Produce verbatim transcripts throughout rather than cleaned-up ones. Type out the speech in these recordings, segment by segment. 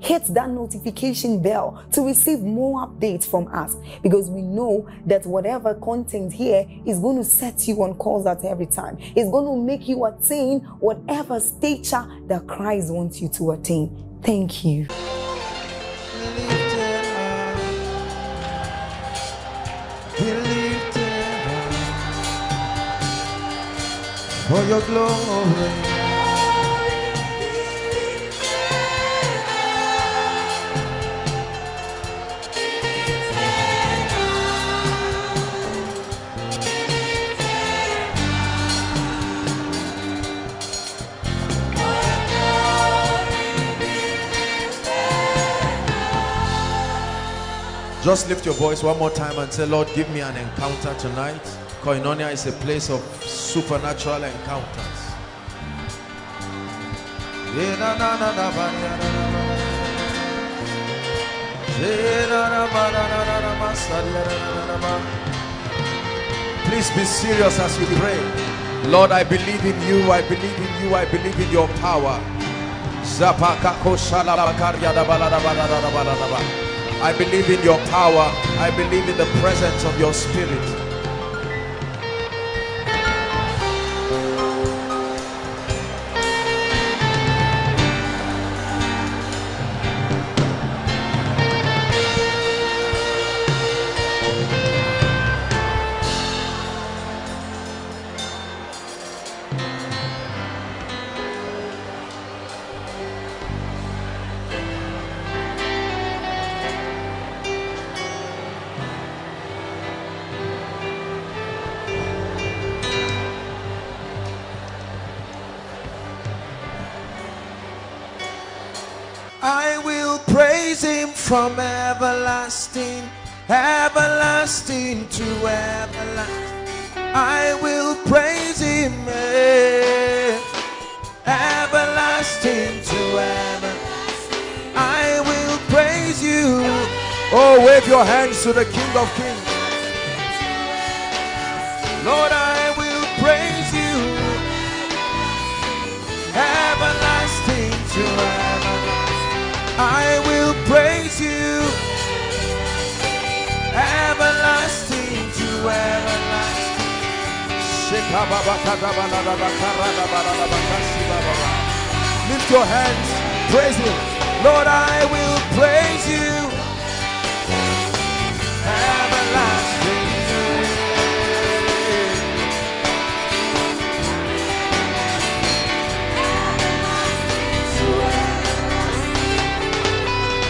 Hit that notification bell to receive more updates from us, because we know that whatever content here is going to set you on course at every time. It's going to make you attain whatever stature that Christ wants you to attain. Thank you. For your glory. Just lift your voice one more time and say, Lord, give me an encounter tonight. Koinonia is a place of supernatural encounters. Please be serious as you pray. Lord, I believe in you. I believe in you. I believe in your power. I believe in your power. I believe in the presence of your spirit. From everlasting, everlasting to everlasting, I will praise him. Eh. Everlasting to everlasting, I will praise you. Oh, wave your hands to the King of Kings. Lord, I will praise you. Everlasting to everlasting, I will praise you. Everlasting to everlasting. Lift your hands, praise him. Lord, I will praise you. Everlasting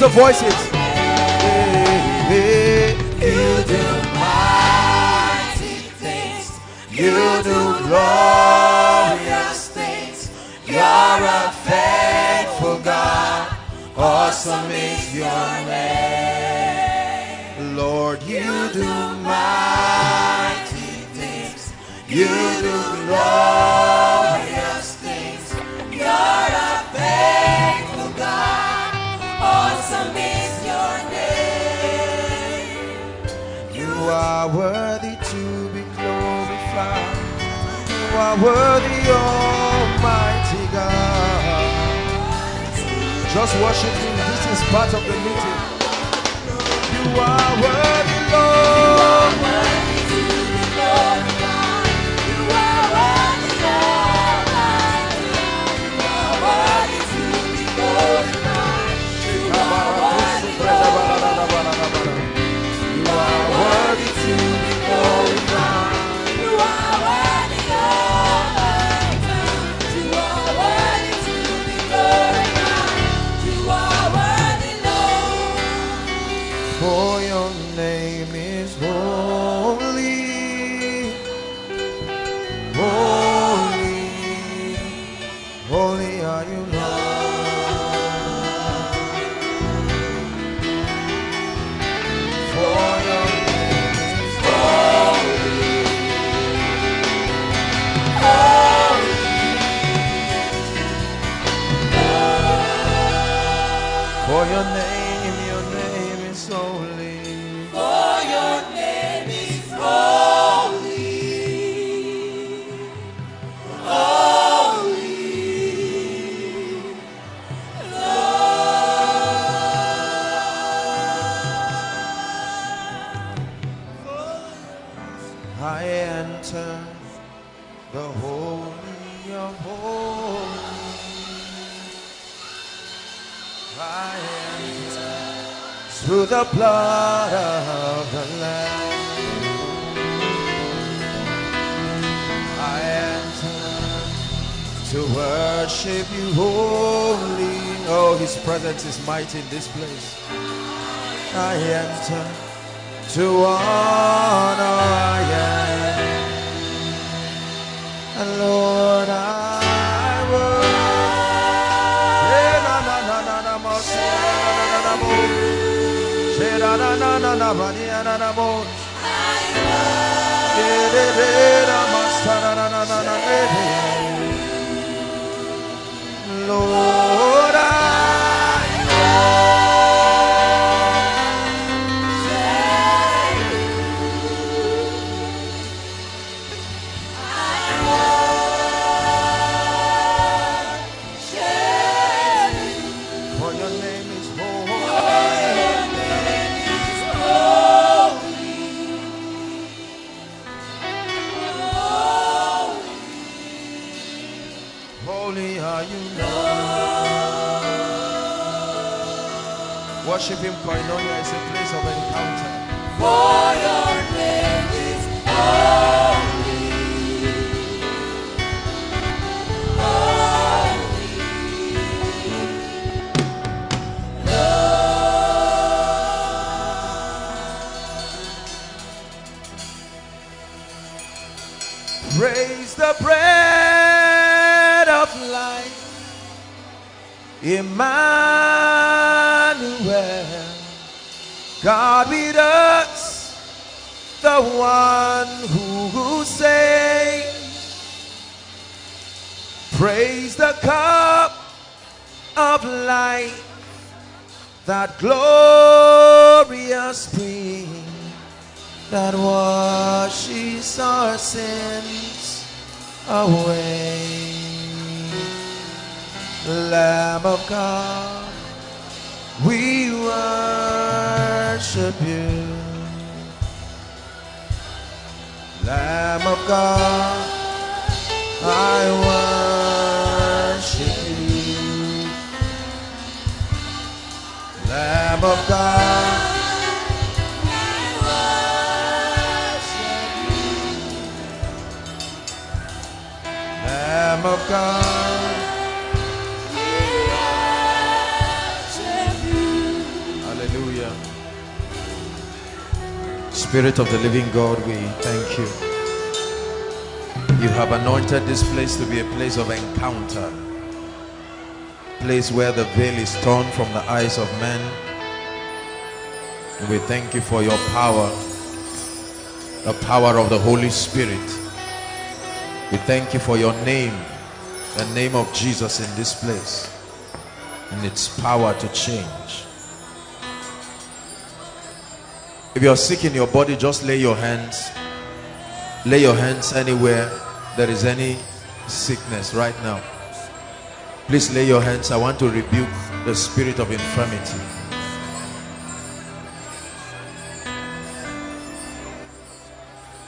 us the voices. You do mighty things. You do glorious things. You're a faithful God. Awesome is your name. Lord, you do mighty things. You do glorious things. You're a faithful God. Awesome is your name. You are worthy to be glorified. You are worthy, Almighty God. Just worship Him. This is part of the meeting. You are worthy, Lord. You are worthy to be glorified. You are worthy, Almighty God. You are worthy to be glorified. You are worthy, Lord. You are worthy to be glorified. You are worthy, Almighty God. You are worthy to be glorified. For your name is holy, holy, holy are you, Lord. For your name is holy, holy, for your name. Through the blood of the Lamb, I enter to worship you holy. Oh, His presence is mighty in this place. I enter to honor I am, and Lord, I will. Na na na na na na na na mo. Lord, I worship. For your name is holy. Worshiping Koinonia is a place of encounter. For your name is holy, holy, Lord. Praise the bread of life. Emmanuel. God with us, the one who, who saves. Praise the cup of life, that glorious spring that washes our sins away. Lamb of God, we worship you. Lamb of God, I worship you. Lamb of God, I worship you. Lamb of God, Spirit of the living God, we thank you. You have anointed this place to be a place of encounter, place where the veil is torn from the eyes of men. We thank you for your power, the power of the Holy Spirit. We thank you for your name, the name of Jesus in this place, and its power to change. If you are sick in your body, just lay your hands. Lay your hands anywhere there is any sickness right now. Please lay your hands. I want to rebuke the spirit of infirmity.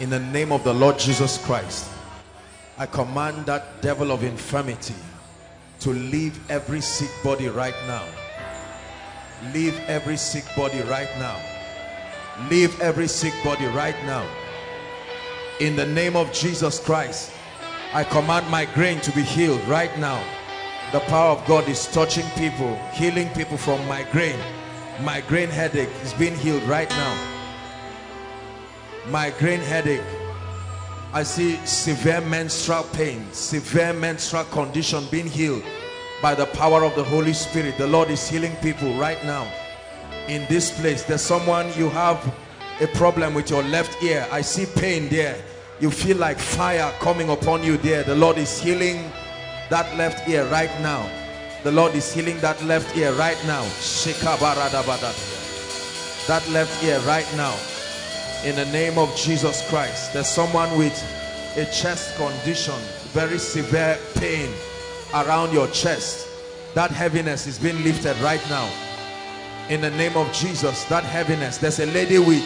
In the name of the Lord Jesus Christ, I command that devil of infirmity to leave every sick body right now. Leave every sick body right now. Leave every sick body right now. In the name of Jesus Christ, I command migraine to be healed right now. The power of God is touching people, healing people from migraine. Migraine headache is being healed right now. Migraine headache. I see severe menstrual pain, severe menstrual condition being healed by the power of the Holy Spirit. The Lord is healing people right now. In this place, there's someone, you have a problem with your left ear. I see pain there. You feel like fire coming upon you there. The Lord is healing that left ear right now. The Lord is healing that left ear right now. That left ear right now. In the name of Jesus Christ, there's someone with a chest condition, very severe pain around your chest. That heaviness is being lifted right now. In the name of Jesus, that heaviness. There's a lady with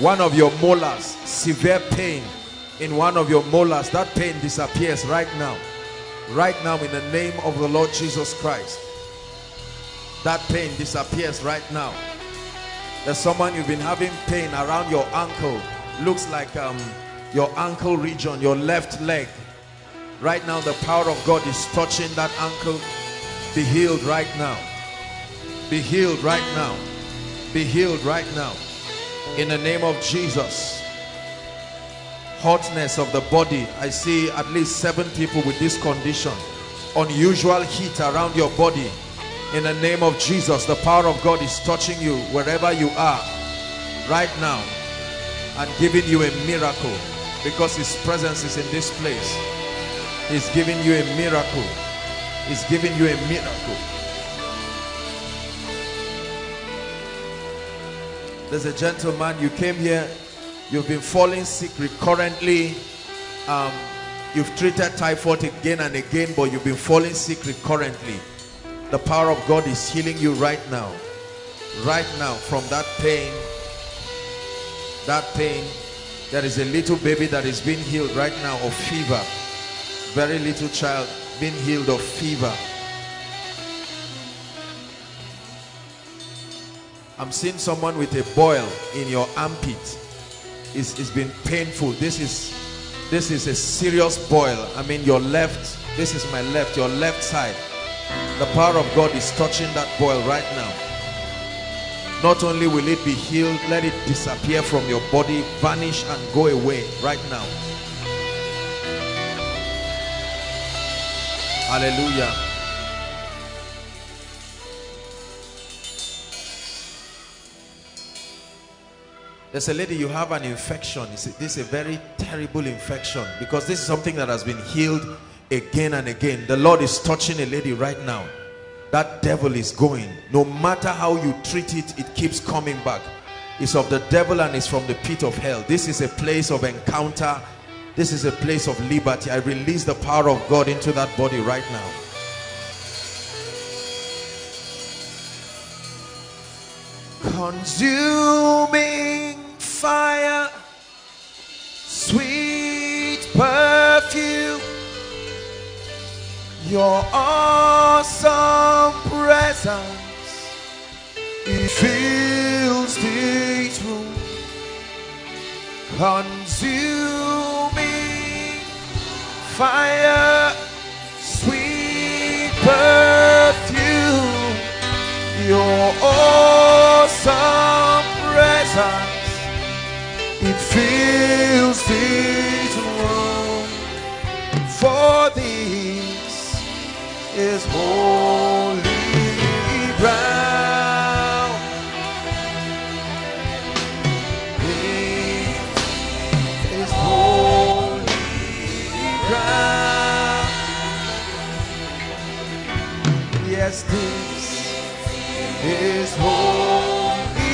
one of your molars, severe pain in one of your molars. That pain disappears right now. Right now, in the name of the Lord Jesus Christ. That pain disappears right now. There's someone, you've been having pain around your ankle. Looks like um, your ankle region, your left leg. Right now, the power of God is touching that ankle. Be healed right now. Be healed right now. Be healed right now. In the name of Jesus. Hotness of the body. I see at least seven people with this condition. Unusual heat around your body. In the name of Jesus, the power of God is touching you wherever you are right now and giving you a miracle, because His presence is in this place. He's giving you a miracle. He's giving you a miracle. There's a gentleman, you came here, you've been falling sick recurrently. Um, you've treated typhoid again and again, but you've been falling sick recurrently. The power of God is healing you right now. Right now, from that pain, that pain, there is a little baby that is being healed right now of fever. Very little child being healed of fever. I'm seeing someone with a boil in your armpit. It's, it's been painful. This is, this is a serious boil. I mean, your left, this is my left, your left side. The power of God is touching that boil right now. Not only will it be healed, let it disappear from your body, vanish and go away right now. Hallelujah. There's a lady, you have an infection. This is a very terrible infection, because this is something that has been healed again and again. The Lord is touching a lady right now. That devil is going. No matter how you treat it, it keeps coming back. It's of the devil and it's from the pit of hell. This is a place of encounter. This is a place of liberty. I release the power of God into that body right now. Consuming fire, sweet perfume, your awesome presence, it fills this room. Consuming fire, sweet perfume, your awesome presence, is this, is holy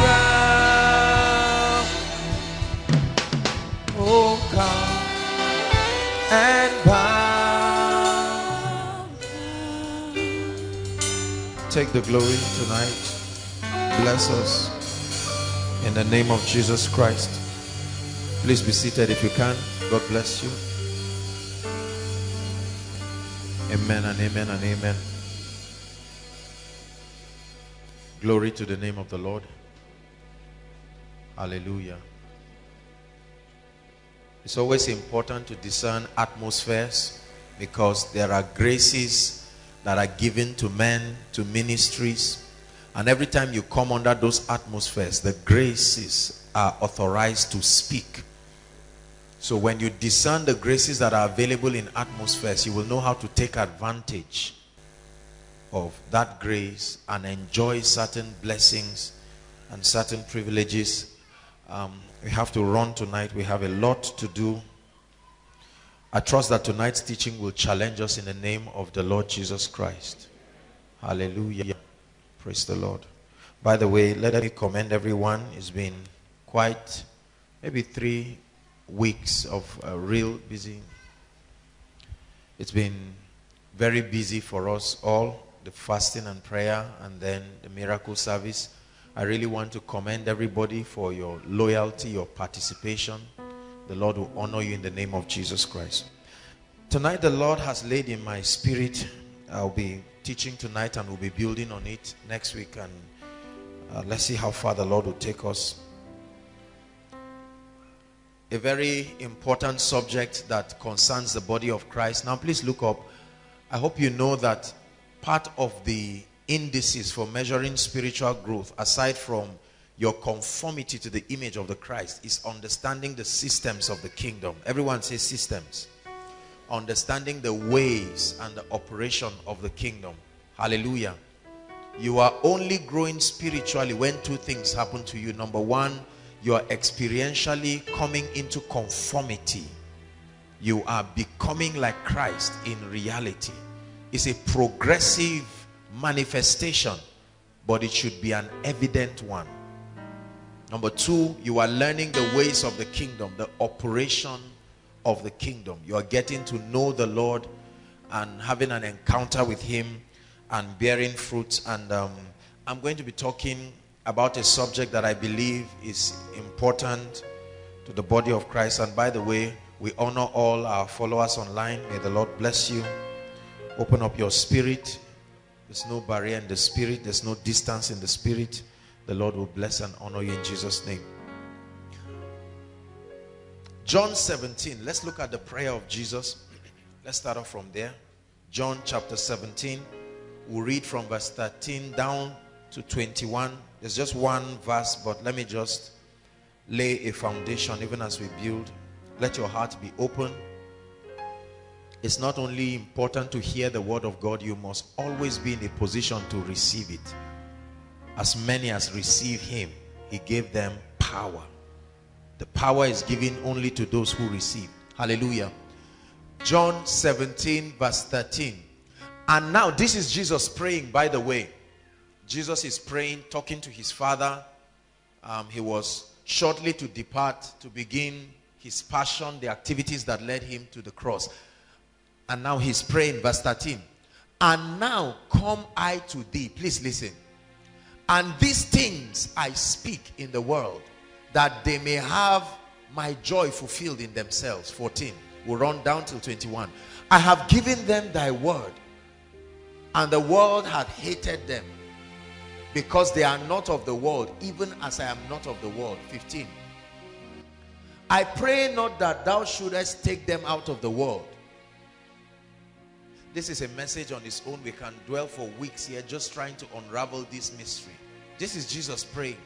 ground. Oh, come and bow. Take the glory tonight. Bless us in the name of Jesus Christ. Please be seated if you can. God bless you. Amen and amen and amen. Glory to the name of the Lord. Hallelujah. It's always important to discern atmospheres, because there are graces that are given to men, to ministries. And every time you come under those atmospheres, the graces are authorized to speak. So when you discern the graces that are available in atmospheres, you will know how to take advantage of that grace and enjoy certain blessings and certain privileges. Um, we have to run tonight. We have a lot to do. I trust that tonight's teaching will challenge us in the name of the Lord Jesus Christ. Hallelujah. Praise the Lord. By the way, let me commend everyone. It's been quite maybe three weeks of uh, real busy. It's been very busy for us all, the fasting and prayer, and then the miracle service. I really want to commend everybody for your loyalty, your participation. The Lord will honor you in the name of Jesus Christ. Tonight the Lord has laid in my spirit. I'll be teaching tonight and we'll be building on it next week, and uh, let's see how far the Lord will take us. A very important subject that concerns the body of Christ. Now please look up. I hope you know that part of the indices for measuring spiritual growth, aside from your conformity to the image of the Christ, is understanding the systems of the kingdom. Everyone says systems. Understanding the ways and the operation of the kingdom. Hallelujah. You are only growing spiritually when two things happen to you. Number one, you are experientially coming into conformity. You are becoming like Christ in reality. It's a progressive manifestation, but it should be an evident one. Number two, you are learning the ways of the kingdom, the operation of the kingdom. You are getting to know the Lord and having an encounter with him and bearing fruit. And um, I'm going to be talking about a subject that I believe is important to the body of Christ. And by the way, we honor all our followers online. May the Lord bless you. Open up your spirit. There's no barrier in the spirit. There's no distance in the spirit. The Lord will bless and honor you in Jesus' name. John seventeen. Let's look at the prayer of Jesus. Let's start off from there. John chapter seventeen. We'll read from verse thirteen down to twenty-one. There's just one verse, but let me just lay a foundation even as we build. Let your heart be open. It's not only important to hear the word of God, you must always be in a position to receive it. As many as receive him, he gave them power. The power is given only to those who receive. Hallelujah. John seventeen verse thirteen. And now this is Jesus praying, by the way. Jesus is praying, talking to his Father. Um, he was shortly to depart to begin his passion, the activities that led him to the cross. And now he's praying, verse thirteen. And now come I to thee. Please listen. And these things I speak in the world, that they may have my joy fulfilled in themselves. fourteen. We'll run down till twenty-one. I have given them thy word, and the world hath hated them, because they are not of the world, even as I am not of the world. fifteen. I pray not that thou shouldest take them out of the world. This is a message on its own. We can dwell for weeks here just trying to unravel this mystery. This is Jesus praying.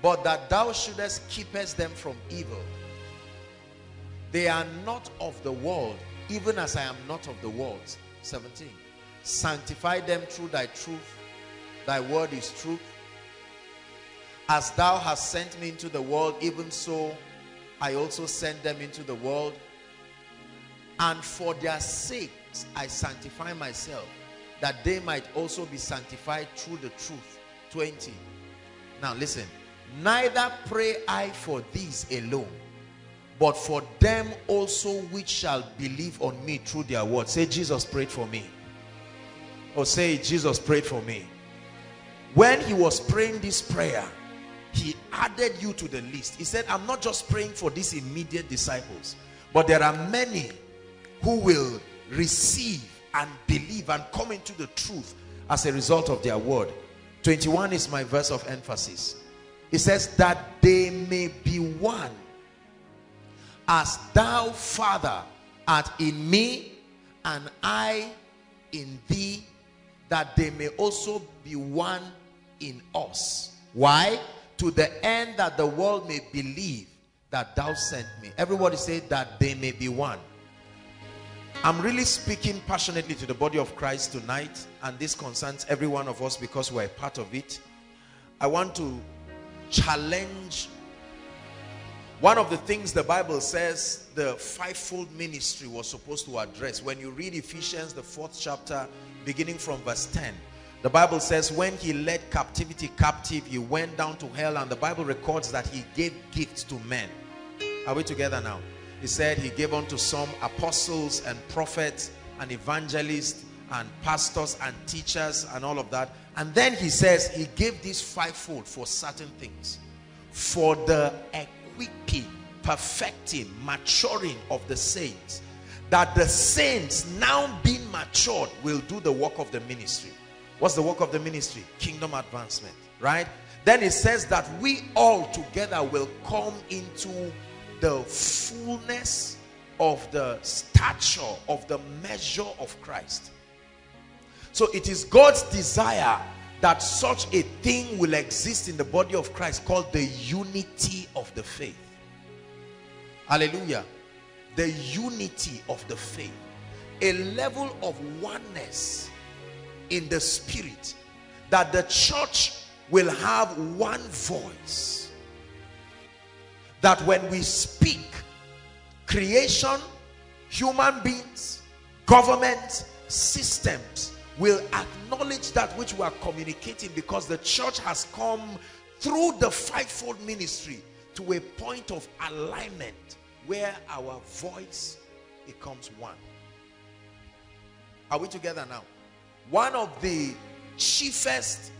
But that thou shouldest keepest them from evil. They are not of the world, even as I am not of the world. seventeen. Sanctify them through thy truth. Thy word is truth. As thou hast sent me into the world, even so I also send them into the world. And for their sakes I sanctify myself, that they might also be sanctified through the truth. twenty. Now listen. Neither pray I for these alone, but for them also which shall believe on me through their word. Say, Jesus prayed for me. Or say, Jesus prayed for me. When he was praying this prayer, he added you to the list. He said, I'm not just praying for these immediate disciples, but there are many who will receive and believe and come into the truth as a result of their word. twenty-one is my verse of emphasis. It says that they may be one, as thou, Father, art in me and I in thee, that they may also be one in us. Why? To the end that the world may believe that thou sent me. Everybody say, that they may be one. I'm really speaking passionately to the body of Christ tonight, and this concerns every one of us because we're a part of it. I want to challenge. One of the things the Bible says the fivefold ministry was supposed to address, when you read Ephesians, the fourth chapter, beginning from verse ten, the Bible says when he led captivity captive, he went down to hell, and the Bible records that he gave gifts to men. Are we together now? He said he gave unto some apostles and prophets and evangelists and pastors and teachers and all of that. And then he says he gave these fivefold for certain things, for the equipping, perfecting, maturing of the saints, that the saints, now being matured, will do the work of the ministry. What's the work of the ministry? Kingdom advancement, right? Then it says that we all together will come into the fullness of the stature of the measure of Christ. So it is God's desire that such a thing will exist in the body of Christ, called the unity of the faith. Hallelujah. The unity of the faith. A level of oneness in the spirit, that the church will have one voice. That when we speak, creation, human beings, government, systems, will acknowledge that which we are communicating, because the church has come through the fivefold ministry to a point of alignment where our voice becomes one. Are we together now? One of the chiefest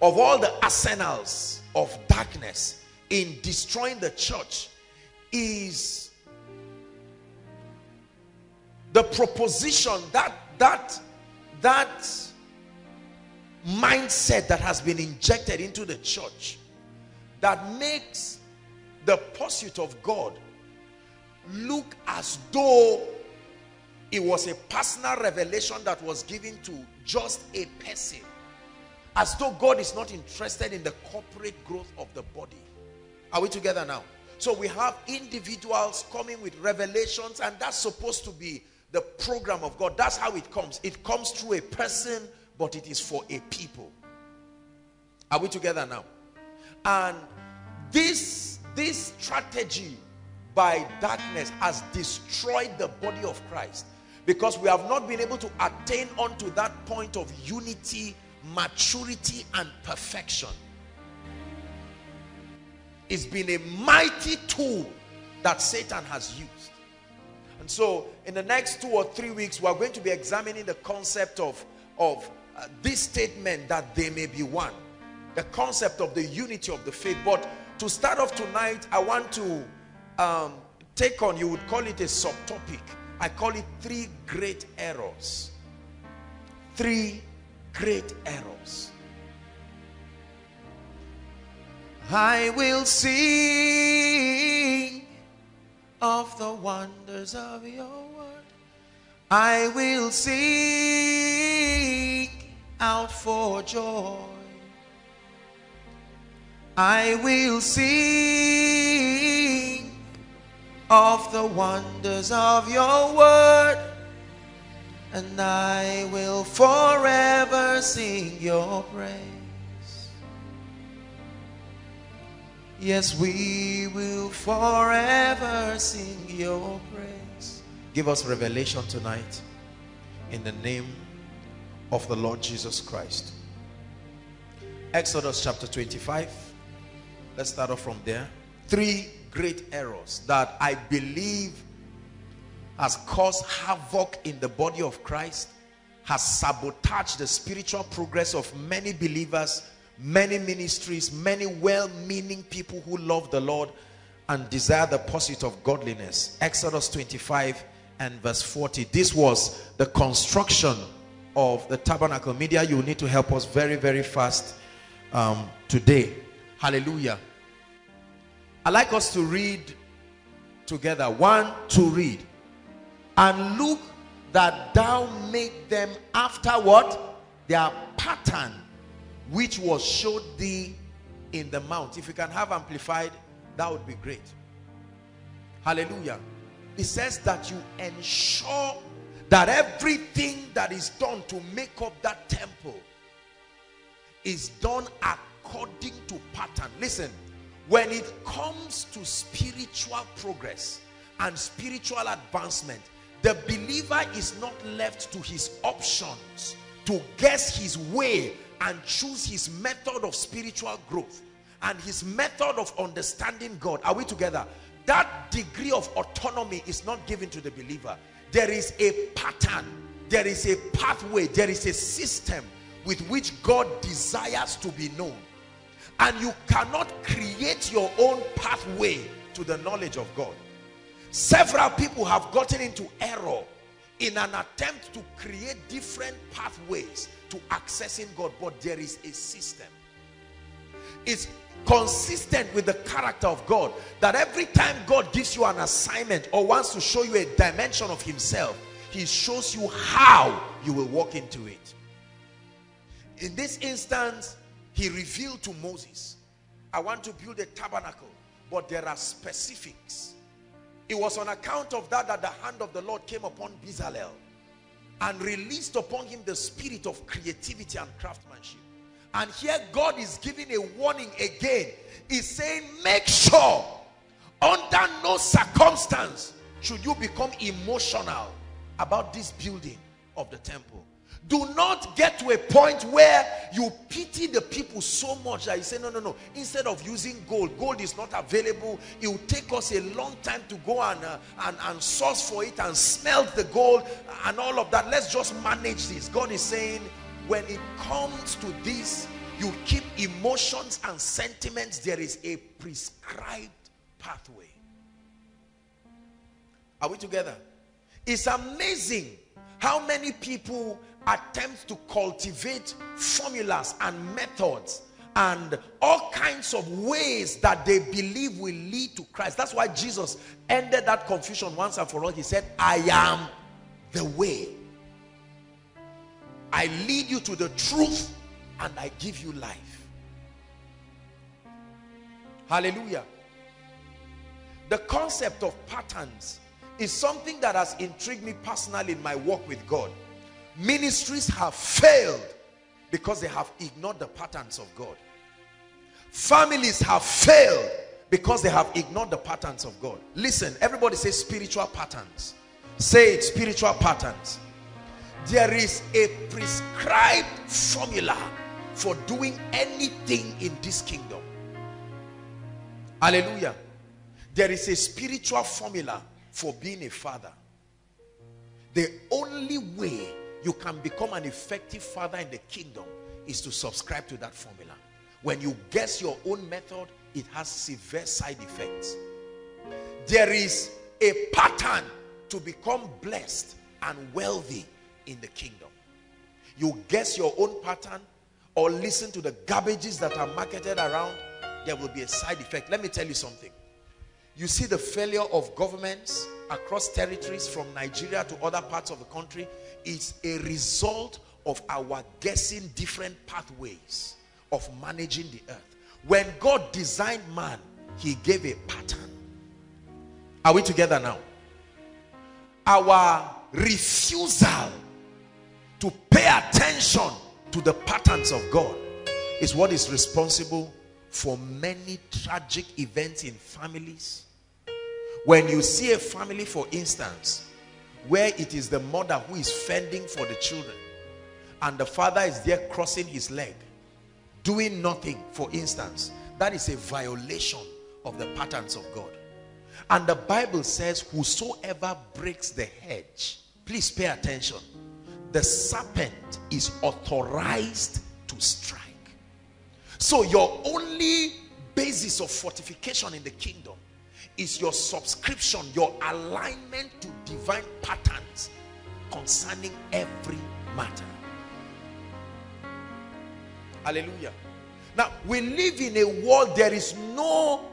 of all the arsenals of darkness in destroying the church is the proposition that that That mindset that has been injected into the church, that makes the pursuit of God look as though it was a personal revelation that was given to just a person, as though God is not interested in the corporate growth of the body. Are we together now? So we have individuals coming with revelations, and that's supposed to be the program of God. That's how it comes. It comes through a person, but it is for a people. Are we together now? And this, this strategy by darkness has destroyed the body of Christ, because we have not been able to attain unto that point of unity, maturity, and perfection. It's been a mighty tool that Satan has used. And so in the next two or three weeks, we are going to be examining the concept of, of uh, this statement, that they may be one. The concept of the unity of the faith. But to start off tonight, I want to um, take on, you would call it a subtopic. I call it three great errors. Three great errors. I will see of the wonders of your word. I will seek out for joy. I will seek of the wonders of your word, and I will forever sing your praise. Yes, we will forever sing your praise. Give us revelation tonight in the name of the Lord Jesus Christ. Exodus chapter twenty-five. Let's start off from there. Three great errors that I believe has caused havoc in the body of Christ, has sabotaged the spiritual progress of many believers, many ministries, many well-meaning people who love the Lord and desire the pursuit of godliness. Exodus twenty-five and verse forty. This was the construction of the tabernacle. Media, you need to help us very, very fast um, today. Hallelujah. I'd like us to read together. One, two, read. And look that thou make them after what? Their pattern, which was showed thee in the mount. If you can have amplified, that would be great. Hallelujah. It says that you ensure that everything that is done to make up that temple is done according to pattern. Listen, when it comes to spiritual progress and spiritual advancement, the believer is not left to his options, to guess his way and choose his method of spiritual growth and his method of understanding God. Are we together? That degree of autonomy is not given to the believer. There is a pattern, there is a pathway, there is a system with which God desires to be known. And you cannot create your own pathway to the knowledge of God. Several people have gotten into error in an attempt to create different pathways to accessing God, but there is a system. It's consistent with the character of God that every time God gives you an assignment or wants to show you a dimension of himself, he shows you how you will walk into it. In this instance, he revealed to Moses, I want to build a tabernacle, but there are specifics. It was on account of that that the hand of the Lord came upon Bezalel and released upon him the spirit of creativity and craftsmanship. And here God is giving a warning again. He's saying, make sure under no circumstance should you become emotional about this building of the temple. Do not get to a point where you pity the people so much that you say, no, no, no. Instead of using gold, gold is not available. It will take us a long time to go and, uh, and, and source for it and smelt the gold and all of that. Let's just manage this. God is saying, when it comes to this, you keep emotions and sentiments. There is a prescribed pathway. Are we together? It's amazing how many people attempt to cultivate formulas and methods and all kinds of ways that they believe will lead to Christ. That's why Jesus ended that confusion once and for all. He said, I am the way. I lead you to the truth and I give you life. Hallelujah. The concept of patterns is something that has intrigued me personally in my walk with God. Ministries have failed because they have ignored the patterns of God. Families have failed because they have ignored the patterns of God. Listen, everybody say spiritual patterns. Say it, spiritual patterns. There is a prescribed formula for doing anything in this kingdom. Hallelujah. There is a spiritual formula for being a father. The only way you can become an effective father in the kingdom is to subscribe to that formula. When you guess your own method, it has severe side effects. There is a pattern to become blessed and wealthy in the kingdom. You guess your own pattern or listen to the garbages that are marketed around, there will be a side effect. Let me tell you something. You see the failure of governments across territories from Nigeria to other parts of the country is a result of our guessing different pathways of managing the earth. When God designed man, he gave a pattern. Are we together now? Our refusal to pay attention to the patterns of God is what is responsible for many tragic events in families. When you see a family, for instance, where it is the mother who is fending for the children and the father is there crossing his leg, doing nothing, for instance, that is a violation of the patterns of God. And the Bible says, whosoever breaks the hedge, please pay attention, the serpent is authorized to strike. So your only basis of fortification in the kingdom is your subscription, your alignment to divine patterns concerning every matter. Hallelujah. Now, we live in a world, there is no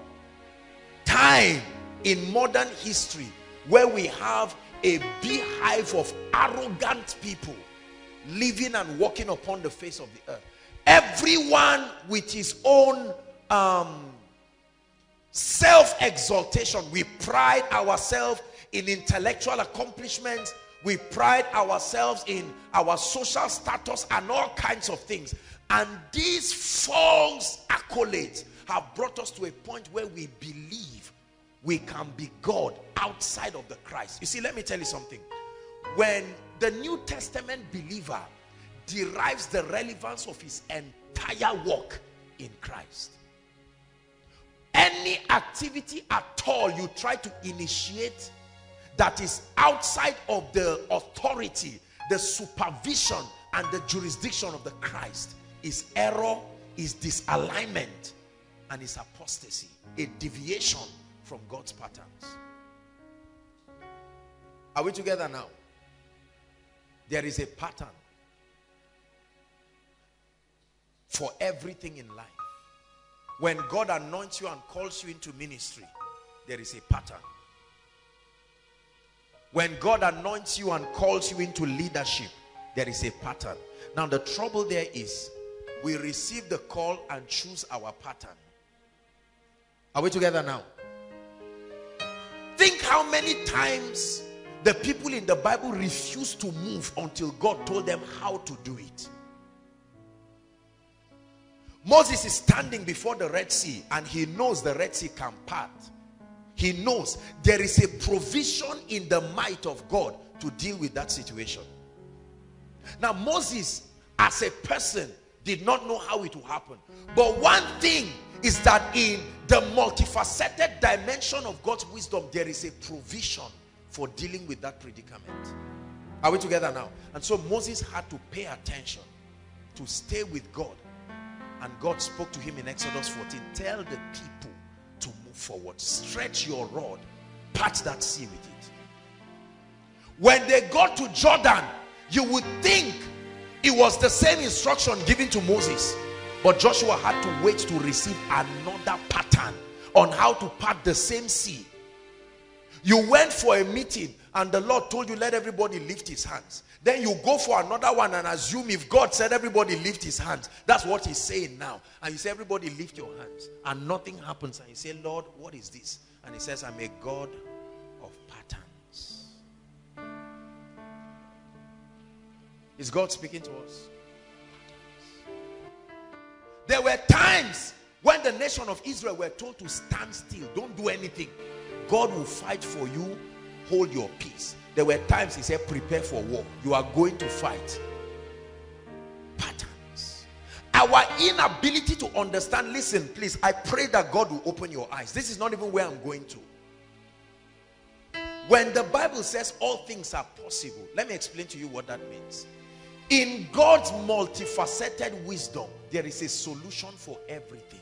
time in modern history where we have a beehive of arrogant people living and walking upon the face of the earth. Everyone with his own um, self-exaltation. We pride ourselves in intellectual accomplishments. We pride ourselves in our social status and all kinds of things. And these false accolades have brought us to a point where we believe we can be God outside of the Christ. You see, let me tell you something. When the New Testament believer derives the relevance of his entire walk in Christ, any activity at all you try to initiate that is outside of the authority, the supervision, and the jurisdiction of the Christ is error, is disalignment, and is apostasy, a deviation from God's patterns. Are we together now? There is a pattern for everything in life. When God anoints you and calls you into ministry, there is a pattern. When God anoints you and calls you into leadership, there is a pattern. Now the trouble there is, we receive the call and choose our pattern. Are we together now? Think how many times the people in the Bible refused to move until God told them how to do it. Moses is standing before the Red Sea and he knows the Red Sea can part. He knows there is a provision in the might of God to deal with that situation. Now Moses as a person did not know how it will happen. But one thing is that in the multifaceted dimension of God's wisdom, there is a provision for dealing with that predicament. Are we together now? And so Moses had to pay attention to stay with God. And God spoke to him in Exodus fourteen, tell the people to move forward. Stretch your rod, part that sea with it. When they got to Jordan, you would think it was the same instruction given to Moses. But Joshua had to wait to receive another pattern on how to part the same sea. You went for a meeting and the Lord told you, let everybody lift his hands. Then you go for another one and assume if God said everybody lift his hands, that's what he's saying now. And you say, everybody lift your hands. And nothing happens. And you say, Lord, what is this? And he says, I'm a God of patterns. Is God speaking to us? There were times when the nation of Israel were told to stand still. Don't do anything. God will fight for you. Hold your peace. There were times he said, prepare for war. You are going to fight. Patterns. Our inability to understand. Listen, please, I pray that God will open your eyes. This is not even where I'm going to. When the Bible says all things are possible, let me explain to you what that means. In God's multifaceted wisdom, there is a solution for everything.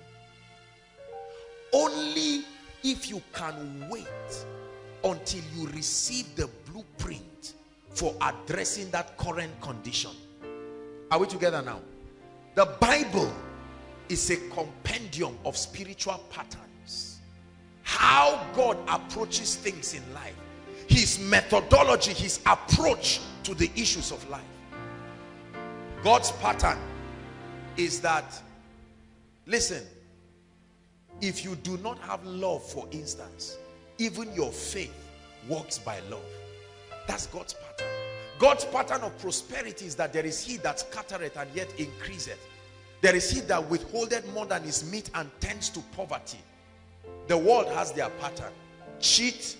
Only if you can wait until you receive the blueprint for addressing that current condition. Are we together now? The Bible is a compendium of spiritual patterns. How God approaches things in life. His methodology, his approach to the issues of life. God's pattern is that, listen, if you do not have love, for instance, even your faith works by love. That's God's pattern. God's pattern of prosperity is that there is he that scattereth and yet increaseth. There is he that withholdeth more than is meet and tends to poverty. The world has their pattern. Cheat,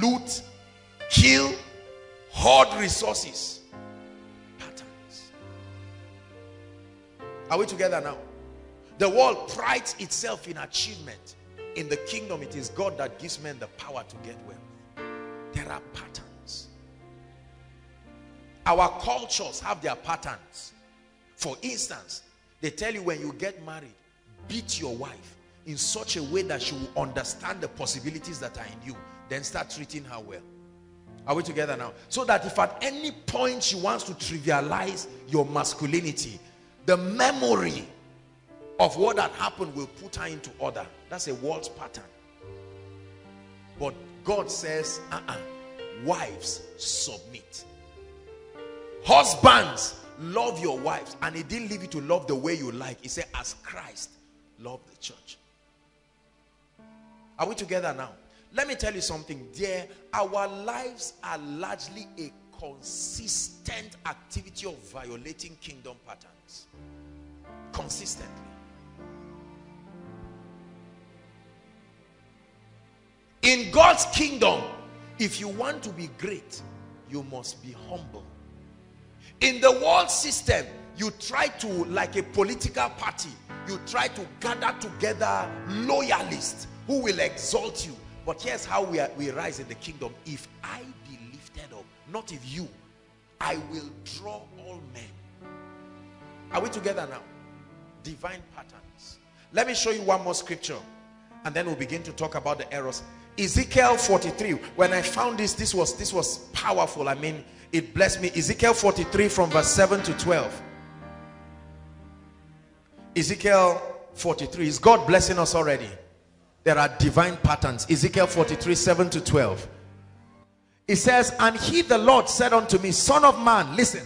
loot, kill, hoard resources. Patterns. Are we together now? The world prides itself in achievement. In the kingdom, it is God that gives men the power to get wealth. There are patterns. Our cultures have their patterns. For instance, they tell you when you get married, beat your wife in such a way that she will understand the possibilities that are in you. Then start treating her well. Are we together now? So that if at any point she wants to trivialize your masculinity, the memory of what had happened will put her into order. That's a world's pattern. But God says, uh-uh, wives, submit. Husbands, love your wives. And he didn't leave you to love the way you like. He said, as Christ loved the church. Are we together now? Let me tell you something, dear. Our lives are largely a consistent activity of violating kingdom patterns. Consistently. In God's kingdom, if you want to be great, you must be humble. In the world system, you try to, like a political party, you try to gather together loyalists who will exalt you. But here's how we, are, we rise in the kingdom. If I be lifted up, not if you, I will draw all men. Are we together now? Divine patterns. Let me show you one more scripture and then we'll begin to talk about the errors. Ezekiel forty-three. When I found this, this was, this was powerful. I mean, it blessed me. Ezekiel forty-three from verse seven to twelve. Ezekiel forty-three. Is God blessing us already? There are divine patterns. Ezekiel forty-three, seven to twelve. It says, and he, the Lord, said unto me, son of man, listen.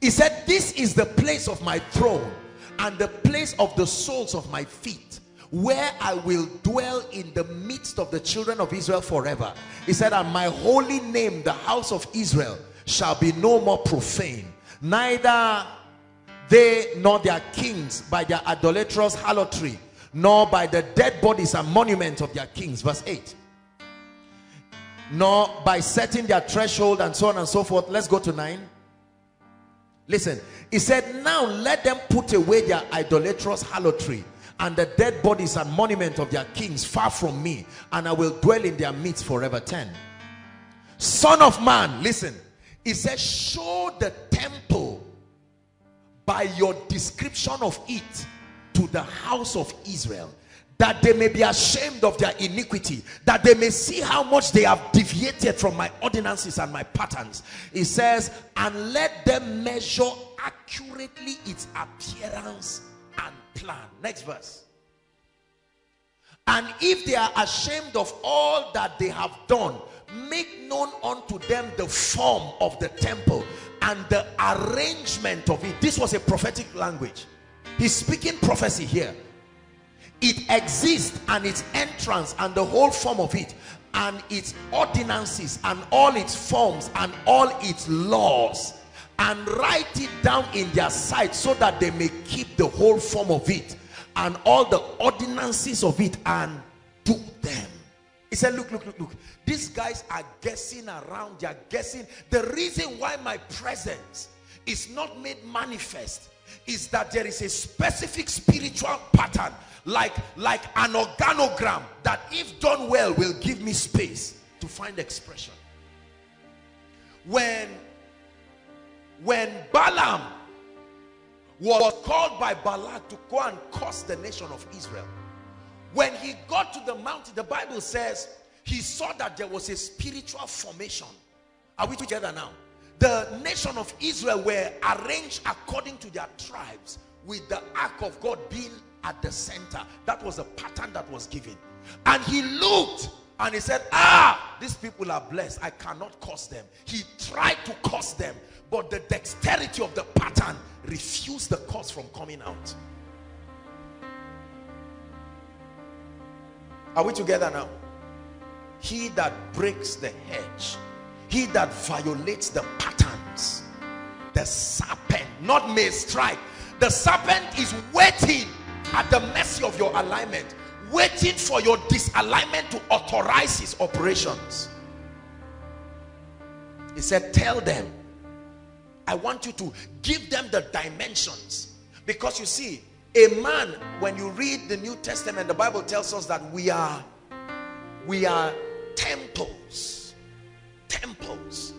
He said, this is the place of my throne and the place of the soles of my feet, where I will dwell in the midst of the children of Israel forever. He said, and my holy name, the house of Israel, shall be no more profane, neither they nor their kings by their idolatrous harlotry, nor by the dead bodies and monuments of their kings. Verse eight. Nor by setting their threshold, and so on and so forth. Let's go to nine. Listen, he said, now let them put away their idolatrous harlotry and the dead bodies and monuments of their kings far from me, and I will dwell in their midst forever. ten. Son of man, listen. He said, show the temple by your description of it to the house of Israel, that they may be ashamed of their iniquity, that they may see how much they have deviated from my ordinances and my patterns. It says, and let them measure accurately its appearance and plan. Next verse. And if they are ashamed of all that they have done, make known unto them the form of the temple and the arrangement of it. This was a prophetic language. He's speaking prophecy here. It exists, and its entrance, and the whole form of it, and its ordinances, and all its forms, and all its laws, and write it down in their sight, so that they may keep the whole form of it and all the ordinances of it, and do them. He said, look, look, look, look. These guys are guessing around. They are guessing. The reason why my presence is not made manifest is that there is a specific spiritual pattern, like, like an organogram, that if done well will give me space to find expression. When, when Balaam was called by Balak to go and curse the nation of Israel, when he got to the mountain, the Bible says he saw that there was a spiritual formation. Are we together now? The nation of Israel were arranged according to their tribes, with the ark of God being at the center. That was the pattern that was given. And he looked and he said, ah, these people are blessed. I cannot curse them. He tried to curse them, but the dexterity of the pattern refused the curse from coming out. Are we together now? He that breaks the hedge, he that violates the patterns, the serpent, not may strike. The serpent is waiting at the mercy of your alignment, waiting for your disalignment to authorize his operations. He said, tell them, I want you to give them the dimensions. Because you see, a man, when you read the New Testament, the Bible tells us that we are, we are temples. Temples.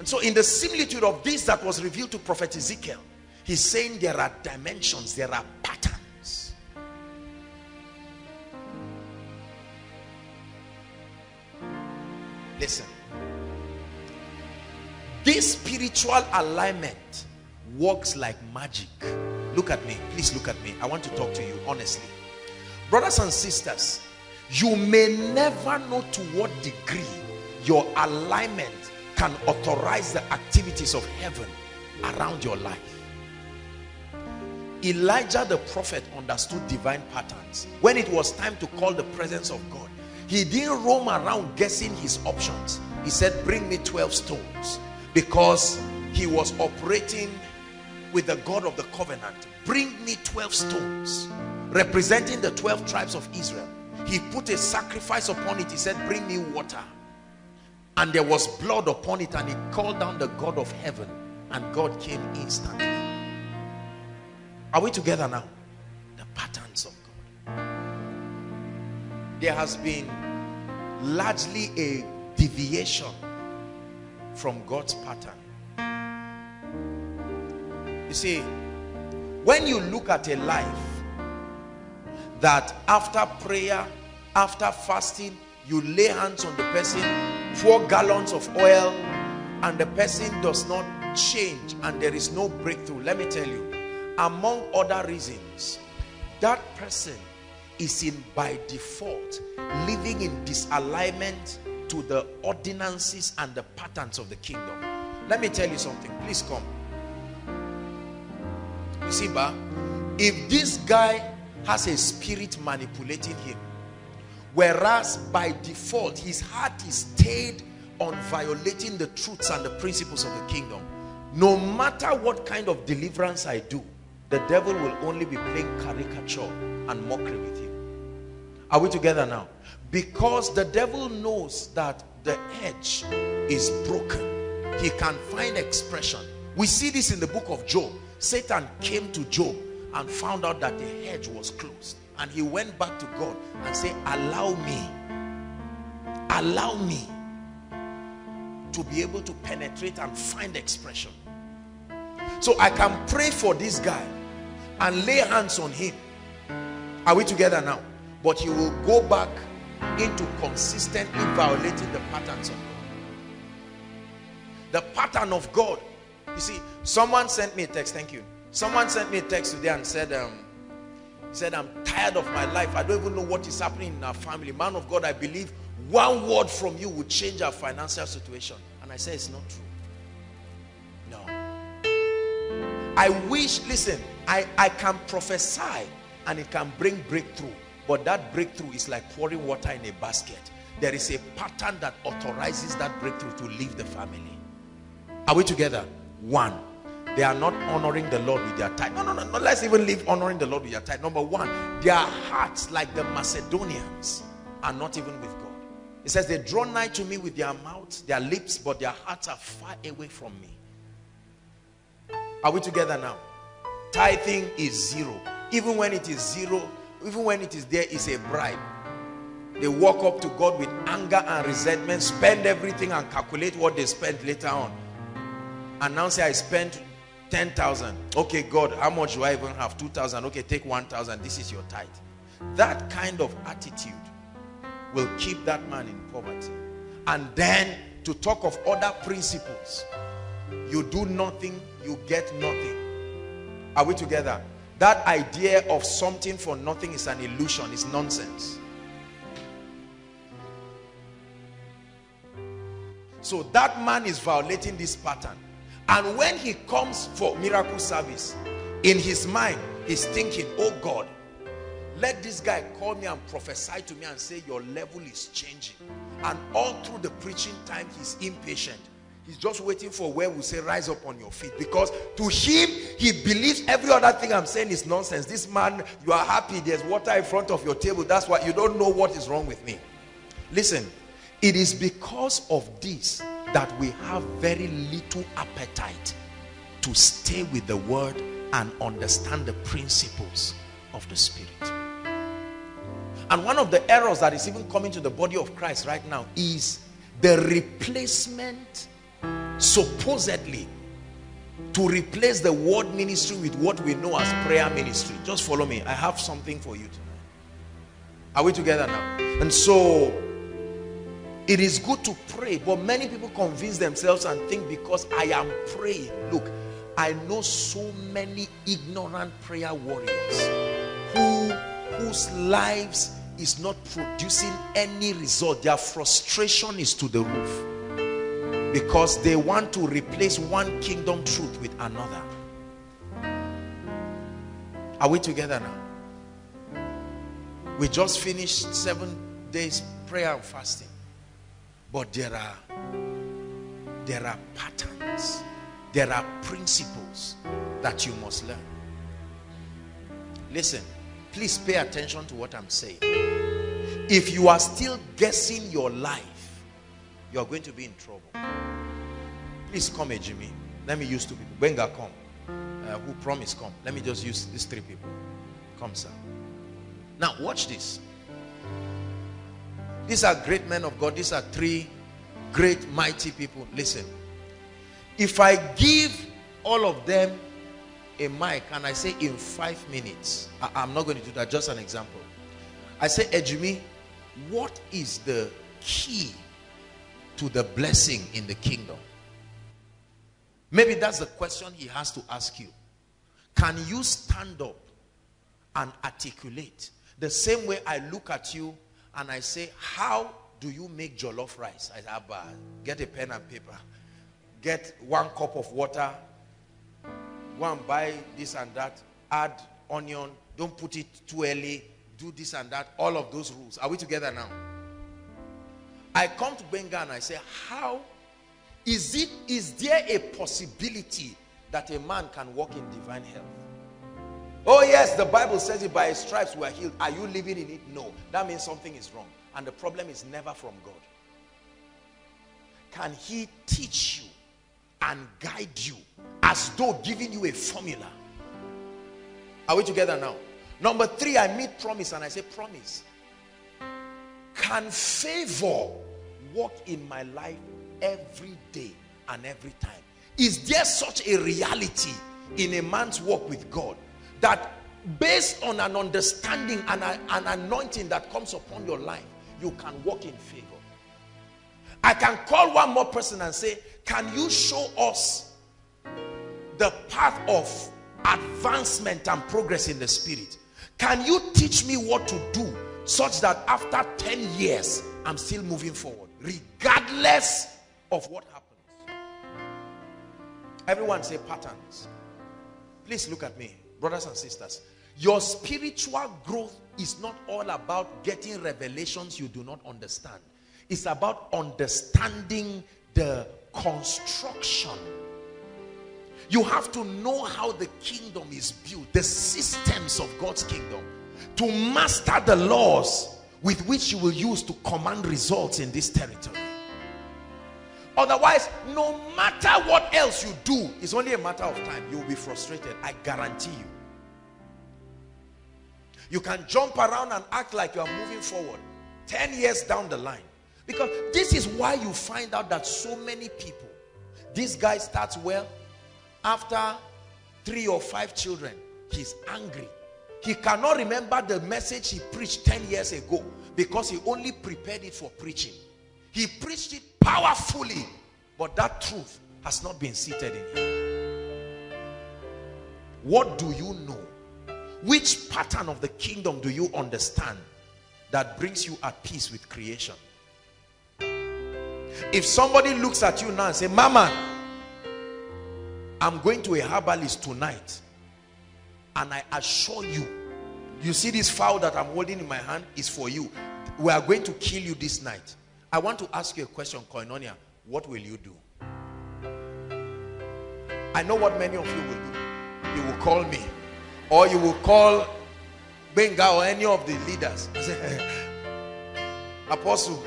And so in the similitude of this that was revealed to Prophet Ezekiel, he's saying there are dimensions, there are patterns. Listen. This spiritual alignment works like magic. Look at me. Please look at me. I want to talk to you honestly. Brothers and sisters, you may never know to what degree your alignment can authorize the activities of heaven around your life. Elijah the prophet understood divine patterns. When it was time to call the presence of God, he didn't roam around guessing his options. He said, bring me twelve stones, because he was operating with the God of the covenant. Bring me twelve stones, representing the twelve tribes of Israel. He put a sacrifice upon it. He said, bring me water. And there was blood upon it, and he called down the God of heaven, and God came instantly. Are we together now? The patterns of God. There has been largely a deviation from God's pattern. You see, when you look at a life that after prayer, after fasting, you lay hands on the person, four gallons of oil, and the person does not change and there is no breakthrough, let me tell you, among other reasons, that person is in by default living in disalignment to the ordinances and the patterns of the kingdom. Let me tell you something. Please come. You see, ba, if this guy has a spirit manipulating him, whereas by default his heart is stayed on violating the truths and the principles of the kingdom, no matter what kind of deliverance I do, the devil will only be playing caricature and mockery with him. Are we together now? Because the devil knows that the edge is broken, he can find expression. We see this in the book of Job. Satan came to Job and found out that the hedge was closed, and he went back to God and said, allow me allow me to be able to penetrate and find expression. So I can pray for this guy and lay hands on him. Are we together now? But he will go back into consistently violating the patterns of God. The pattern of God. You see, someone sent me a text. Thank you. Someone sent me a text today and said, um, said, I'm tired of my life. I don't even know what is happening in our family. Man of God, I believe one word from you would change our financial situation. And I said, it's not true. No. I wish, listen, I, I can prophesy and it can bring breakthrough. But that breakthrough is like pouring water in a basket. There is a pattern that authorizes that breakthrough to leave the family. Are we together? One. They are not honoring the Lord with their tithe. No, no, no, no. Let's even leave honoring the Lord with their tithe. Number one, their hearts, like the Macedonians, are not even with God. It says, they draw nigh to me with their mouths, their lips, but their hearts are far away from me. Are we together now? Tithing is zero. Even when it is zero, even when it is there, it's a bribe. They walk up to God with anger and resentment, spend everything and calculate what they spent later on. And now say, I spent ten thousand. Okay, God, how much do I even have? two thousand. Okay, take one thousand. This is your tithe. That kind of attitude will keep that man in poverty. And then to talk of other principles, you do nothing, you get nothing. Are we together? That idea of something for nothing is an illusion, it's nonsense. So that man is violating this pattern. And when he comes for miracle service, in his mind, he's thinking, oh God, let this guy call me and prophesy to me and say, your level is changing. And all through the preaching time, he's impatient. He's just waiting for where we say, rise up on your feet. Because to him, he believes every other thing I'm saying is nonsense. This man, you are happy, there's water in front of your table. That's why you don't know what is wrong with me. Listen, it is because of this that we have very little appetite to stay with the word and understand the principles of the Spirit. And one of the errors that is even coming to the body of Christ right now is the replacement, supposedly, to replace the word ministry with what we know as prayer ministry. Just follow me. I have something for you tonight. Are we together now? And so, it is good to pray, but many people convince themselves and think because I am praying. Look, I know so many ignorant prayer warriors who, whose lives is not producing any result. Their frustration is to the roof, because they want to replace one kingdom truth with another. Are we together now? We just finished seven days prayer and fasting. But there are, there are patterns, there are principles that you must learn. Listen, please pay attention to what I'm saying. If you are still guessing your life, you are going to be in trouble. Please come, Ejimi. Let me use two people. Benga, come. Uh, who promised, come. Let me just use these three people. Come, sir. Now, watch this. These are great men of God. These are three great, mighty people. Listen. If I give all of them a mic, and I say in five minutes, I, I'm not going to do that. Just an example. I say, Ejimi, what is the key to the blessing in the kingdom? Maybe that's the question he has to ask you. Can you stand up and articulate? The same way I look at you and I say, how do you make jollof rice? I say, get a pen and paper. Get one cup of water. Go and buy this and that. Add onion. Don't put it too early. Do this and that. All of those rules. Are we together now? I come to Benga and I say, how is it, is there a possibility that a man can walk in divine health? Oh yes, the Bible says it, by his stripes we are healed. Are you living in it? No. That means something is wrong. And the problem is never from God. Can he teach you and guide you as though giving you a formula? Are we together now? Number three, I meet Promise and I say, Promise, can favor work in my life every day and every time? Is there such a reality in a man's walk with God that based on an understanding and a, an anointing that comes upon your life, you can walk in favor? I can call one more person and say, can you show us the path of advancement and progress in the spirit? Can you teach me what to do such that after ten years, I'm still moving forward, regardless of what happens? Everyone say patterns. Please look at me, brothers and sisters. Your spiritual growth is not all about getting revelations you do not understand. It's about understanding the construction. You have to know how the kingdom is built, the systems of God's kingdom, to master the laws with which you will use to command results in this territory. Otherwise, no matter what else you do, it's only a matter of time. You will be frustrated. I guarantee you. You can jump around and act like you are moving forward ten years down the line. Because this is why you find out that so many people, this guy starts well, after three or five children, he's angry. He cannot remember the message he preached ten years ago because he only prepared it for preaching. He preached it powerfully, but that truth has not been seated in him. What do you know? Which pattern of the kingdom do you understand that brings you at peace with creation? If somebody looks at you now and says, Mama, I'm going to a herbalist tonight, and I assure you, you see this fowl that I'm holding in my hand is for you. We are going to kill you this night. I want to ask you a question, Koinonia. What will you do? I know what many of you will do. You will call me, or you will call Benga or any of the leaders. Apostle,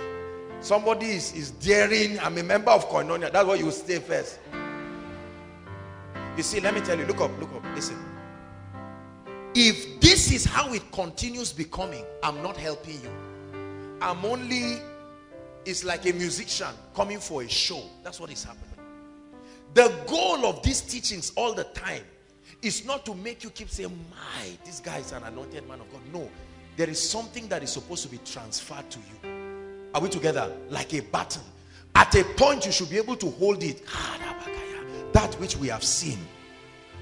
somebody is, is daring. I'm a member of Koinonia. That's why you will stay first. You see, let me tell you. Look up, look up, listen. If this is how it continues becoming, I'm not helping you. I'm only, it's like a musician coming for a show. That's what is happening. The goal of these teachings all the time is not to make you keep saying, my, this guy is an anointed man of God. No, there is something that is supposed to be transferred to you. Are we together? Like a baton. At a point, you should be able to hold it. That which we have seen,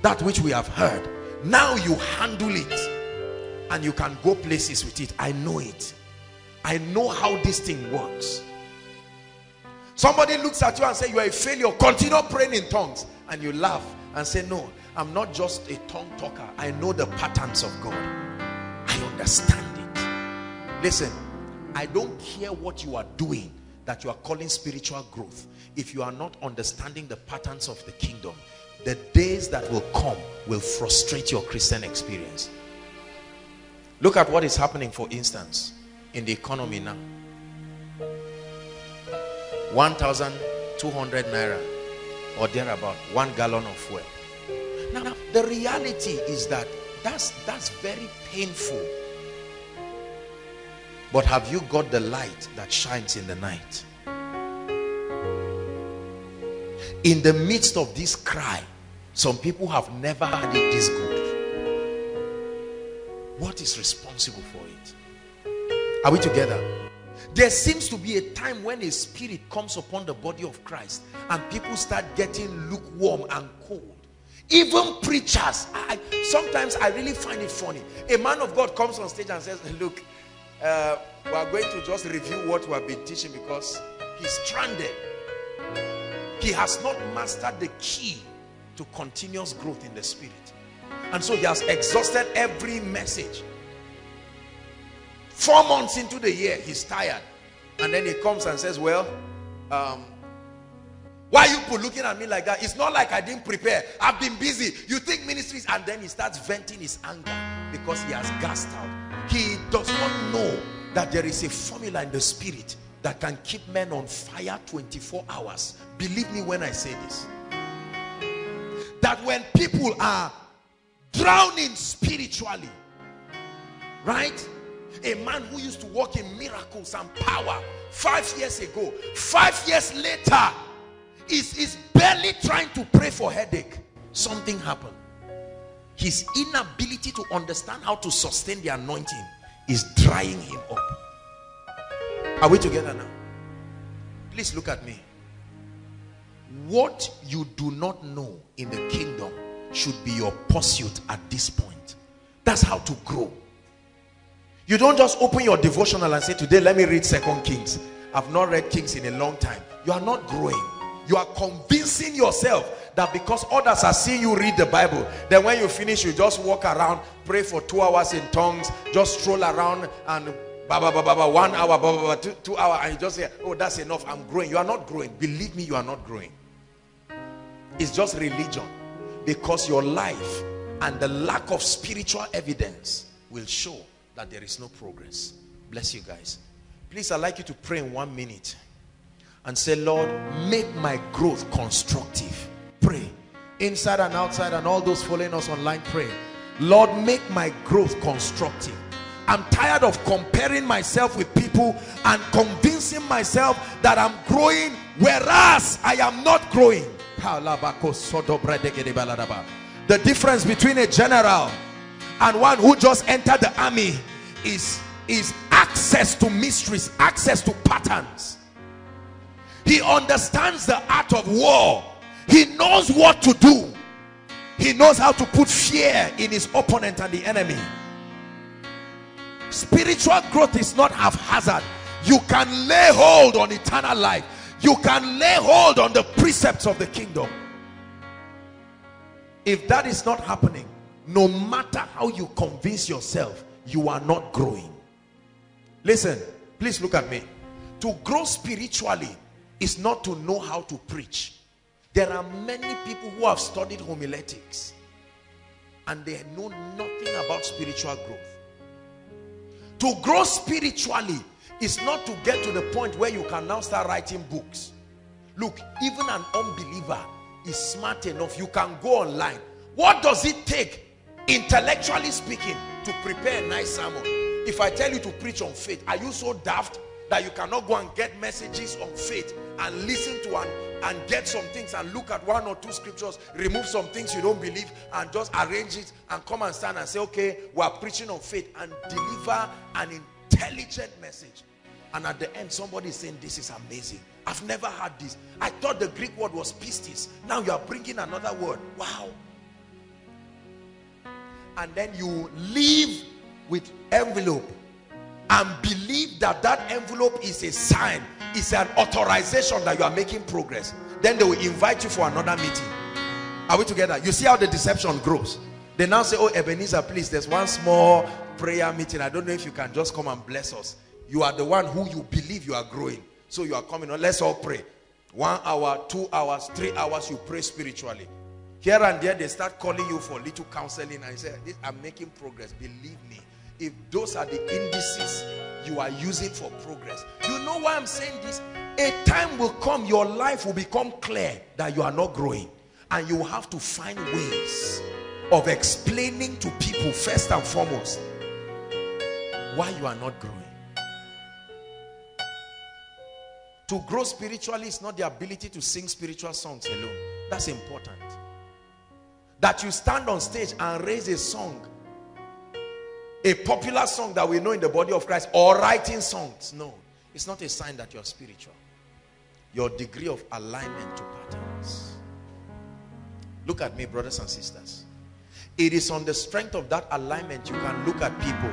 that which we have heard, now you handle it and you can go places with it. I know it. I know how this thing works. Somebody looks at you and says, you are a failure. Continue praying in tongues. And you laugh and say, no, I'm not just a tongue talker. I know the patterns of God. I understand it. Listen, I don't care what you are doing that you are calling spiritual growth. If you are not understanding the patterns of the kingdom, the days that will come will frustrate your Christian experience. Look at what is happening, for instance, in the economy now. one thousand two hundred naira or thereabout, one gallon of fuel. Now, the reality is that that's, that's very painful. But have you got the light that shines in the night? In the midst of this cry, some people have never had it this good. What is responsible for it? Are we together? There seems to be a time when a spirit comes upon the body of Christ and people start getting lukewarm and cold. Even preachers. I, sometimes I really find it funny. A man of God comes on stage and says, look, uh, we are going to just review what we have been teaching because he's stranded. He has not mastered the key to continuous growth in the spirit. And so he has exhausted every message. Four months into the year, he's tired. And then he comes and says, well, um, why are you looking at me like that? It's not like I didn't prepare. I've been busy. You think ministries? And then he starts venting his anger because he has gassed out. He does not know that there is a formula in the spirit that can keep men on fire twenty-four hours. Believe me when I say this. That when people are drowning spiritually, right? A man who used to work in miracles and power five years ago, five years later, is, is barely trying to pray for headache. Something happened. His inability to understand how to sustain the anointing is drying him up. Are we together now? Please look at me. What you do not know in the kingdom should be your pursuit at this point. That's how to grow. You don't just open your devotional and say, today let me read Second Kings. I've not read Kings in a long time. You are not growing. You are convincing yourself that because others are seeing you read the Bible, then when you finish, you just walk around, pray for two hours in tongues, just stroll around and one hour, two, two hours, and you just say, oh, that's enough, I'm growing. You are not growing. Believe me, you are not growing. It's just religion. Because your life and the lack of spiritual evidence will show that there is no progress. Bless you guys. Please, I'd like you to pray in one minute and say, Lord, make my growth constructive. Pray. Inside and outside, and all those following us online, pray. Lord, make my growth constructive. I'm tired of comparing myself with people and convincing myself that I'm growing, whereas I am not growing. The difference between a general and one who just entered the army is, is access to mysteries, access to patterns. He understands the art of war. He knows what to do. He knows how to put fear in his opponent and the enemy. Spiritual growth is not haphazard. You can lay hold on eternal life. You can lay hold on the precepts of the kingdom. If that is not happening, no matter how you convince yourself, you are not growing. Listen, please look at me. To grow spiritually is not to know how to preach. There are many people who have studied homiletics and they know nothing about spiritual growth. To grow spiritually is not to get to the point where you can now start writing books. Look, even an unbeliever is smart enough. You can go online. What does it take intellectually speaking, to prepare a nice sermon. If I tell you to preach on faith, are you so daft that you cannot go and get messages on faith and listen to and, and get some things and look at one or two scriptures, remove some things you don't believe and just arrange it and come and stand and say, okay, we are preaching on faith, and deliver an intelligent message? And at the end, somebody is saying, this is amazing. I've never heard this. I thought the Greek word was pistis. Now you are bringing another word. Wow. And then you leave with envelope and believe that that envelope is a sign, is an authorization that you are making progress. Then they will invite you for another meeting. Are we together? You see how the deception grows. They now say, oh, Ebenezer, please, there's one small prayer meeting. I don't know if you can just come and bless us. You are the one who you believe you are growing. So you are coming on. Let's all pray. One hour, two hours, three hours, you pray spiritually. Here and there, they start calling you for little counseling and say, I'm making progress. Believe me, if those are the indices you are using for progress. You know why I'm saying this? A time will come, your life will become clear that you are not growing. And you will have to find ways of explaining to people, first and foremost, why you are not growing. To grow spiritually is not the ability to sing spiritual songs alone. That's important. That you stand on stage and raise a song, a popular song that we know in the body of Christ, or writing songs. No, it's not a sign that you're spiritual. Your degree of alignment to patterns. Look at me, brothers and sisters. It is on the strength of that alignment you can look at people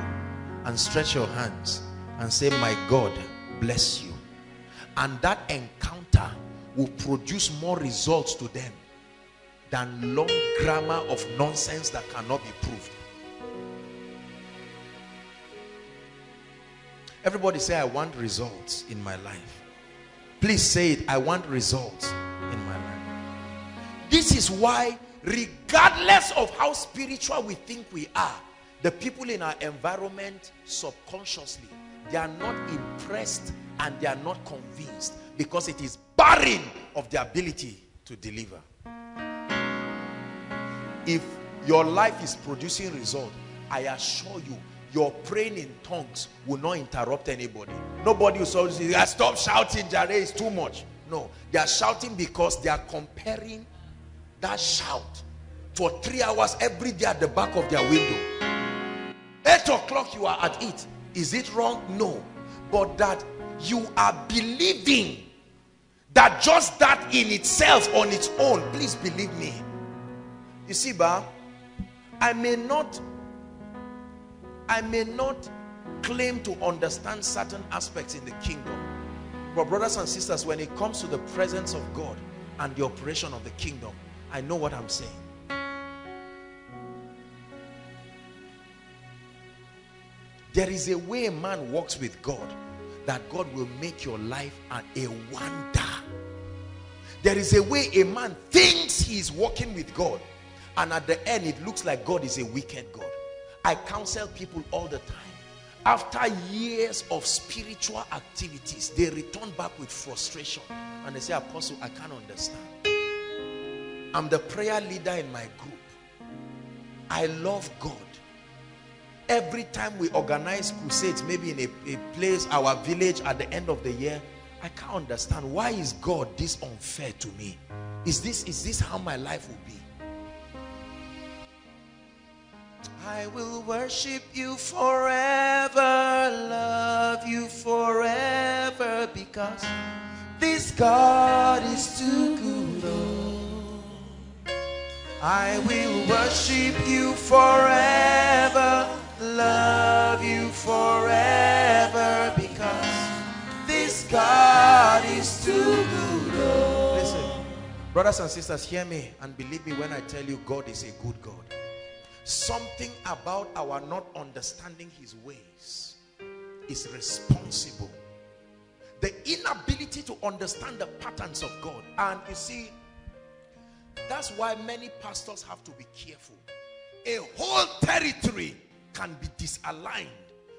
and stretch your hands and say, my God, bless you. And that encounter will produce more results to them than long grammar of nonsense that cannot be proved. Everybody say, I want results in my life. Please say it. I want results in my life. This is why, regardless of how spiritual we think we are, the people in our environment subconsciously, they are not impressed and they are not convinced, because it is barren of the ability to deliver. If your life is producing result, I assure you, your praying in tongues will not interrupt anybody. Nobody will say, stop shouting, Jare, is too much. No, they are shouting because they are comparing that shout for three hours every day at the back of their window. Eight o'clock you are at it. Is it wrong? No. But that you are believing that just that in itself, on its own, please believe me. You see, Ba, I may not, I may not claim to understand certain aspects in the kingdom. But brothers and sisters, when it comes to the presence of God and the operation of the kingdom, I know what I'm saying. There is a way a man walks with God that God will make your life a wonder. There is a way a man thinks he is walking with God, and at the end it looks like God is a wicked God. I counsel people all the time. After years of spiritual activities, they return back with frustration and they say, Apostle, I can't understand. I'm the prayer leader in my group. I love God. Every time we organize crusades, maybe in a, a place, our village, at the end of the year, I can't understand, why is God this unfair to me? Is this, is this how my life will be? I will worship you forever, love you forever, because this God is too good, oh. I will worship you forever, love you forever, because this God is too good. Oh. Listen, brothers and sisters, hear me and believe me when I tell you, God is a good God. Something about our not understanding his ways is responsible. The inability to understand the patterns of God. And you see, that's why many pastors have to be careful. A whole territory can be disaligned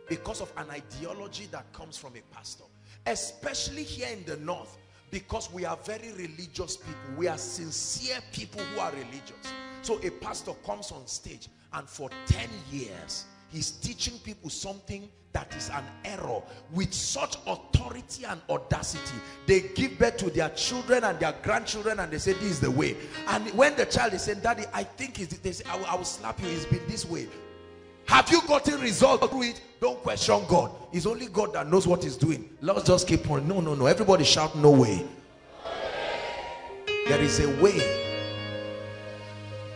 because of an ideology that comes from a pastor, especially here in the north, because we are very religious people. We are sincere people who are religious, So a pastor comes on stage and for ten years, he's teaching people something that is an error with such authority and audacity. They give birth to their children and their grandchildren and they say, this is the way. And when the child is saying, daddy, I think it's, they say, I will, I will slap you, it's been this way. Have you gotten results through it? Don't question God. It's only God that knows what he's doing. Let's just keep on. No, no, no. Everybody shout, no way. There is a way.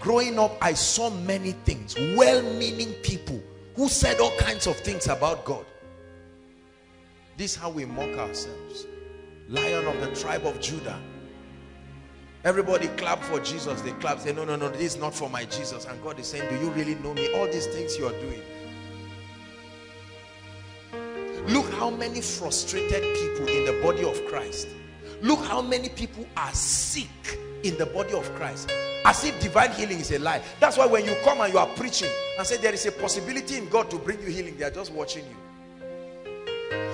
Growing up, I saw many things. Well-meaning people who said all kinds of things about God. This is how we mock ourselves. Lion of the tribe of Judah. Everybody clap for Jesus. They clap, say, no, no, no, this is not for my Jesus. And God is saying, do you really know me? All these things you are doing. Look how many frustrated people in the body of Christ. Look how many people are sick in the body of Christ. As if divine healing is a lie. That's why when you come and you are preaching and say there is a possibility in God to bring you healing, they are just watching you.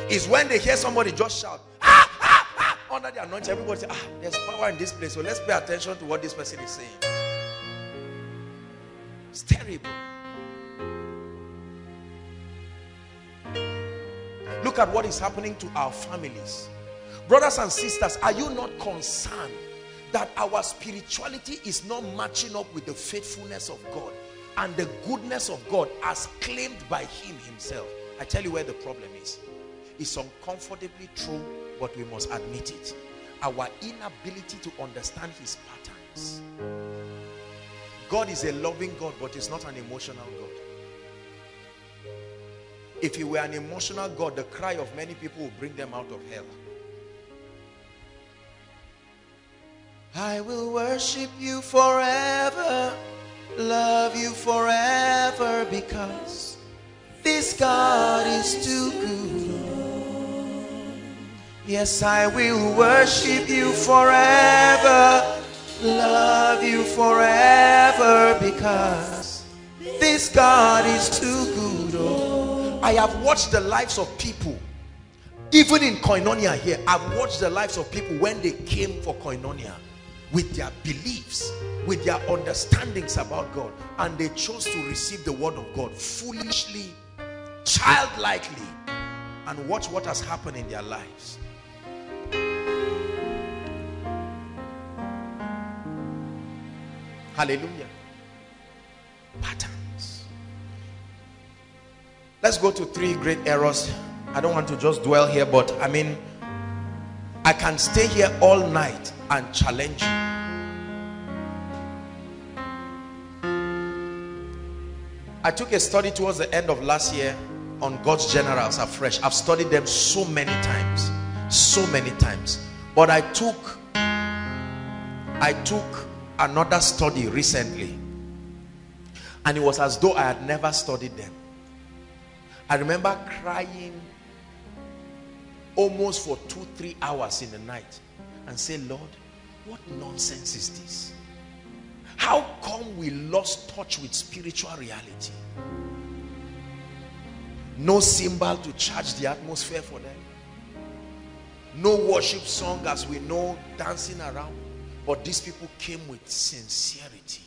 It's when they hear somebody just shout, ah! Under the anointing, everybody says, ah, there's power in this place, so let's pay attention to what this person is saying. It's terrible. Look at what is happening to our families. Brothers and sisters, are you not concerned that our spirituality is not matching up with the faithfulness of God and the goodness of God as claimed by him himself? I tell you where the problem is. It's uncomfortably true, but we must admit it. Our inability to understand his patterns. God is a loving God, but he's not an emotional God. If he were an emotional God, the cry of many people would bring them out of hell. I will worship you forever, love you forever, because this God is too good. Yes, I will worship you forever, love you forever, because this God is too good. Oh. I have watched the lives of people, even in Koinonia here, I've watched the lives of people when they came for Koinonia with their beliefs, with their understandings about God, and they chose to receive the word of God foolishly, childlikely, and watch what has happened in their lives. Hallelujah. Patterns. Let's go to three great errors. I don't want to just dwell here, but I mean, I can stay here all night and challenge you. I took a study towards the end of last year on God's generals afresh. I've studied them so many times, so many times. But I took, I took another study recently, and it was as though I had never studied them. I remember crying almost for two three hours in the night and say, Lord, what nonsense is this? How come we lost touch with spiritual reality? No cymbal to charge the atmosphere for them, no worship song as we know, dancing around. But these people came with sincerity,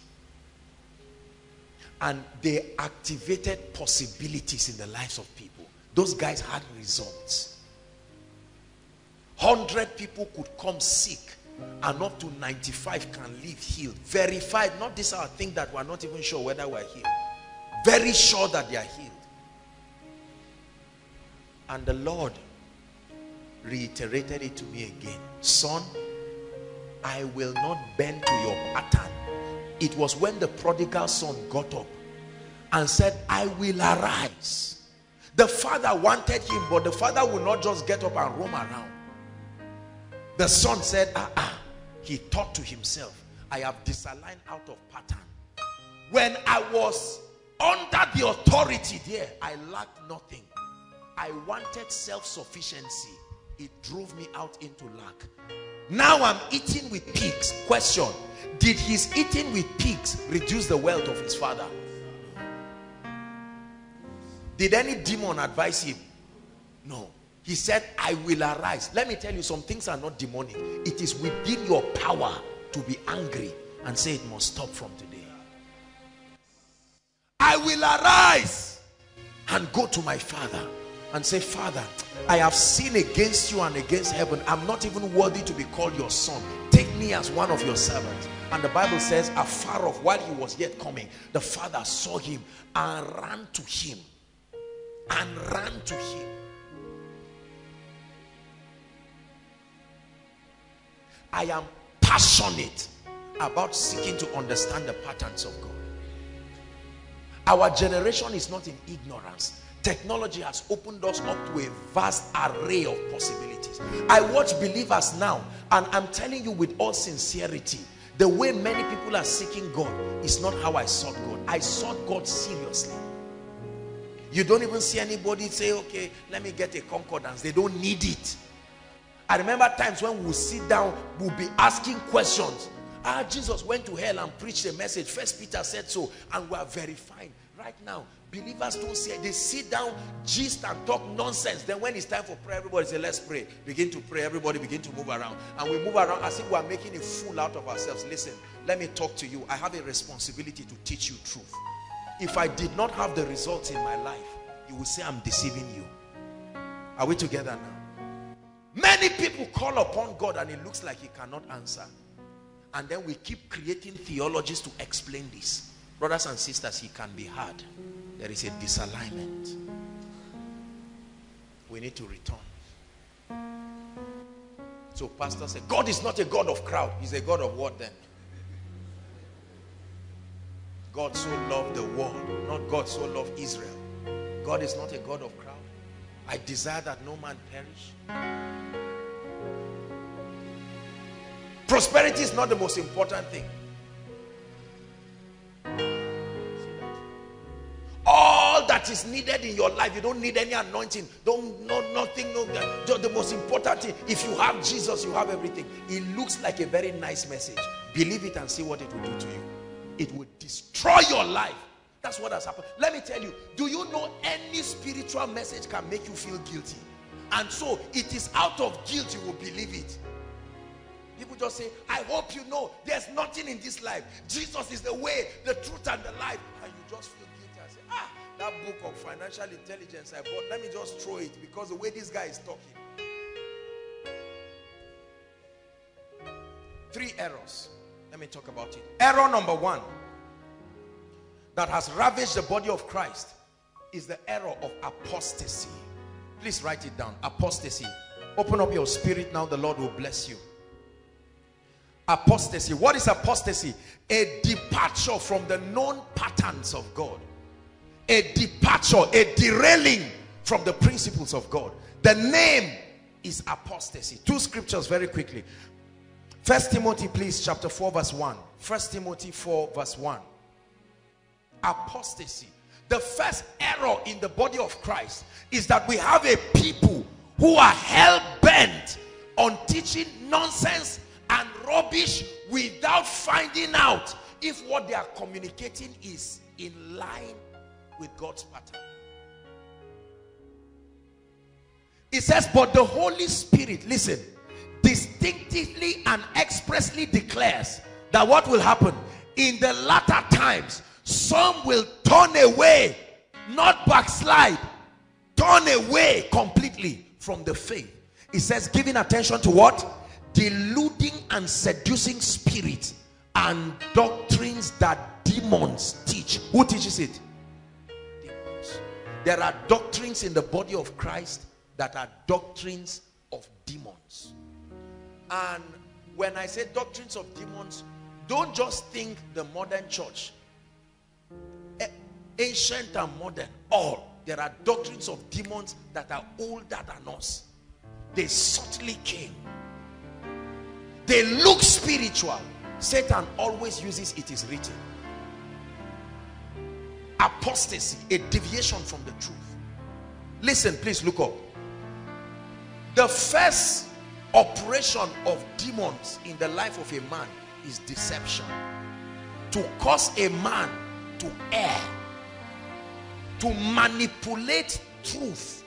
and they activated possibilities in the lives of people. Those guys had results. one hundred people could come sick, and up to ninety-five can leave healed. Verified, not this our thing that we're not even sure whether we're healed. Very sure that they are healed. And the Lord reiterated it to me again. Son, I will not bend to your pattern. It was when the prodigal son got up and said, I will arise. The father wanted him, but the father would not just get up and roam around. The son said, ah, ah. He thought to himself, I have disaligned out of pattern. When I was under the authority there, I lacked nothing. I wanted self-sufficiency. It drove me out into lack. Now I'm eating with pigs. Question: did his eating with pigs reduce the wealth of his father? Did any demon advise him? No. He said, I will arise. Let me tell you, some things are not demonic. It is within your power to be angry and say it must stop from today. I will arise and go to my father and say, Father, I have sinned against you and against heaven. I'm not even worthy to be called your son. Take me as one of your servants. And the Bible says, afar off, while he was yet coming, the father saw him and ran to him. And ran to him. I am passionate about seeking to understand the patterns of God. Our generation is not in ignorance. Technology has opened us up to a vast array of possibilities. I watch believers now, and I'm telling you with all sincerity, the way many people are seeking God is not how I sought God. I sought God seriously. You don't even see anybody say, okay, let me get a concordance. They don't need it. I remember times when we'll sit down, we'll be asking questions. Ah, Jesus went to hell and preached a message. First Peter said so, and we are verifying. Right now, believers don't say, they sit down, gist and talk nonsense. Then when it's time for prayer, everybody say, let's pray. Begin to pray, everybody begin to move around. And we move around as if we are making a fool out of ourselves. Listen, let me talk to you. I have a responsibility to teach you truth. If I did not have the results in my life, you will say I'm deceiving you. Are we together now? Many people call upon God and it looks like he cannot answer. And then we keep creating theologies to explain this. Brothers and sisters, he can be hard. There is a disalignment. We need to return. So pastor said, God is not a God of crowd. He's a God of what then? God so loved the world, not God so loved Israel. God is not a God of crowd. I desire that no man perish. Prosperity is not the most important thing. All that is needed in your life, you don't need any anointing, don't know nothing, no, the, the most important thing, if you have Jesus, you have everything. It looks like a very nice message. Believe it and see what it will do to you. It will destroy your life. That's what has happened. Let me tell you, do you know any spiritual message can make you feel guilty? And so it is out of guilt you will believe it. People just say, I hope you know there's nothing in this life. Jesus is the way, the truth, and the life. And you just feel guilty and say, ah, that book of financial intelligence I bought, let me just throw it because the way this guy is talking. Three errors. Let me talk about it. Error number one that has ravaged the body of Christ is the error of apostasy. Please write it down. Apostasy. Open up your spirit now. The Lord will bless you. Apostasy. What is apostasy? A departure from the known patterns of God. A departure, a derailing from the principles of God. The name is apostasy. Two scriptures very quickly. First Timothy, please, chapter four, verse one. First Timothy four, verse one. Apostasy. The first error in the body of Christ is that we have a people who are hell-bent on teaching nonsense and rubbish without finding out if what they are communicating is in line with God's pattern. It says, but the Holy Spirit, listen, distinctively and expressly declares that what will happen in the latter times, some will turn away, not backslide, turn away completely from the faith. It says, giving attention to what? Deluding and seducing spirits and doctrines that demons teach. Who teaches it? Demons. There are doctrines in the body of Christ that are doctrines of demons. And when I say doctrines of demons, don't just think the modern church. Ancient and modern, all. There are doctrines of demons that are older than us. They subtly came. They look spiritual. Satan always uses "it is written." Apostasy, a deviation from the truth. Listen, please look up. The first operation of demons in the life of a man is deception. To cause a man to err, to manipulate truth.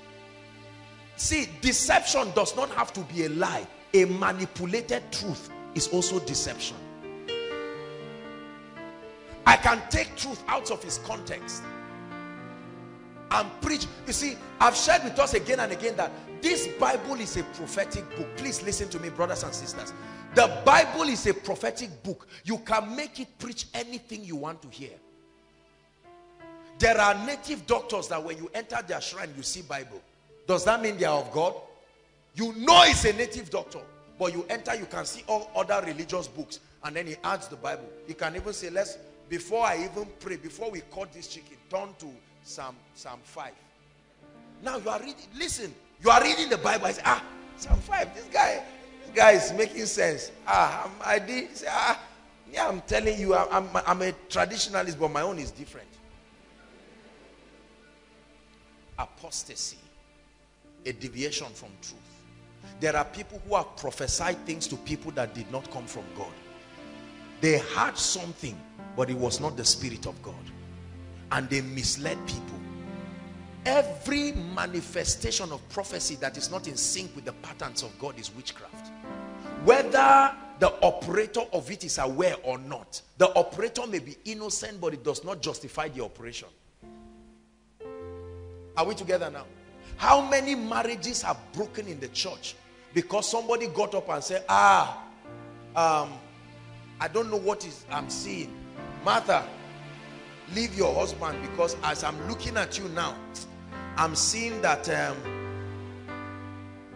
See, deception does not have to be a lie. A manipulated truth is also deception. I can take truth out of its context and preach. You see, I've shared with us again and again that this Bible is a prophetic book. Please listen to me, brothers and sisters. The Bible is a prophetic book. You can make it preach anything you want to hear. There are native doctors that when you enter their shrine, you see Bible. Does that mean they are of God? You know it's a native doctor, but you enter, you can see all other religious books, and then he adds the Bible. He can even say, let's, before I even pray, before we cut this chicken, turn to Psalm, Psalm five. Now you are reading, listen, you are reading the Bible. I say, ah, Psalm five, this guy, this guy is making sense. Ah, I'm, I did, say, ah, yeah, I'm telling you, I'm, I'm, I'm a traditionalist, but my own is different. Apostasy, a deviation from truth. There are people who have prophesied things to people that did not come from God. They had something, but it was not the Spirit of God, and they misled people. Every manifestation of prophecy that is not in sync with the patterns of God is witchcraft. Whether the operator of it is aware or not, the operator may be innocent, but it does not justify the operation. Are we together now? How many marriages are broken in the church because somebody got up and said, ah, um, I don't know what is I'm seeing. Martha, leave your husband, because as I'm looking at you now, I'm seeing that um,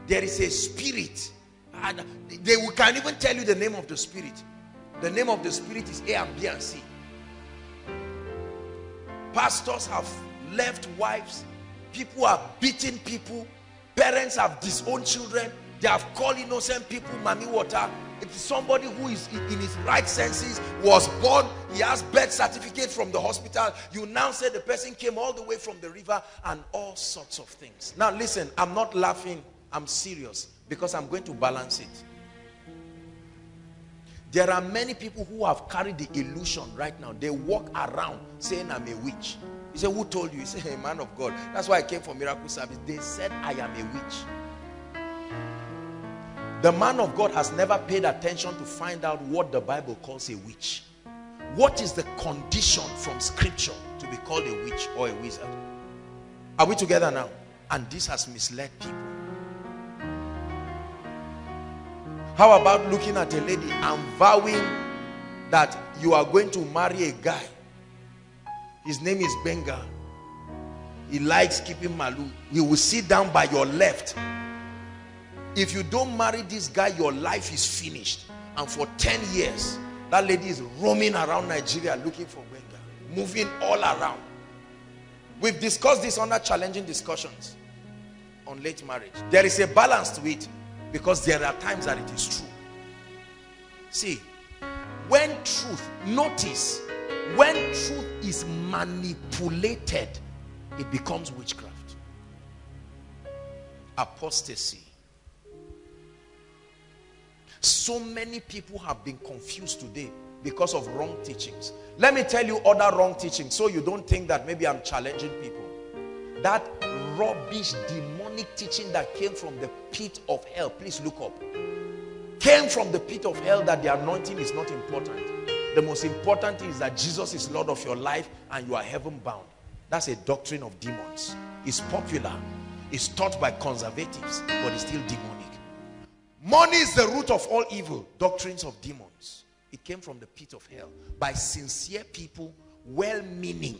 there is a spirit. And they can even tell you the name of the spirit. The name of the spirit is A and B and C. Pastors have left wives. People are beating people. Parents have disowned children. They have called innocent people mommy water. If somebody who is in his right senses was born, he has birth certificate from the hospital, you now say the person came all the way from the river, and all sorts of things. Now listen, I'm not laughing, I'm serious, because I'm going to balance it. There are many people who have carried the illusion right now. They walk around saying, I'm a witch. He said, who told you? He said, a man of God. That's why I came for miracle service. They said, I am a witch. The man of God has never paid attention to find out what the Bible calls a witch. What is the condition from scripture to be called a witch or a wizard? Are we together now? And this has misled people. How about looking at a lady and vowing that you are going to marry a guy? His name is Benga. He likes keeping malu. He will sit down by your left. If you don't marry this guy, your life is finished. And for ten years, that lady is roaming around Nigeria looking for Benga, moving all around. We've discussed this under challenging discussions on late marriage. There is a balance to it, because there are times that it is true. See, when truth, notice, when truth is manipulated, it becomes witchcraft. Apostasy. So many people have been confused today because of wrong teachings. Let me tell you other wrong teachings, so you don't think that maybe I'm challenging people. That rubbish, demonic teaching that came from the pit of hell, please look up. Came from the pit of hell that the anointing is not important. The most important thing is that Jesus is Lord of your life and you are heaven bound. That's a doctrine of demons. It's popular. It's taught by conservatives, but it's still demonic. Money is the root of all evil. Doctrines of demons. It came from the pit of hell by sincere people, well-meaning.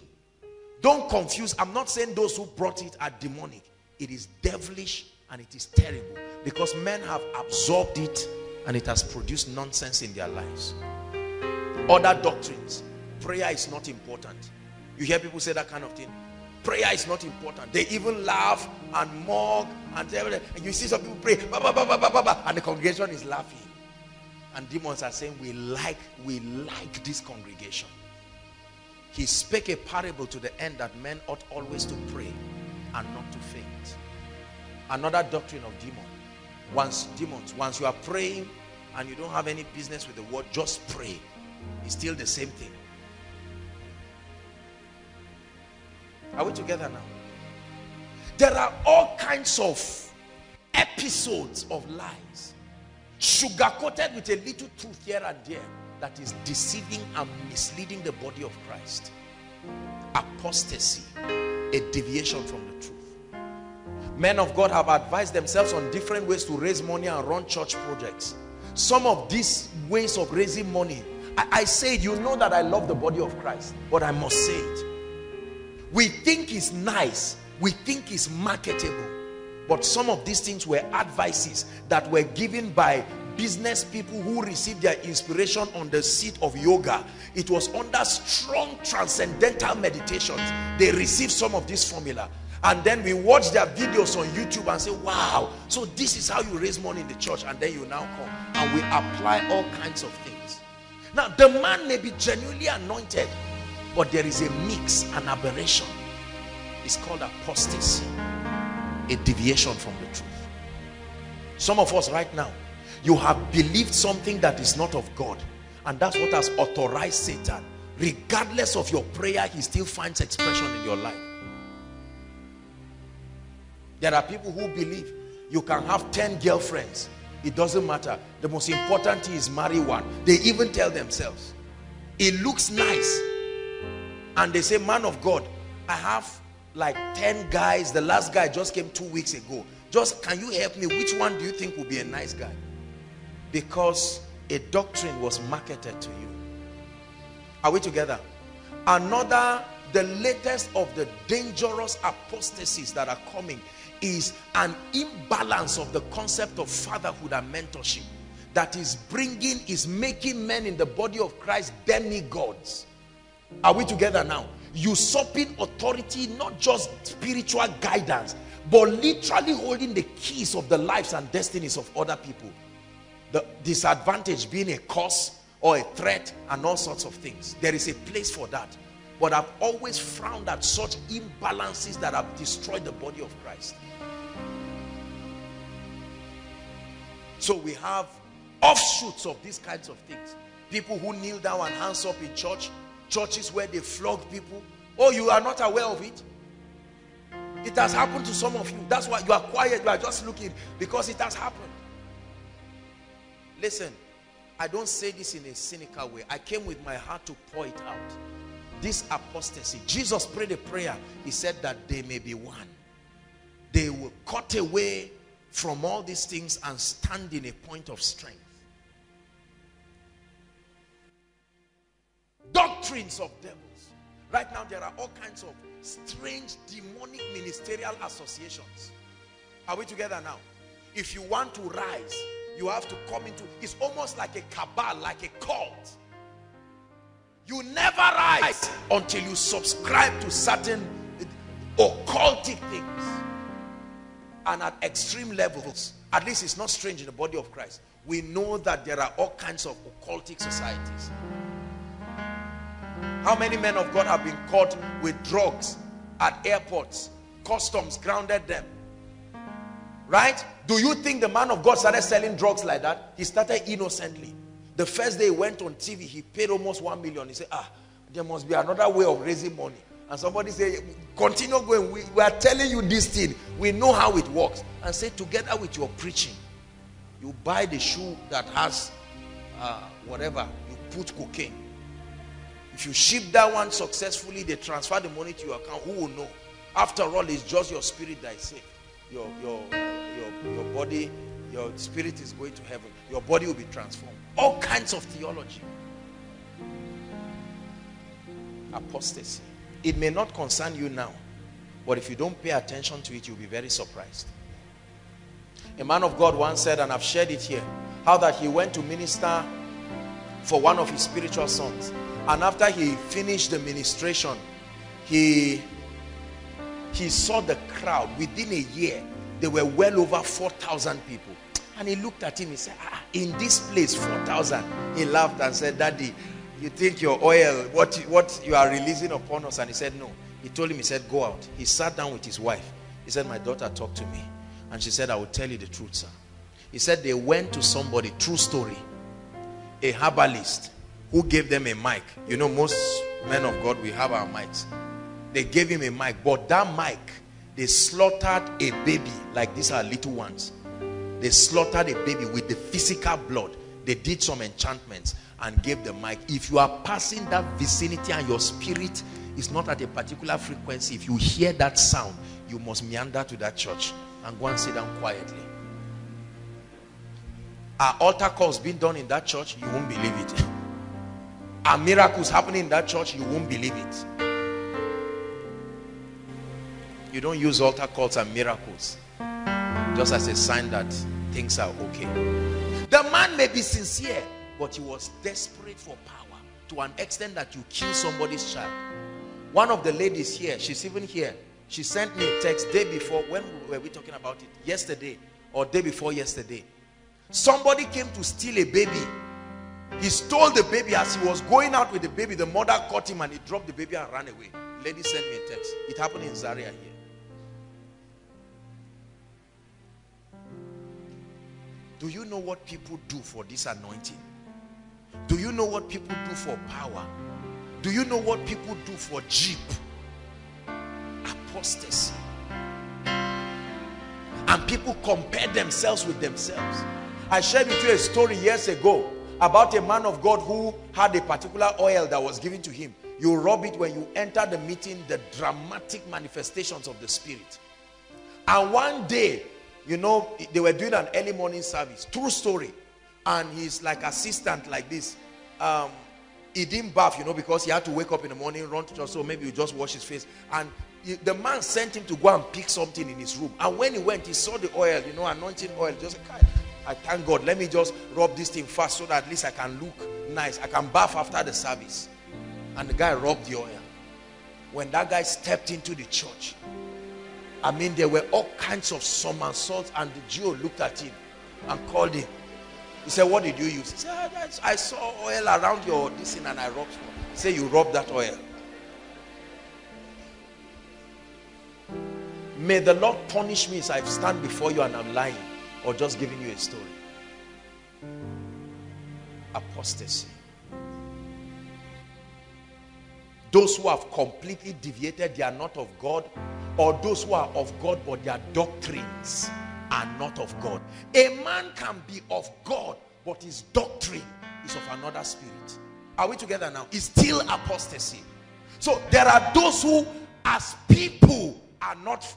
Don't confuse. I'm not saying those who brought it are demonic. It is devilish and it is terrible, because men have absorbed it and it has produced nonsense in their lives. Other doctrines. Prayer is not important. You hear people say that kind of thing. Prayer is not important. They even laugh and mock and everything. And you see some people pray, bah, bah, bah, bah, bah, bah, and the congregation is laughing. And demons are saying, we like, we like this congregation. He spake a parable to the end that men ought always to pray and not to faint. Another doctrine of demon. Once demons, once you are praying and you don't have any business with the word, just pray. It's still the same thing. Are we together now? There are all kinds of episodes of lies, sugar-coated with a little truth here and there, that is deceiving and misleading the body of Christ. Apostasy. a deviation from the truth. Men of God have advised themselves on different ways to raise money and run church projects. Some of these ways of raising money, I, I say, you know that I love the body of Christ, but I must say it. We think it's nice, we think it's marketable, but some of these things were advices that were given by business people who received their inspiration on the seat of yoga. It was under strong transcendental meditations they received some of this formula, and then we watch their videos on YouTube and say, wow, so this is how you raise money in the church. And then you now come and we apply all kinds of things. Now the man may be genuinely anointed, but there is a mix, an aberration. It's called apostasy, a deviation from the truth. Some of us right now, you have believed something that is not of God, and that's what has authorized Satan. Regardless of your prayer, he still finds expression in your life. There are people who believe you can have ten girlfriends, it doesn't matter, the most important thing is marry one. They even tell themselves it looks nice, and they say, man of God, I have like ten guys, the last guy just came two weeks ago, just can you help me, which one do you think will be a nice guy? Because a doctrine was marketed to you. Are we together? Another, the latest of the dangerous apostasies that are coming is an imbalance of the concept of fatherhood and mentorship that is bringing, is making men in the body of Christ demigods. Are we together now? Usurping authority, not just spiritual guidance, but literally holding the keys of the lives and destinies of other people. The disadvantage being a curse or a threat and all sorts of things. There is a place for that. But I've always frowned at such imbalances that have destroyed the body of Christ. So we have offshoots of these kinds of things. People who kneel down and hands up in church. Churches where they flog people. Oh, you are not aware of it. It has happened to some of you. That's why you are quiet. You are just looking, because it has happened. Listen, I don't say this in a cynical way. I came with my heart to pour it out. This apostasy, Jesus prayed a prayer. He said that they may be one. They will cut away from all these things and stand in a point of strength. Doctrines of devils. Right now there are all kinds of strange demonic ministerial associations. Are we together now? If you want to rise, you have to come into, it's almost like a cabal, like a cult. You never rise until you subscribe to certain occultic things. And at extreme levels, at least it's not strange in the body of Christ, we know that there are all kinds of occultic societies. How many men of God have been caught with drugs at airports? Customs grounded them. Right? Do you think the man of God started selling drugs like that? He started innocently. The first day he went on T V, he paid almost one million. He said, ah, there must be another way of raising money. And somebody said, continue going. We, we are telling you this thing. We know how it works. And say, together with your preaching, you buy the shoe that has uh, whatever, you put cocaine. If you ship that one successfully, they transfer the money to your account. Who will know? After all, it's just your spirit that is saved. Your, your, your, your body, your spirit is going to heaven. Your body will be transformed. All kinds of theology. Apostasy. It may not concern you now, but if you don't pay attention to it, you'll be very surprised. A man of God once said, and I've shared it here, how that he went to minister for one of his spiritual sons. And after he finished the ministration, he... he saw the crowd. Within a year, there were well over four thousand people. And he looked at him, he said, ah, in this place, four thousand. He laughed and said, Daddy, you think your oil, what, what you are releasing upon us? And he said, no. He told him, he said, go out. He sat down with his wife. He said, my daughter talked to me. And she said, I will tell you the truth, sir. He said, they went to somebody, true story, a herbalist, who gave them a mic. You know, most men of God, we have our mics. They gave him a mic, but that mic, they slaughtered a baby, like these are little ones. They slaughtered a baby with the physical blood. They did some enchantments and gave the mic. If you are passing that vicinity and your spirit is not at a particular frequency, if you hear that sound, you must meander to that church and go and sit down quietly. Our altar calls being done in that church, you won't believe it. Our miracles happening in that church, you won't believe it. You don't use altar calls and miracles just as a sign that things are okay. The man may be sincere, but he was desperate for power to an extent that you kill somebody's child. One of the ladies here, she's even here, she sent me a text day before, when were we talking about it? Yesterday or day before yesterday. Somebody came to steal a baby. He stole the baby. As he was going out with the baby, the mother caught him and he dropped the baby and ran away. The lady sent me a text. It happened in Zaria here. Do you know what people do for this anointing? Do you know what people do for power? Do you know what people do for Jeep? Apostasy. And people compare themselves with themselves. I shared with you a story years ago about a man of God who had a particular oil that was given to him. You rub it, when you enter the meeting, the dramatic manifestations of the Spirit. And one day, you know, they were doing an early morning service. True story. And his like assistant like this. Um, he didn't bath, you know, because he had to wake up in the morning, run to church, so maybe you just wash his face. And he, the man sent him to go and pick something in his room. And when he went, he saw the oil, you know, anointing oil. Just like, I thank God, let me just rub this thing fast so that at least I can look nice. I can bath after the service. And the guy rubbed the oil. When that guy stepped into the church, I mean, there were all kinds of somersaults, and the Jew looked at him and called him. He said, what did you use? He said, I saw oil around your this thing and I rubbed it. He said, you rubbed that oil. May the Lord punish me if I stand before you and I'm lying or just giving you a story. Apostasy. Those who have completely deviated, they are not of God. Or those who are of God, but their doctrines are not of God. A man can be of God, but his doctrine is of another spirit. Are we together now? It's still apostasy. So there are those who, as people, are not,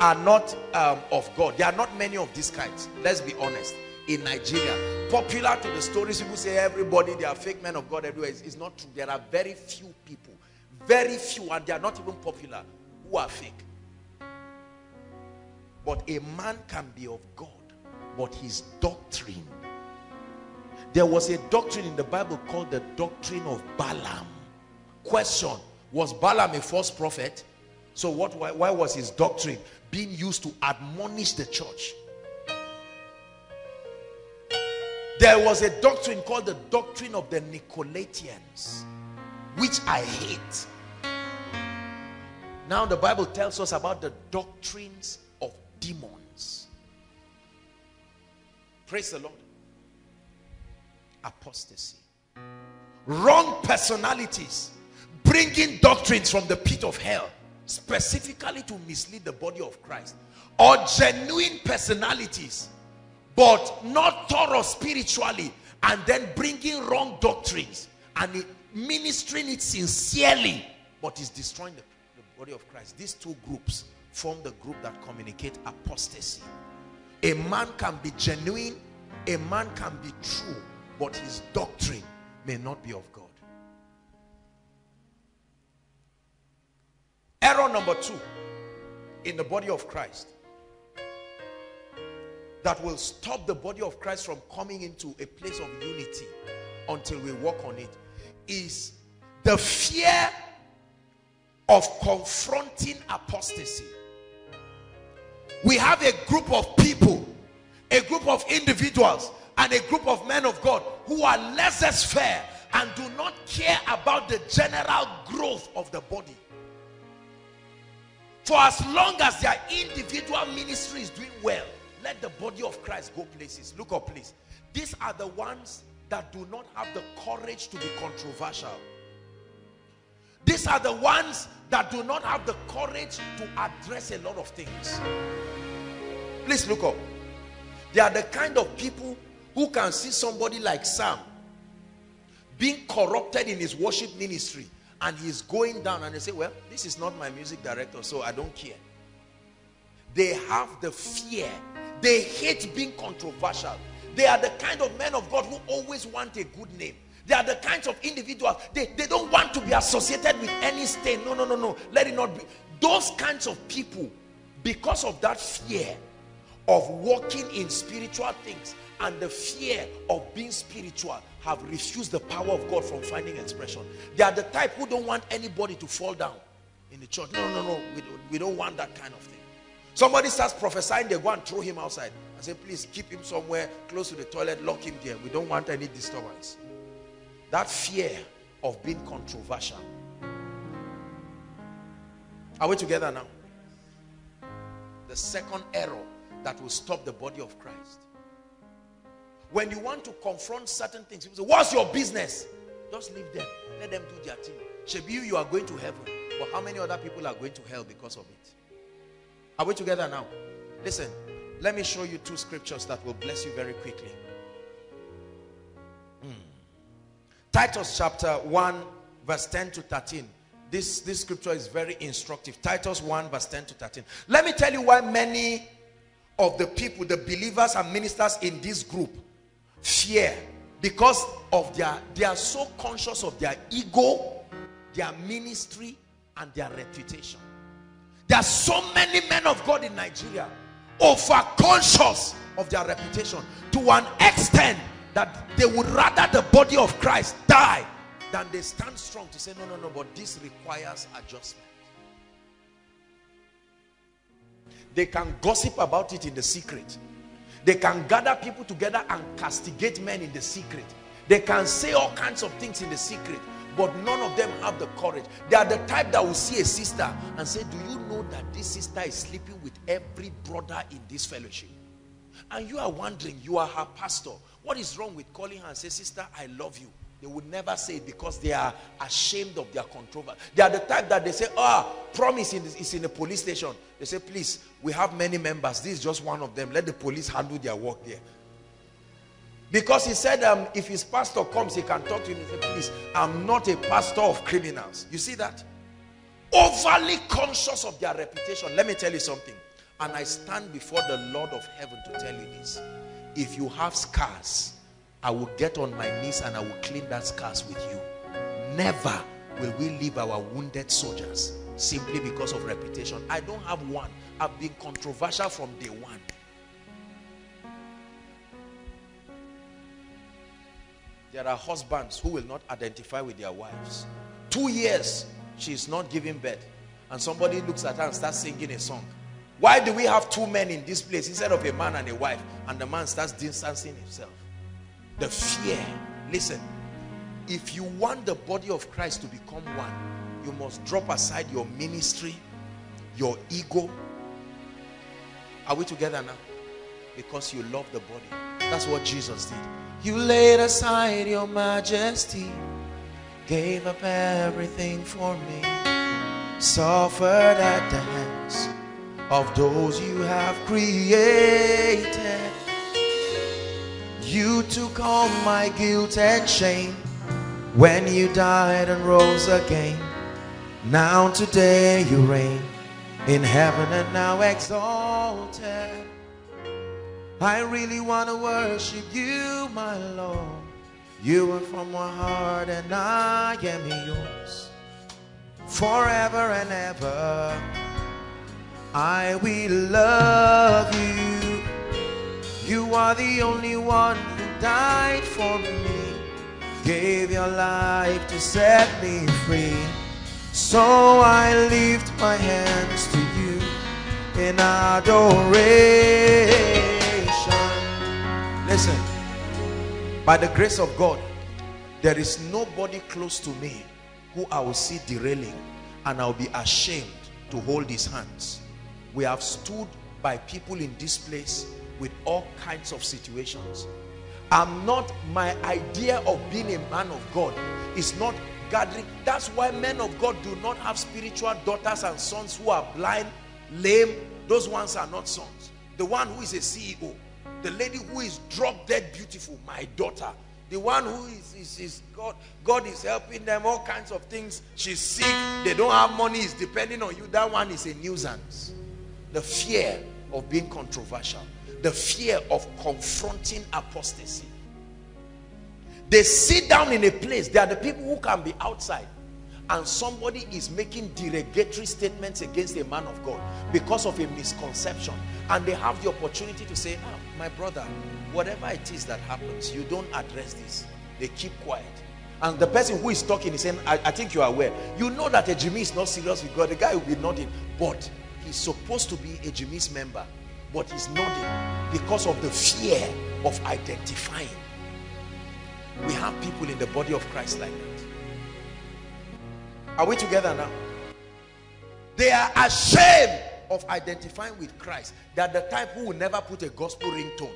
are not um, of God. There are not many of these kinds. Let's be honest. In Nigeria, popular to the stories, people say everybody, they are fake men of God everywhere. It's, it's not true. There are very few people, very few, and they are not even popular, who are fake. But a man can be of God, but his doctrine. There was a doctrine in the Bible called the doctrine of Balaam. Question, was Balaam a false prophet? So what? Why, why was his doctrine being used to admonish the church? There was a doctrine called the doctrine of the Nicolaitans, which I hate. Now the Bible tells us about the doctrines of demons. Praise the Lord. Apostasy. Wrong personalities, bringing doctrines from the pit of hell, specifically to mislead the body of Christ. Or genuine personalities, but not thorough spiritually, and then bringing wrong doctrines and it ministering it sincerely, but is destroying the, the body of Christ. These two groups form the group that communicate apostasy. A man can be genuine, a man can be true, but his doctrine may not be of God. Error number two in the body of Christ that will stop the body of Christ from coming into a place of unity until we work on it is the fear of confronting apostasy. We have a group of people, a group of individuals, and a group of men of God who are laissez-faire and do not care about the general growth of the body. For as long as their individual ministry is doing well, let the body of Christ go places. Look up, please. These are the ones that do not have the courage to be controversial. These are the ones that do not have the courage to address a lot of things. Please look up. They are the kind of people who can see somebody like Sam being corrupted in his worship ministry and he's going down, and they say, well, this is not my music director, so I don't care. They have the fear. They hate being controversial. They are the kind of men of God who always want a good name. They are the kinds of individuals, they, they don't want to be associated with any stain. No, no, no, no. Let it not be. Those kinds of people, because of that fear of walking in spiritual things and the fear of being spiritual, have refused the power of God from finding expression. They are the type who don't want anybody to fall down in the church. No, no, no. We don't, we don't want that kind of thing. Somebody starts prophesying, they go and throw him outside. I say, please keep him somewhere close to the toilet, lock him there. We don't want any disturbance. That fear of being controversial. Are we together now? The second error that will stop the body of Christ. When you want to confront certain things, people say, what's your business? Just leave them. Let them do their thing. Shebi, you are going to heaven. But how many other people are going to hell because of it? Are we together now? Listen, let me show you two scriptures that will bless you very quickly. Hmm. Titus chapter one, verse ten to thirteen. This, this scripture is very instructive. Titus one, verse ten to thirteen. Let me tell you why many of the people, the believers and ministers in this group, fear. Because of their, they are so conscious of their ego, their ministry, and their reputation. There are so many men of God in Nigeria over-conscious of their reputation to an extent that they would rather the body of Christ die than they stand strong to say, no, no, no, but this requires adjustment. They can gossip about it in the secret. They can gather people together and castigate men in the secret. They can say all kinds of things in the secret, but none of them have the courage. They are the type that will see a sister and say, do you know that this sister is sleeping with every brother in this fellowship? And you are wondering, you are her pastor. What is wrong with calling her and say, sister, I love you? They would never say it because they are ashamed of their controversy. They are the type that they say, ah, Promise is in the police station. They say, please, we have many members. This is just one of them. Let the police handle their work there. Because he said, um, if his pastor comes, he can talk to him and say, please, I'm not a pastor of criminals. You see that? Overly conscious of their reputation. Let me tell you something. And I stand before the Lord of heaven to tell you this. If you have scars, I will get on my knees and I will clean that scars with you. Never will we leave our wounded soldiers simply because of reputation. I don't have one. I've been controversial from day one. There are husbands who will not identify with their wives. Two years, she is not giving birth. And somebody looks at her and starts singing a song. Why do we have two men in this place instead of a man and a wife? And the man starts distancing himself. The fear. Listen, if you want the body of Christ to become one, you must drop aside your ministry, your ego. Are we together now? Because you love the body. That's what Jesus did. You laid aside your majesty, gave up everything for me, suffered at the hands of those you have created. You took all my guilt and shame when you died and rose again. Now today you reign in heaven and now exalted. I really want to worship you, my Lord. You are from my heart and I am yours. Forever and ever, I will love you. You are the only one who died for me, gave your life to set me free. So I lift my hands to you in adoration. Listen, by the grace of God, there is nobody close to me who I will see derailing, and I'll be ashamed to hold his hands. We have stood by people in this place with all kinds of situations. I'm not, my idea of being a man of God is not gathering. That's why men of God do not have spiritual daughters and sons who are blind, lame. Those ones are not sons. The one who is a C E O, the lady who is drop dead beautiful, my daughter, The one who is, is, is God, God is helping them, all kinds of things. She's sick, they don't have money, is depending on you. That one is a nuisance. The fear of being controversial. The fear of confronting apostasy. They sit down in a place. They are the people who can be outside. And somebody is making derogatory statements against a man of God because of a misconception. And they have the opportunity to say, ah, my brother, whatever it is that happens, you don't address this. They keep quiet. And the person who is talking is saying, I, I think you are aware. You know that Ejimi is not serious with God. The guy will be nodding. But he's supposed to be Ejimi's member. But he's nodding because of the fear of identifying. We have people in the body of Christ like that. Are we together now? They are ashamed of identifying with Christ. They are the type who will never put a gospel ringtone.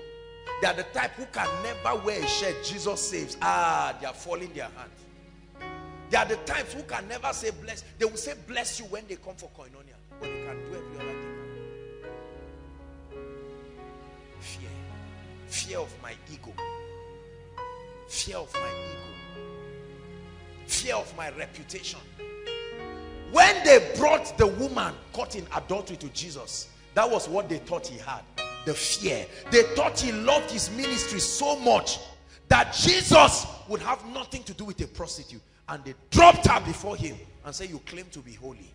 They are the type who can never wear a shirt. Jesus saves. Ah, they are falling their hands. They are the types who can never say bless. They will say bless you when they come for Koinonia. But they can do every other thing. Fear. Fear of my ego. Fear of my ego. Fear of my reputation. When they brought the woman caught in adultery to Jesus, that was what they thought he had. The fear. They thought he loved his ministry so much that Jesus would have nothing to do with a prostitute. And they dropped her before him and said, you claim to be holy.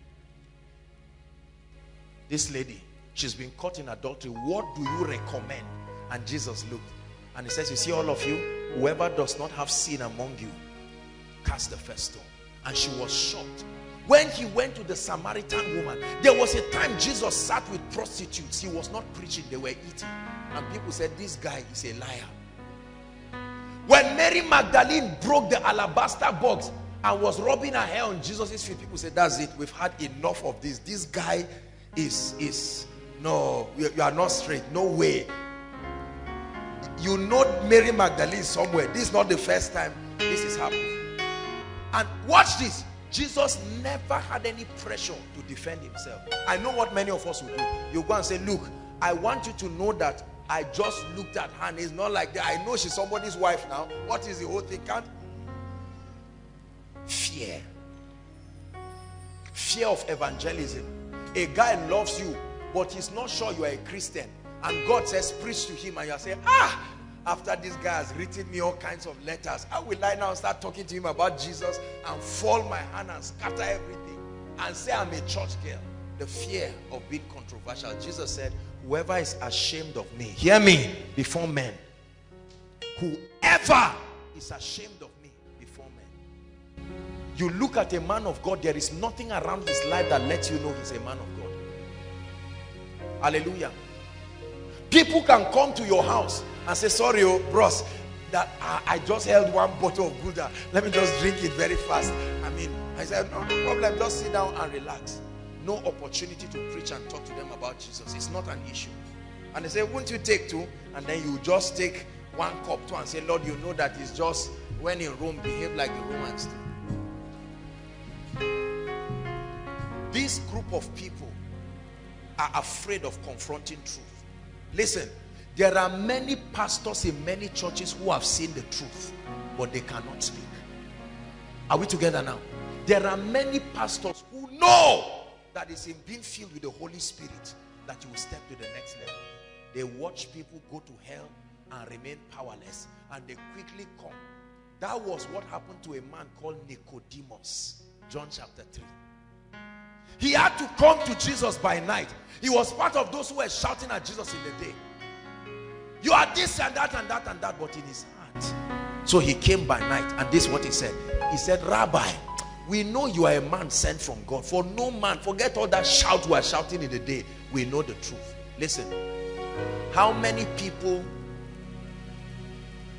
This lady, she's been caught in adultery. What do you recommend? And Jesus looked and he says, you see all of you? Whoever does not have sin among you, cast the first stone. And she was shocked. When he went to the Samaritan woman, there was a time Jesus sat with prostitutes. He was not preaching, they were eating. And people said, this guy is a liar. When Mary Magdalene broke the alabaster box and was rubbing her hair on Jesus' feet, people said, that's it, we've had enough of this. This guy is, is no, you are not straight, no way. You know Mary Magdalene somewhere. This is not the first time this is happening. And watch this. Jesus never had any pressure to defend himself. I know what many of us will do. You go and say, look, I want you to know that I just looked at her. And it's not like that. I know she's somebody's wife now. What is the whole thing? Can't... Fear. Fear of evangelism. A guy loves you, but he's not sure you are a Christian. And God says, preach to him. And you say, ah, after this guy has written me all kinds of letters, how will I now start talking to him about Jesus and fall my hand and scatter everything and say I'm a church girl? The fear of being controversial. Jesus said, whoever is ashamed of me, hear me, before men. Whoever is ashamed of me before men. You look at a man of God, there is nothing around his life that lets you know he's a man of God. Hallelujah. People can come to your house and say, sorry, oh, bros, that I, I just held one bottle of Gouda. Let me just drink it very fast. I mean, I said, no, no problem. Just sit down and relax. No opportunity to preach and talk to them about Jesus. It's not an issue. And they say, won't you take two? And then you just take one cup, two, and say, Lord, you know that it's just when in Rome, behave like the Romans do. This group of people are afraid of confronting truth. Listen, there are many pastors in many churches who have seen the truth, but they cannot speak. Are we together now? There are many pastors who know that it's in being filled with the Holy Spirit that you will step to the next level. They watch people go to hell and remain powerless, and they quickly come. That was what happened to a man called Nicodemus, John chapter three. He had to come to Jesus by night. He was part of those who were shouting at Jesus in the day. You are this and that and that and that, but in his heart. So he came by night, and this is what he said. He said, Rabbi, we know you are a man sent from God. For no man, forget all that shout we are shouting in the day. We know the truth. Listen, how many people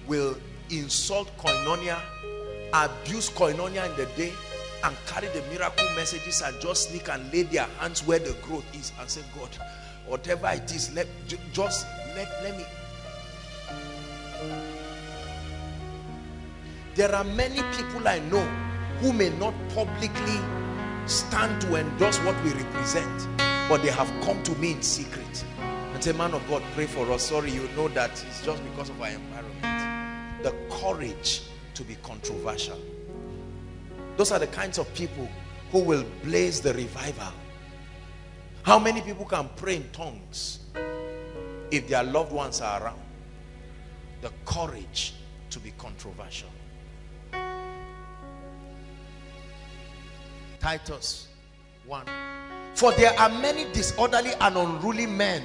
will insult Koinonia, abuse Koinonia in the day, and carry the miracle messages and just sneak and lay their hands where the growth is and say, God, whatever it is, let just let, let me. There are many people I know who may not publicly stand to endorse what we represent, but they have come to me in secret and say, man of God, pray for us. Sorry, you know that it's just because of our environment. the courage to be controversial. Those are the kinds of people who will blaze the revival. How many people can pray in tongues if their loved ones are around? The courage to be controversial. Titus one. For there are many disorderly and unruly men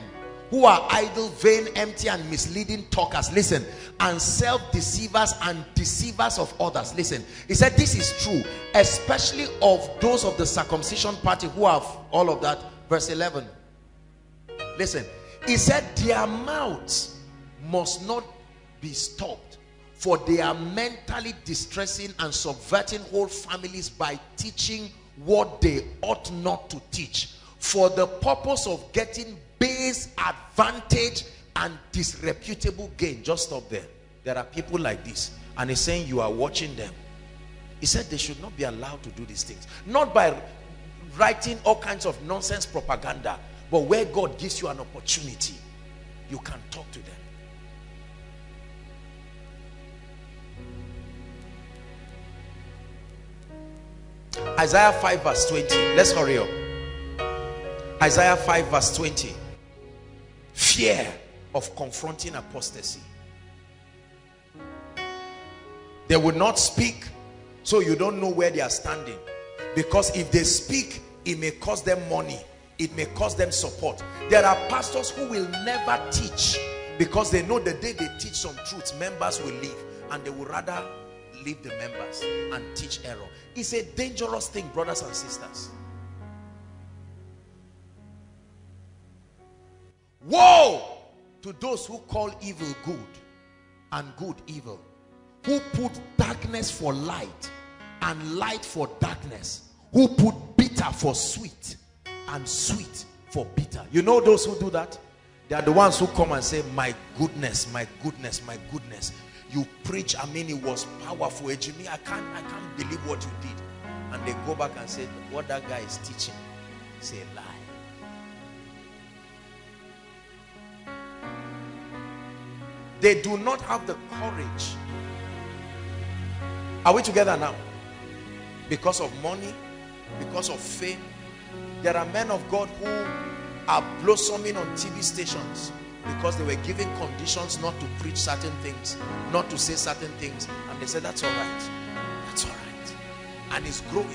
who are idle, vain, empty, and misleading talkers. Listen. And self-deceivers and deceivers of others. Listen. He said this is true, especially of those of the circumcision party who have all of that. Verse eleven. Listen. He said their mouths must not be stopped, for they are mentally distressing and subverting whole families by teaching what they ought not to teach, for the purpose of getting base advantage and disreputable gain. Just stop there. There are people like this, and he's saying you are watching them. He said they should not be allowed to do these things, not by writing all kinds of nonsense propaganda, but where God gives you an opportunity, you can talk to them. Isaiah five verse twenty. Let's hurry up. Isaiah five verse twenty. Fear of confronting apostasy. They would not speak, so you don't know where they are standing. Because if they speak, it may cost them money. It may cost them support. There are pastors who will never teach because they know the day they teach some truths, members will leave, and they would rather leave the members and teach error. It's a dangerous thing, brothers and sisters. Woe to those who call evil good and good evil, who put darkness for light and light for darkness, who put bitter for sweet and sweet for bitter. You know those who do that? They are the ones who come and say, my goodness, my goodness, my goodness. You preach, I mean, it was powerful. Ejimi, I can't, I can't believe what you did. And they go back and say, what that guy is teaching is a lie. They do not have the courage. Are we together now? Because of money, because of fame. There are men of God who are blossoming on T V stations, because they were given conditions not to preach certain things, not to say certain things, and they said that's all right, that's all right, and it's growing.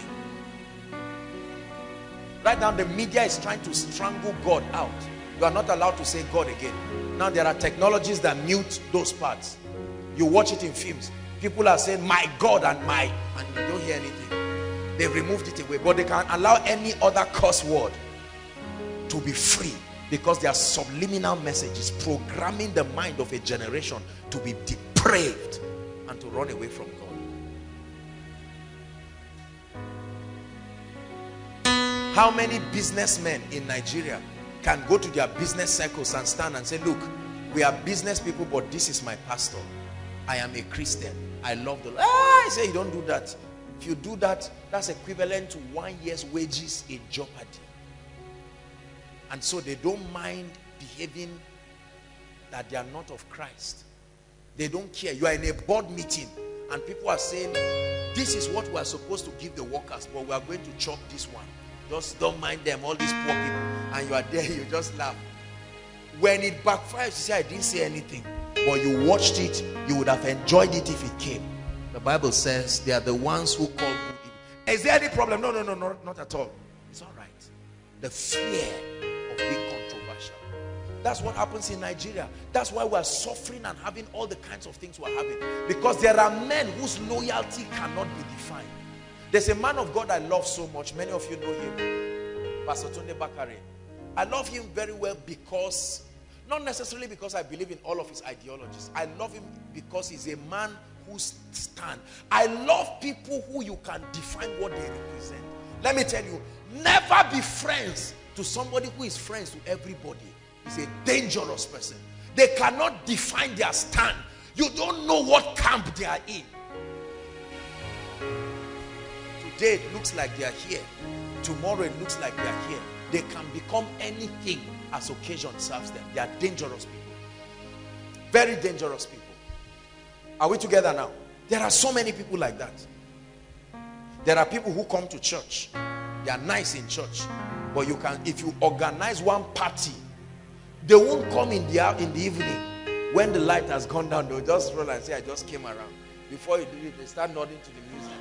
Right now the media is trying to strangle God out. You are not allowed to say God again. Now there are technologies that mute those parts. You watch it in films, people are saying my God and my, and you don't hear anything. They've removed it away, but they can't allow any other curse word to be free, because there are subliminal messages programming the mind of a generation to be depraved and to run away from God. How many businessmen in Nigeria can go to their business circles and stand and say, look, we are business people, but this is my pastor. I am a Christian. I love the Lord. Ah, I say, you don't do that. If you do that, that's equivalent to one year's wages in jeopardy. And so they don't mind behaving that they are not of Christ. They don't care. You are in a board meeting and people are saying, this is what we are supposed to give the workers, but we are going to chop this one. Just don't mind them, all these poor people. And you are there, you just laugh. When it backfires, you say, I didn't say anything. But you watched it, you would have enjoyed it if it came. The Bible says they are the ones who call good evil. Is there any problem? No, no, no, no, not at all. It's all right. The fear. Being controversial. That's what happens in Nigeria. That's why we're suffering and having all the kinds of things we're having, because there are men whose loyalty cannot be defined. There's a man of God I love so much. Many of you know him, Pastor Tunde Bakare. I love him very well, because not necessarily because I believe in all of his ideologies. I love him because he's a man who stands. I love people who you can define what they represent. Let me tell you, never be friends to somebody who is friends to everybody. Is a dangerous person. They cannot define their stand. You don't know what camp they are in. Today it looks like they are here. Tomorrow it looks like they are here. They can become anything as occasion serves them. They are dangerous people. Very dangerous people. Are we together now? There are so many people like that. There are people who come to church. They are nice in church. But you can, if you organize one party, they won't come in the, in the evening. When the light has gone down, they'll just roll and say, I just came around. Before you do it, they start nodding to the music.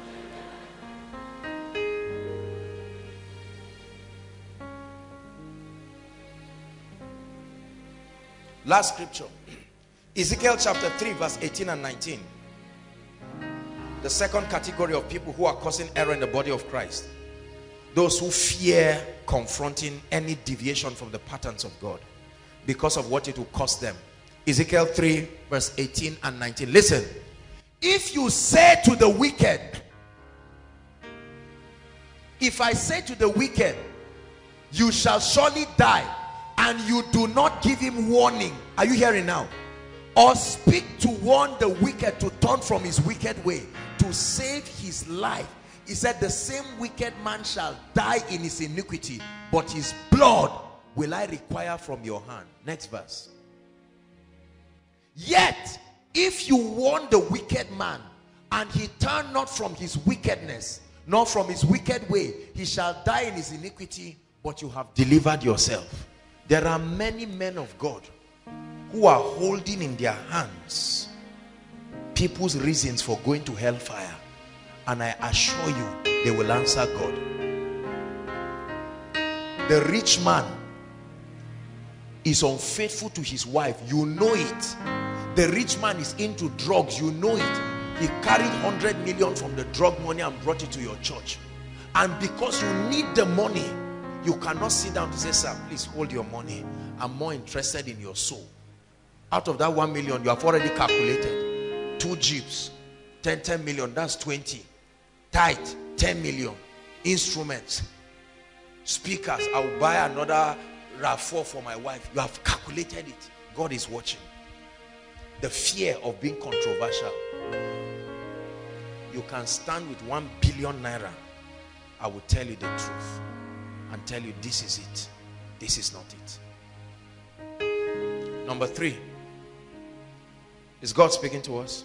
Last scripture, Ezekiel chapter three, verse eighteen and nineteen. The second category of people who are causing error in the body of Christ. Those who fear confronting any deviation from the patterns of God because of what it will cost them. Ezekiel three, verse eighteen and nineteen. Listen, if you say to the wicked, if I say to the wicked, you shall surely die, and you do not give him warning, are you hearing now? Or speak to warn the wicked to turn from his wicked way, to save his life. He said, the same wicked man shall die in his iniquity, but his blood will I require from your hand. Next verse. Yet, if you warn the wicked man, and he turn not from his wickedness, nor from his wicked way, he shall die in his iniquity, but you have delivered yourself. There are many men of God who are holding in their hands people's reasons for going to hellfire. And I assure you, they will answer God. The rich man is unfaithful to his wife. You know it. The rich man is into drugs. You know it. He carried one hundred million from the drug money and brought it to your church. And because you need the money, you cannot sit down to say, sir, please hold your money. I'm more interested in your soul. Out of that one million, you have already calculated. Two jeeps, ten, ten million, that's twenty. Tithe, ten million. Instruments, speakers, I'll buy another RAV four for my wife. You have calculated it. God is watching. The fear of being controversial. You can stand with one billion naira. I will tell you the truth. And tell you, this is it, this is not it. Number three, is God speaking to us?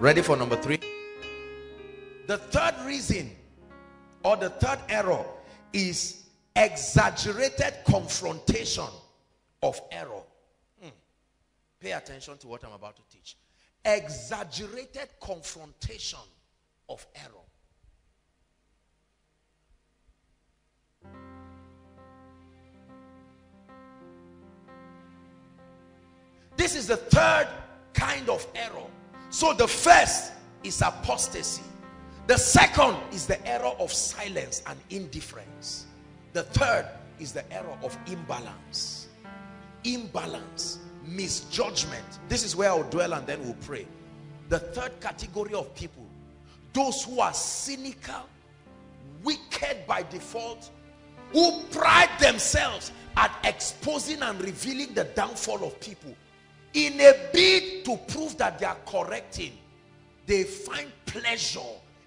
Ready for number three? The third reason, or the third error, is exaggerated confrontation of error. Hmm. Pay attention to what I'm about to teach. Exaggerated confrontation of error. This is the third kind of error. So the first is apostasy. The second is the error of silence and indifference. The third is the error of imbalance. Imbalance, misjudgment. This is where I'll dwell and then we'll pray. The third category of people, those who are cynical, wicked by default, who pride themselves at exposing and revealing the downfall of people. In a bid to prove that they are correcting, they find pleasure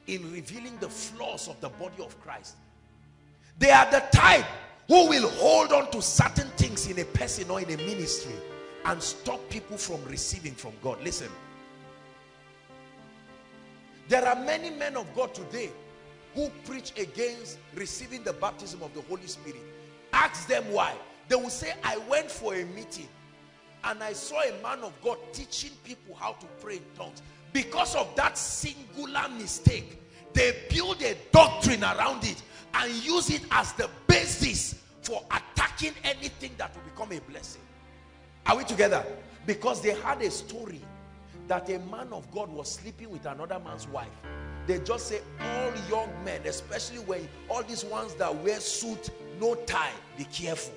in revealing the flaws of the body of Christ. They are the type who will hold on to certain things in a person or in a ministry and stop people from receiving from God. Listen. There are many men of God today who preach against receiving the baptism of the Holy Spirit. Ask them why. They will say, I went for a meeting and I saw a man of God teaching people how to pray in tongues. Because of that singular mistake, they build a doctrine around it and use it as the basis for attacking anything that will become a blessing. Are we together? Because they had a story that a man of God was sleeping with another man's wife. They just say, all young men, especially when all these ones that wear suit, no tie, be careful.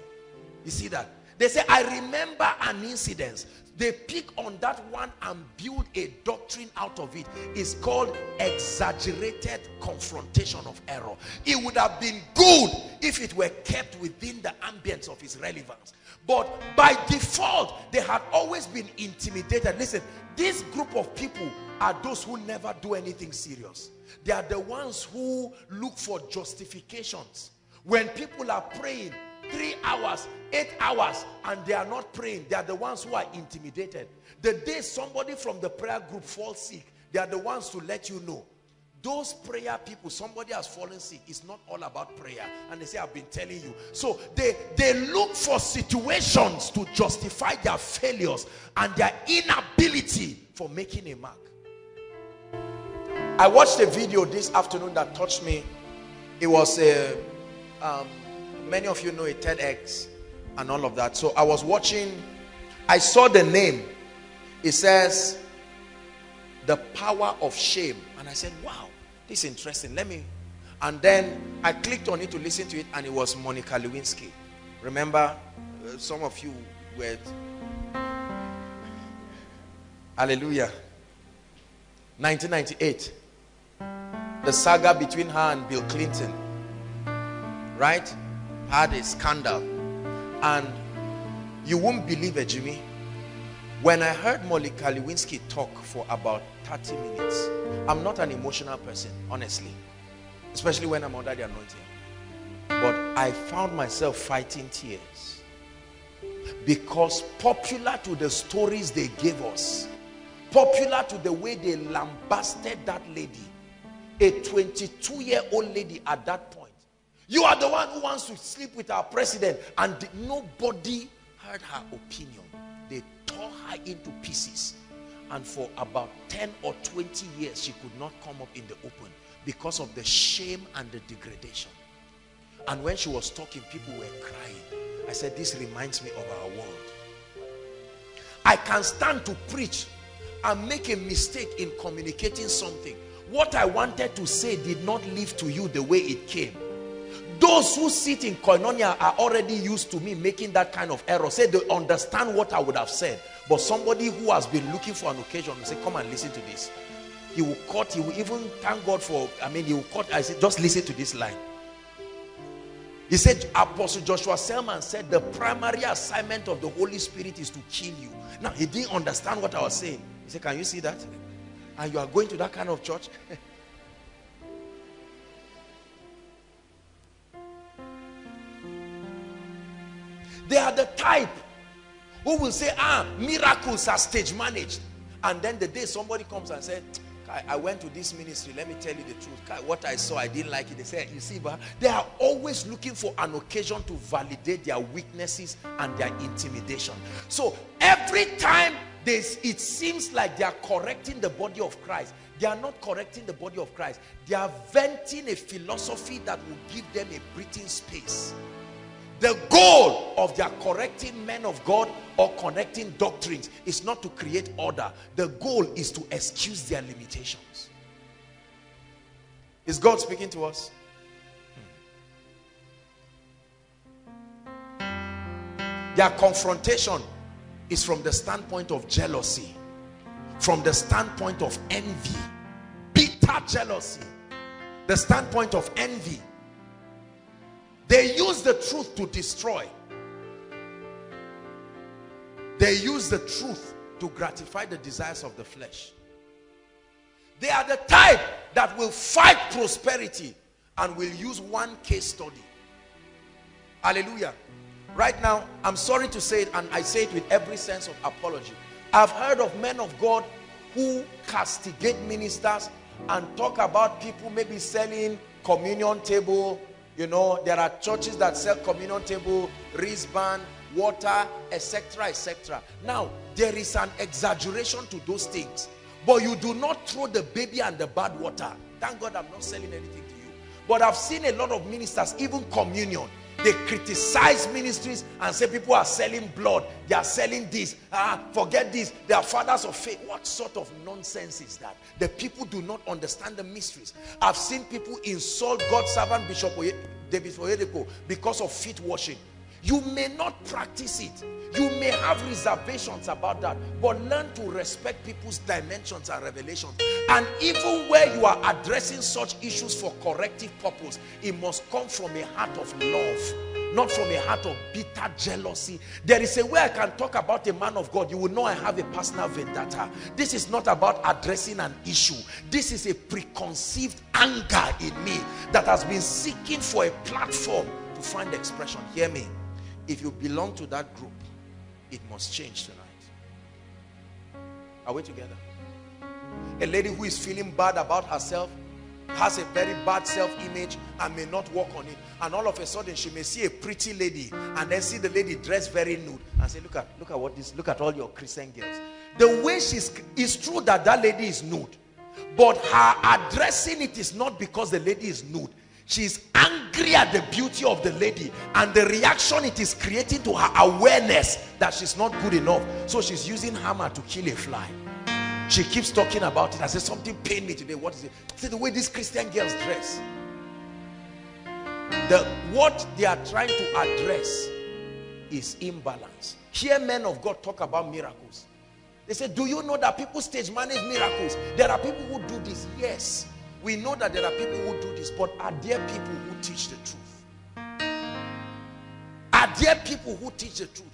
You see that? They say, I remember an incident. They pick on that one and build a doctrine out of it. It's called exaggerated confrontation of error. It would have been good if it were kept within the ambience of its relevance. But by default, they had always been intimidated. Listen, this group of people are those who never do anything serious. They are the ones who look for justifications. When people are praying, three hours, eight hours, and they are not praying. They are the ones who are intimidated. The day somebody from the prayer group falls sick, they are the ones to let you know. Those prayer people, somebody has fallen sick. It's not all about prayer. And they say, I've been telling you. So they, they look for situations to justify their failures and their inability for making a mark. I watched a video this afternoon that touched me. It was a, um, many of you know, a TEDx and all of that. So I was watching, I saw the name. It says, The Power of Shame. And I said, wow, this is interesting. Let me. And then I clicked on it to listen to it, and it was Monica Lewinsky. Remember, uh, some of you were. Hallelujah. nineteen ninety-eight. The saga between her and Bill Clinton. Right? Had a scandal. And you won't believe it, Jimmy. When I heard Monica Lewinsky talk for about thirty minutes, I'm not an emotional person, honestly. Especially when I'm under the anointing. But I found myself fighting tears. Because popular to the stories they gave us, popular to the way they lambasted that lady, a twenty-two-year-old lady at that point. You are the one who wants to sleep with our president, and nobody heard her opinion. They tore her into pieces, and for about ten or twenty years she could not come up in the open because of the shame and the degradation. And when she was talking, people were crying. I said, this reminds me of our world. I can stand to preach and make a mistake in communicating something. What I wanted to say did not live to you the way it came. Those who sit in Koinonia are already used to me making that kind of error. Say they understand what I would have said. But somebody who has been looking for an occasion will say, come and listen to this. He will cut, he will even thank God for, I mean, he will cut, I said, just listen to this line. He said, Apostle Joshua Selman said, the primary assignment of the Holy Spirit is to kill you. Now, he didn't understand what I was saying. He said, can you see that? And you are going to that kind of church? They are the type who will say, ah, miracles are stage managed. And then the day somebody comes and says, Kai, I went to this ministry, let me tell you the truth. Kai, what I saw, I didn't like it. They say, you see, but they are always looking for an occasion to validate their weaknesses and their intimidation. So every time this, it seems like they are correcting the body of Christ, they are not correcting the body of Christ. They are venting a philosophy that will give them a breathing space. The goal of their correcting men of God or connecting doctrines is not to create order. The goal is to excuse their limitations. Is God speaking to us? Their confrontation is from the standpoint of jealousy, from the standpoint of envy, bitter jealousy, the standpoint of envy. They use the truth to destroy. They use the truth to gratify the desires of the flesh. They are the type that will fight prosperity and will use one case study. Hallelujah. Right now, I'm sorry to say it, and I say it with every sense of apology. I've heard of men of God who castigate ministers and talk about people maybe selling communion table. You know, there are churches that sell communion table, wristband, water, et cetera, et cetera. Now, there is an exaggeration to those things. But you do not throw the baby and the bad water. Thank God I'm not selling anything to you. But I've seen a lot of ministers, even communion. They criticize ministries and say people are selling blood. They are selling this. Ah, forget this. They are fathers of faith. What sort of nonsense is that? The people do not understand the mysteries. I've seen people insult God's servant Bishop David Oyedepo because of feet washing. You may not practice it. You may have reservations about that. But learn to respect people's dimensions and revelations. And even where you are addressing such issues for corrective purpose, it must come from a heart of love, not from a heart of bitter jealousy. There is a way I can talk about a man of God. You will know I have a personal vendetta. This is not about addressing an issue. This is a preconceived anger in me that has been seeking for a platform to find expression. Hear me. if you belong to that group, it must change tonight. Are we together? A lady who is feeling bad about herself, has a very bad self-image and may not work on it, and all of a sudden she may see a pretty lady and then see the lady dressed very nude and say, look at look at what this look at all your Christian girls. The way she's, it's true that that lady is nude, but her addressing it is not because the lady is nude. She's angry at the beauty of the lady and the reaction it is creating to her awareness that she's not good enough. So she's using hammer to kill a fly. She keeps talking about it. I said, something pained me today. What is it? See the way these Christian girls dress. The, what they are trying to address is imbalance. Here men of God talk about miracles. They say, do you know that people stage manage miracles? There are people who do this. Yes, we know that there are people who do this. But are there people who teach the truth? Are there people who teach the truth?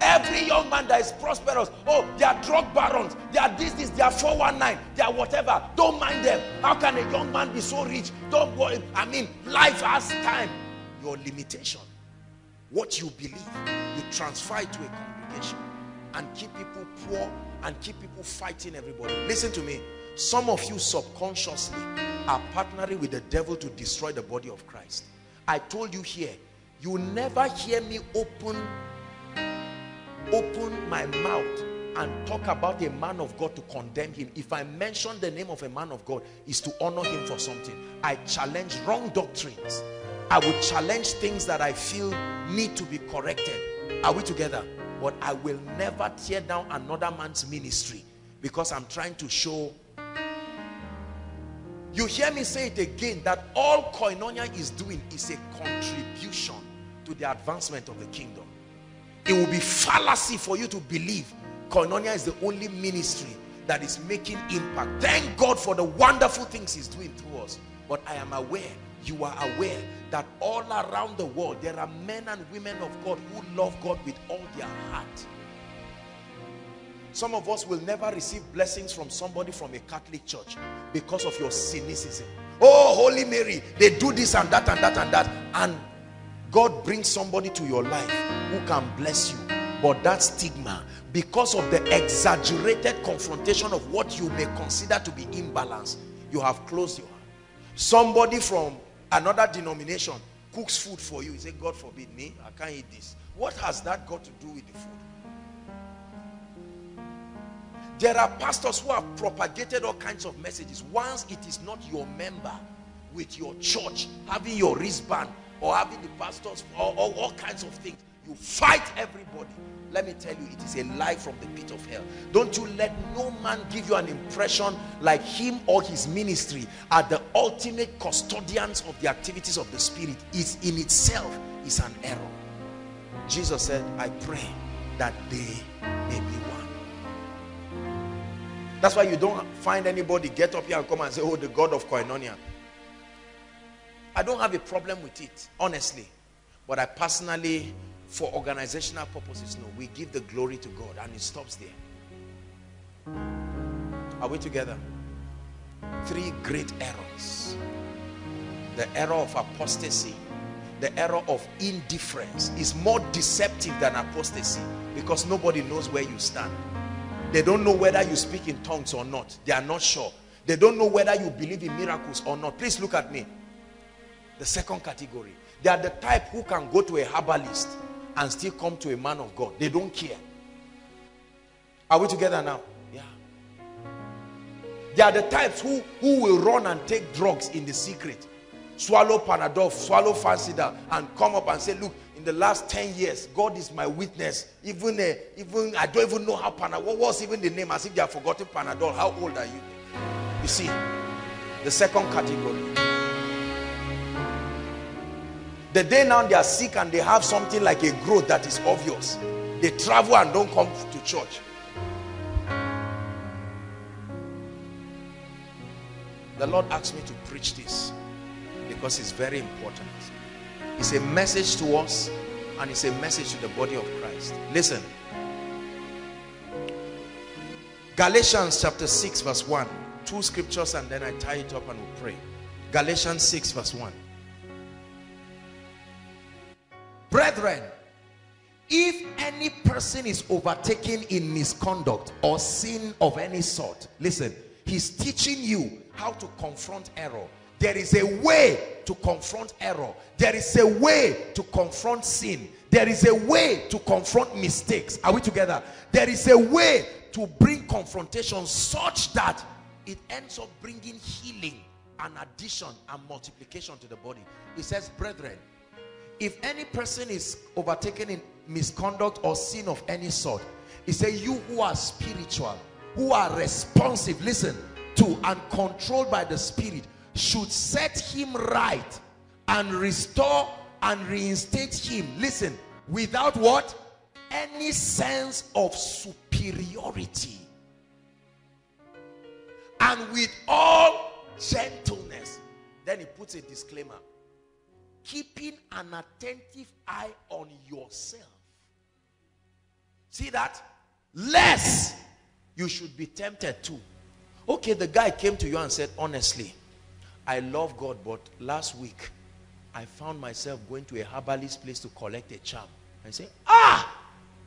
Every young man that is prosperous, oh, they are drug barons, they are this, this, they are four one nine, they are whatever. Don't mind them. How can a young man be so rich? Don't worry. I mean, life has time. Your limitation, what you believe, you transfer it to a congregation and keep people poor and keep people fighting everybody. Listen to me. Some of you subconsciously are partnering with the devil to destroy the body of Christ. I told you here, you never hear me open open my mouth and talk about a man of God to condemn him. If I mention the name of a man of God, is to honor him for something. I challenge wrong doctrines. I will challenge things that I feel need to be corrected. Are we together? But I will never tear down another man's ministry because I'm trying to show. You hear me say it again, that all Koinonia is doing is a contribution to the advancement of the kingdom. It will be fallacy for you to believe Koinonia is the only ministry that is making impact. Thank God for the wonderful things he's doing through us. But I am aware, you are aware, that all around the world there are men and women of God who love God with all their heart. Some of us will never receive blessings from somebody from a Catholic church because of your cynicism. Oh, Holy Mary, they do this and that and that and that. And God brings somebody to your life who can bless you. But that stigma, because of the exaggerated confrontation of what you may consider to be imbalance, you have closed your heart. Somebody from another denomination cooks food for you. You say, God forbid me, I can't eat this. What has that got to do with the food? There are pastors who have propagated all kinds of messages. Once it is not your member with your church, having your wristband, or having the pastors, or, or all kinds of things. You fight everybody. Let me tell you, it is a lie from the pit of hell. Don't you let no man give you an impression like him or his ministry are the ultimate custodians of the activities of the Spirit. It in itself is an error. Jesus said, I pray that they may be one. That's why you don't find anybody get up here and come and say, oh, the God of Koinonia. I don't have a problem with it, honestly. But I personally, for organizational purposes, no, we give the glory to God and it stops there. Are we together? Three great errors. The error of apostasy, the error of indifference is more deceptive than apostasy because nobody knows where you stand. They don't know whether you speak in tongues or not. They are not sure. They don't know whether you believe in miracles or not. Please look at me. The second category, they are the type who can go to a herbalist and still come to a man of God. They don't care. Are we together now? Yeah. They are the types who, who will run and take drugs in the secret. Swallow Panadol, swallow Fansidar, and come up and say, look, in the last ten years, God is my witness. Even, uh, even I don't even know how Panadol, what was even the name, as if they have forgotten Panadol. How old are you? You see, the second category. The day now they are sick and they have something like a growth that is obvious. They travel and don't come to church. The Lord asked me to preach this because it's very important. It's a message to us and it's a message to the body of Christ. Listen. Galatians chapter six verse one. Two scriptures and then I tie it up and we pray. Galatians six verse one. Brethren, If any person is overtaken in misconduct or sin of any sort, listen, he's teaching you how to confront error. There is a way to confront error. There is a way to confront sin. There is a way to confront mistakes. Are we together? There is a way to bring confrontation such that it ends up bringing healing and addition and multiplication to the body. He says, brethren, if any person is overtaken in misconduct or sin of any sort, he said, you who are spiritual, who are responsive, listen, to and controlled by the Spirit, should set him right and restore and reinstate him, listen, without what? Any sense of superiority, and with all gentleness. Then he puts a disclaimer: keeping an attentive eye on yourself. See that? Lest you should be tempted too. Okay, the guy came to you and said, honestly, I love God, but last week I found myself going to a herbalist place to collect a charm. I say, ah,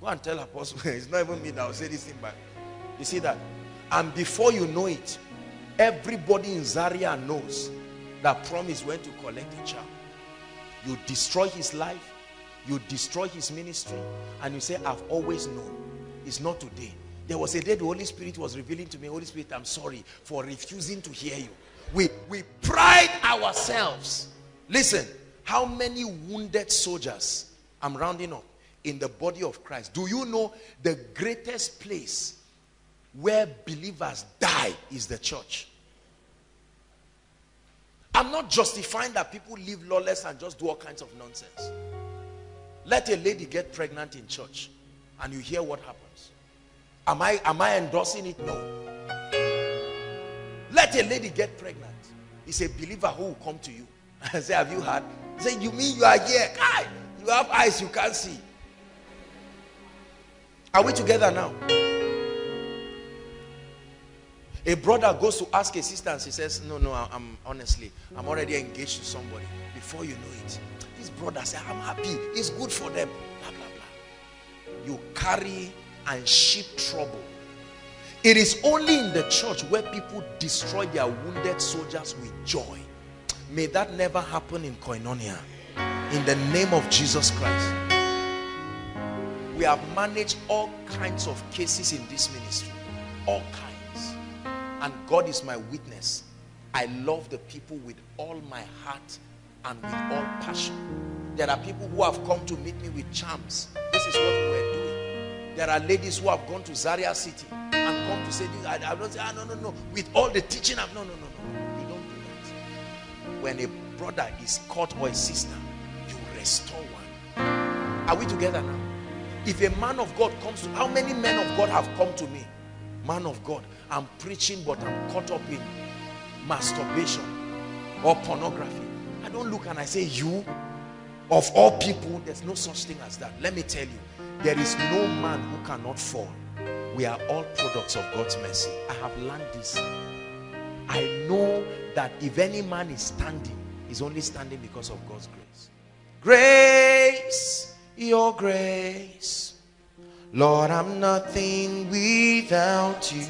go and tell Apostle. It's not even me that will say this thing back. You see that? And before you know it, everybody in Zaria knows that Promise went to collect a charm. You destroy his life, you destroy his ministry, and you say, I've always known. It's not today. There was a day the Holy Spirit was revealing to me, Holy Spirit, I'm sorry for refusing to hear you. We, we pride ourselves. Listen, how many wounded soldiers, I'm rounding up, in the body of Christ. Do you know the greatest place where believers die is the church? I'm not justifying that people live lawless and just do all kinds of nonsense. Let a lady get pregnant in church and you hear what happens. Am I, am I endorsing it? No. Let a lady get pregnant. It's a believer who will come to you and say, have you heard? Say, you mean you are here? God, you have eyes, you can't see. Are we together now? A brother goes to ask a sister and she says, no, no, I'm honestly, I'm already engaged to somebody. Before you know it, this brother says, I'm happy. It's good for them. Blah, blah, blah. You carry and ship trouble. It is only in the church where people destroy their wounded soldiers with joy. May that never happen in Koinonia. In the name of Jesus Christ. We have managed all kinds of cases in this ministry. All kinds. And God is my witness. I love the people with all my heart and with all passion. There are people who have come to meet me with charms. This is what we're doing. There are ladies who have gone to Zaria City and come to say, this. I, I don't say, ah, no, no, no. With all the teaching, I'm, no, no, no, no. You don't do that. When a brother is caught or a sister, you restore one. Are we together now? If a man of God comes to, how many men of God have come to me? Man of God, I'm preaching, but I'm caught up in masturbation or pornography. I don't look and I say, you, of all people, there's no such thing as that. Let me tell you, there is no man who cannot fall. We are all products of God's mercy. I have learned this. I know that if any man is standing, he's only standing because of God's grace. Grace, your grace. Lord, I'm nothing without you.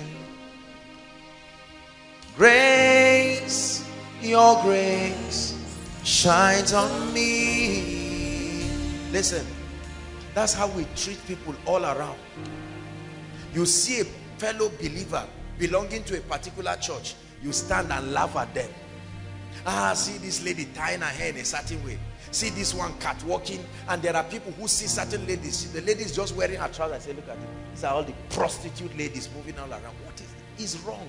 Grace, your grace shines on me. Listen, that's how we treat people all around. You see a fellow believer belonging to a particular church, you stand and laugh at them. Ah, see this lady tying her hair in a certain way. See this one catwalking, and there are people who see certain ladies. See, the lady's just wearing her trousers. I say, look at it. These are all the prostitute ladies moving all around. What is it? It's wrong.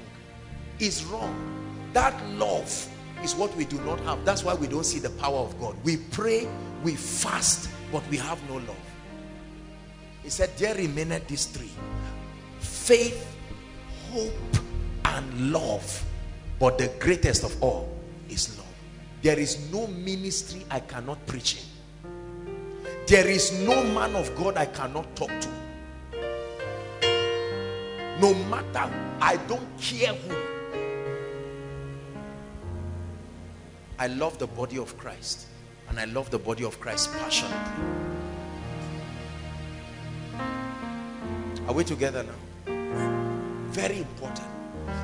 It's wrong. That love is what we do not have. That's why we don't see the power of God. We pray, we fast, but we have no love. He said, there remaineth these three: faith, hope, and love. But the greatest of all is love. There is no ministry I cannot preach in. There is no man of God I cannot talk to. No matter, I don't care who. I love the body of Christ, and I love the body of Christ passionately. Are we together now? Very important.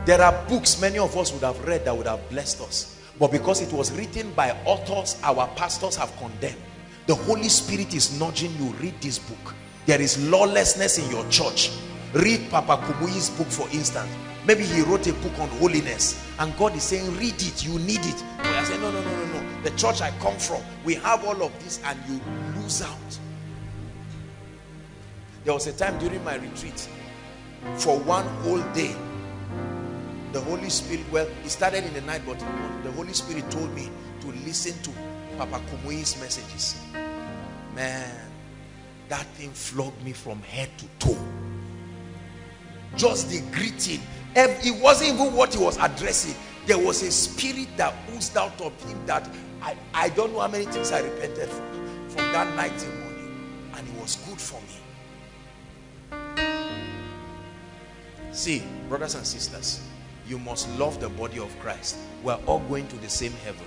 There are books many of us would have read that would have blessed us, but because it was written by authors our pastors have condemned. The Holy Spirit is nudging you, read this book. There is lawlessness in your church. Read Papa Kubuyi's book, for instance. Maybe he wrote a book on holiness, and God is saying, read it, you need it. But I say, no, no, no, no, no. The church I come from, we have all of this, and you lose out. There was a time during my retreat, for one whole day, the Holy Spirit, well, it started in the night, but the Holy Spirit told me to listen to Papa Kumuyi's messages. Man, that thing flogged me from head to toe. Just the greeting. It wasn't even what he was addressing. There was a spirit that oozed out of him that I, I don't know how many things I repented from, from that night till morning. And it was good for me. See, brothers and sisters, you must love the body of Christ. We are all going to the same heaven.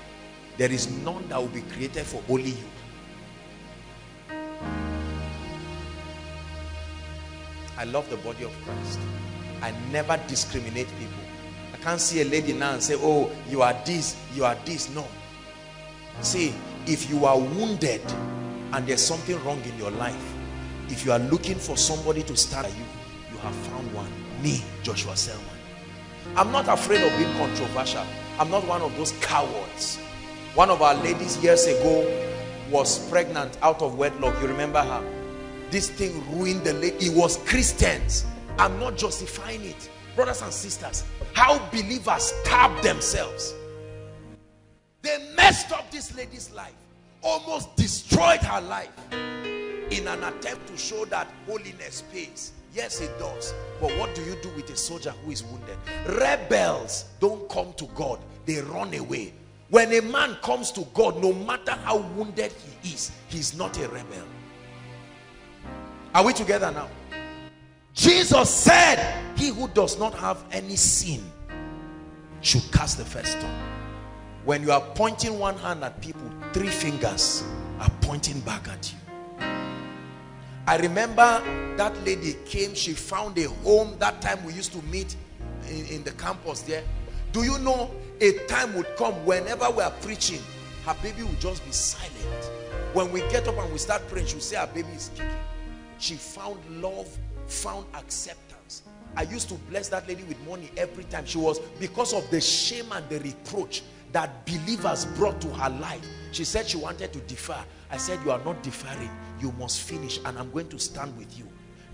There is none that will be created for only you. I love the body of Christ. I never discriminate people. I can't see a lady now and say, oh, you are this, you are this. No. See, if you are wounded and there's something wrong in your life, if you are looking for somebody to stand at you, you have found one. Me, Joshua Selman. I'm not afraid of being controversial. I'm not one of those cowards. One of our ladies years ago was pregnant out of wedlock. You remember her? This thing ruined the lady. It was Christians. I'm not justifying it. Brothers and sisters, how believers stab themselves. They messed up this lady's life, almost destroyed her life in an attempt to show that holiness pays. Yes, it does. But what do you do with a soldier who is wounded? Rebels don't come to God. They run away. When a man comes to God, no matter how wounded he is, he's not a rebel. Are we together now? Jesus said, he who does not have any sin should cast the first stone. When you are pointing one hand at people, three fingers are pointing back at you. I remember that lady came, she found a home. That time we used to meet in, in the campus there. Do you know, a time would come whenever we are preaching, her baby would just be silent. When we get up and we start praying, she'll say her baby is kicking. She found love, found acceptance. I used to bless that lady with money every time. She was, because of the shame and the reproach that believers brought to her life, she said she wanted to defer. I said, you are not deferring. You must finish, and I'm going to stand with you.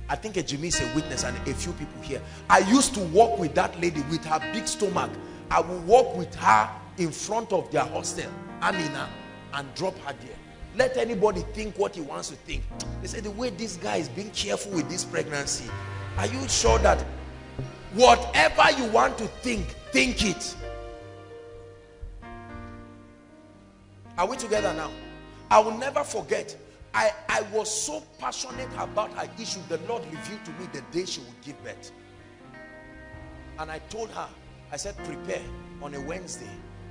I think Ejimi is a witness and a few people here. I used to walk with that lady with her big stomach. I would walk with her in front of their hostel, Amina, and drop her there. Let anybody think what he wants to think. They say, the way this guy is being careful with this pregnancy, are you sure that whatever you want to think, think it? Are we together now? I will never forget. I, I was so passionate about her issue. The Lord revealed to me the day she would give birth. And I told her, I said, prepare. On a Wednesday,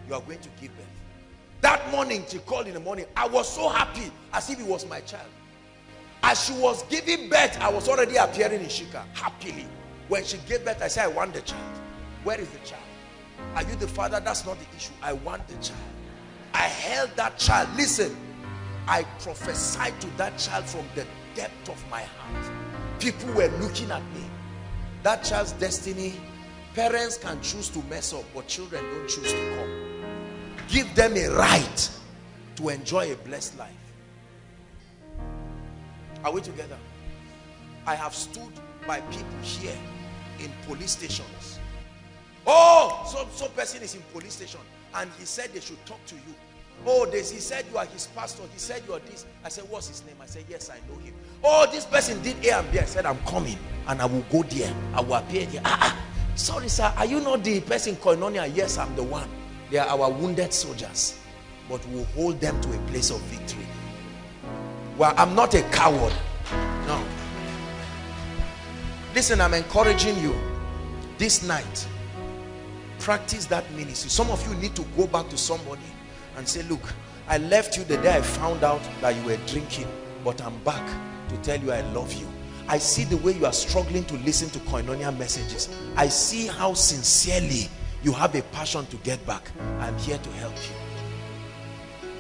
you are going to give birth. That morning, she called in the morning. I was so happy, as if it was my child. As she was giving birth, I was already appearing in Shika, happily. When she gave birth, I said, I want the child. Where is the child? Are you the father? That's not the issue. I want the child. I held that child. Listen, I prophesied to that child from the depth of my heart. People were looking at me. That child's destiny, parents can choose to mess up, but children don't choose to come. Give them a right to enjoy a blessed life. Are we together? I have stood by people here in police stations. Oh, so, so person is in police station and he said they should talk to you. Oh, this, he said you are his pastor. He said you are this. I said, what's his name? I said, yes, I know him. Oh, this person did A and B. I said, I'm coming and I will go there. I will appear there. Ah, ah. Sorry, sir. Are you not the person Koinonia? Yes, I'm the one. They are our wounded soldiers, but we'll hold them to a place of victory. Well, I'm not a coward. No. Listen, I'm encouraging you. This night, practice that ministry. Some of you need to go back to somebody and say, look, I left you the day I found out that you were drinking, but I'm back to tell you I love you. I see the way you are struggling to listen to Koinonia messages. I see how sincerely you have a passion to get back. I'm here to help you.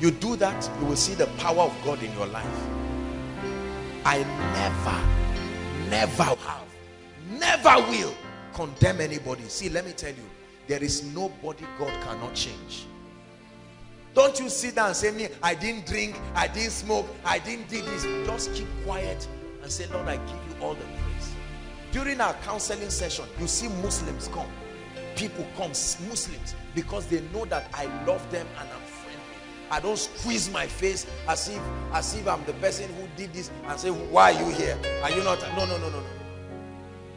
You do that, you will see the power of God in your life. I never, never have, never will condemn anybody. See, let me tell you, there is nobody God cannot change. Don't you sit down and say, me, I didn't drink, I didn't smoke, I didn't do this. Just keep quiet and say, Lord, I give you all the praise. During our counseling session, you see Muslims come. People come, Muslims, because they know that I love them and I'm friendly. I don't squeeze my face as if, as if I'm the person who did this and say, why are you here? Are you not? No, no, no, no, no.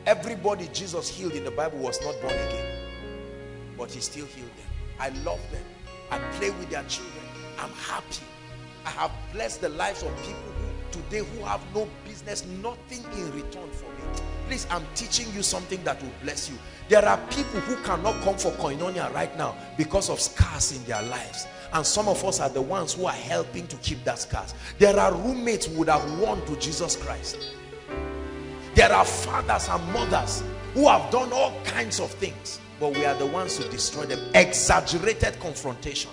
Everybody Jesus healed in the Bible was not born again. But he still healed them. I love them. I play with their children. I'm happy. I have blessed the lives of people who, today who have no business, nothing in return for me. Please, I'm teaching you something that will bless you. There are people who cannot come for Koinonia right now because of scars in their lives. And some of us are the ones who are helping to keep that scars. There are roommates who would have won to Jesus Christ. There are fathers and mothers who have done all kinds of things. But we are the ones who destroy them. Exaggerated confrontation.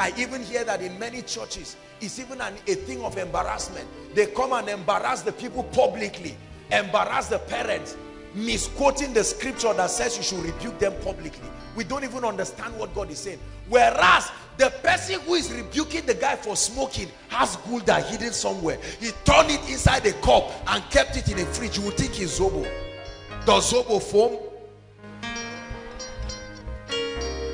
I even hear that in many churches, it's even an, a thing of embarrassment. They come and embarrass the people publicly, embarrass the parents, misquoting the scripture that says you should rebuke them publicly. We don't even understand what God is saying. Whereas the person who is rebuking the guy for smoking has Gouda hidden somewhere. He turned it inside a cup and kept it in a fridge. You would think he's Zobo. Does Zobo foam?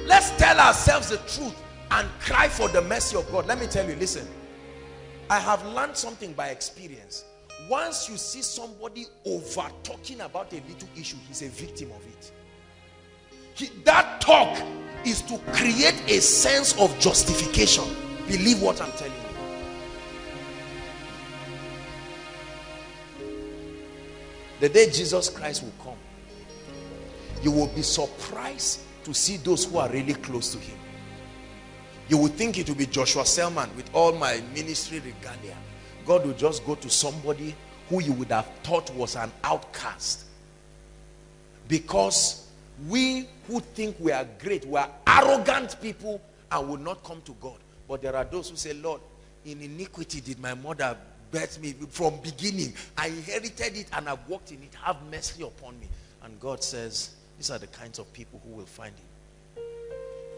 Let's tell ourselves the truth and cry for the mercy of God. Let me tell you, listen. I have learned something by experience. Once you see somebody over talking about a little issue, he's a victim of it. He, that talk is to create a sense of justification. Believe what I'm telling you. The day Jesus Christ will come, you will be surprised to see those who are really close to him. You will think it will be Joshua Selman with all my ministry regalia. God will just go to somebody who you would have thought was an outcast. Because we who think we are great, we are arrogant people and will not come to God. But there are those who say, Lord, in iniquity did my mother bet me from beginning. I inherited it and I've walked in it. Have mercy upon me. And God says, these are the kinds of people who will find him.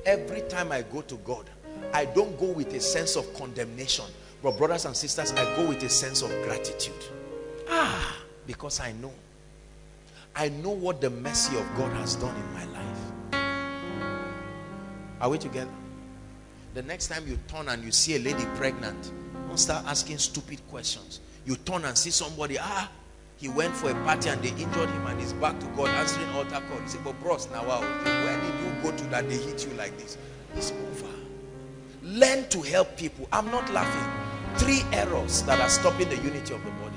Every time I go to God, I don't go with a sense of condemnation. But brothers and sisters, I go with a sense of gratitude. Ah, because I know. I know what the mercy of God has done in my life. Are we together? The next time you turn and you see a lady pregnant, don't start asking stupid questions. You turn and see somebody, ah, he went for a party and they injured him and he's back to God answering altar call. You say, but bros, now where did you go to that they hit you like this? It's over. Learn to help people. I'm not laughing. Three errors that are stopping the unity of the body.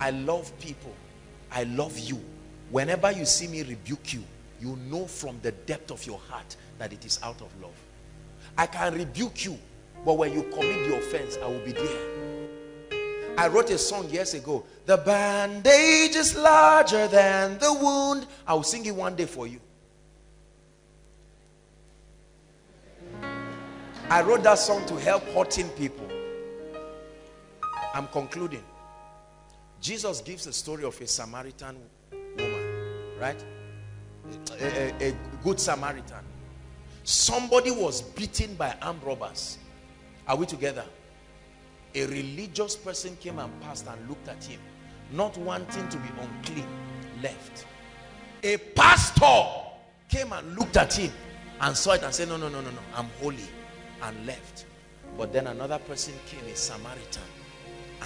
I love people. I love you. Whenever you see me rebuke you, you know from the depth of your heart that it is out of love. I can rebuke you, but when you commit the offense, I will be there. I wrote a song years ago. The bandage is larger than the wound. I will sing it one day for you. I wrote that song to help hurting people. I'm concluding. Jesus gives the story of a Samaritan woman, right? A, a, a good Samaritan. Somebody was beaten by armed robbers. Are we together? A religious person came and passed and looked at him, not wanting to be unclean, left. A pastor came and looked at him and saw it and said, no, no, no, no, no, I'm holy, and left. But then another person came, a Samaritan,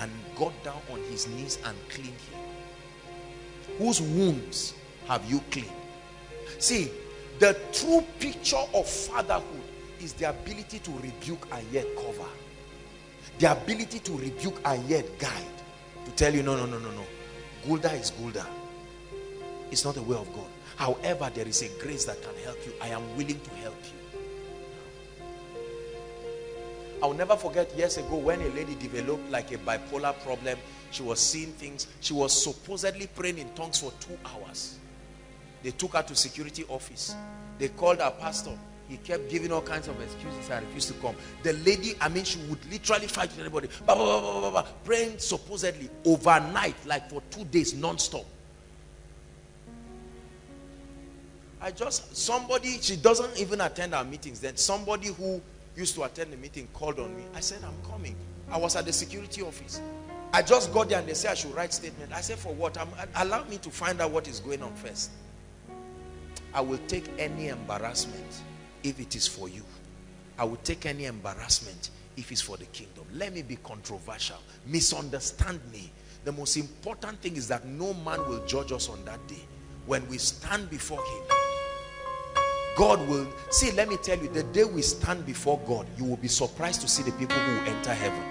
and got down on his knees and cleaned him. Whose wounds have you cleaned? See, the true picture of fatherhood is the ability to rebuke and yet cover. The ability to rebuke and yet guide. To tell you, no, no, no, no, no. Gouda is Gouda. It's not the way of God. However, there is a grace that can help you. I am willing to help you. I'll never forget years ago when a lady developed like a bipolar problem. She was seeing things. She was supposedly praying in tongues for two hours. They took her to security office. They called her pastor. He kept giving all kinds of excuses. I refused to come. The lady, I mean, she would literally fight with anybody. Bah, bah, bah, bah, bah, bah, praying supposedly overnight, like for two days, non-stop. I just, somebody, she doesn't even attend our meetings. Then somebody who used to attend the meeting called on me. I said, I'm coming. I was at the security office. I just got there and they said I should write statement. I said, for what? I'm, allow me to find out what is going on first. I will take any embarrassment if it is for you. I will take any embarrassment if it's for the kingdom. Let me be controversial. Misunderstand me. The most important thing is that no man will judge us on that day. When we stand before him, God will, see, let me tell you, the day we stand before God, you will be surprised to see the people who will enter heaven.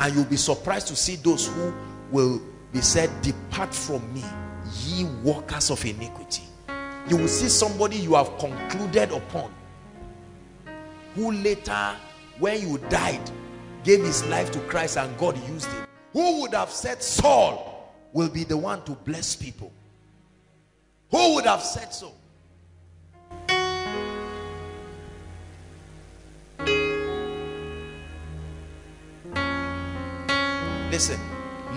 And you'll be surprised to see those who will be said, depart from me, ye workers of iniquity. You will see somebody you have concluded upon, who later, when you died, gave his life to Christ and God used him. Who would have said Saul will be the one to bless people? Who would have said so? Listen,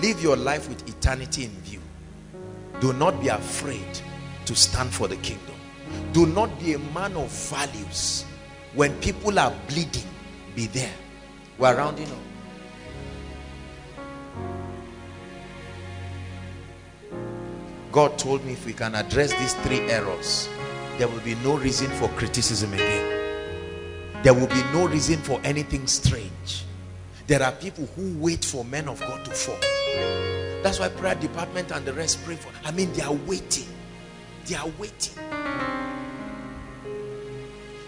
live your life with eternity in view. Do not be afraid to stand for the kingdom. Do not be a man of values. When people are bleeding, be there. We're rounding up. God told me if we can address these three errors, there will be no reason for criticism again. There will be no reason for anything strange. There are people who wait for men of God to fall. That's why prayer department and the rest pray for. I mean, they are waiting. They are waiting.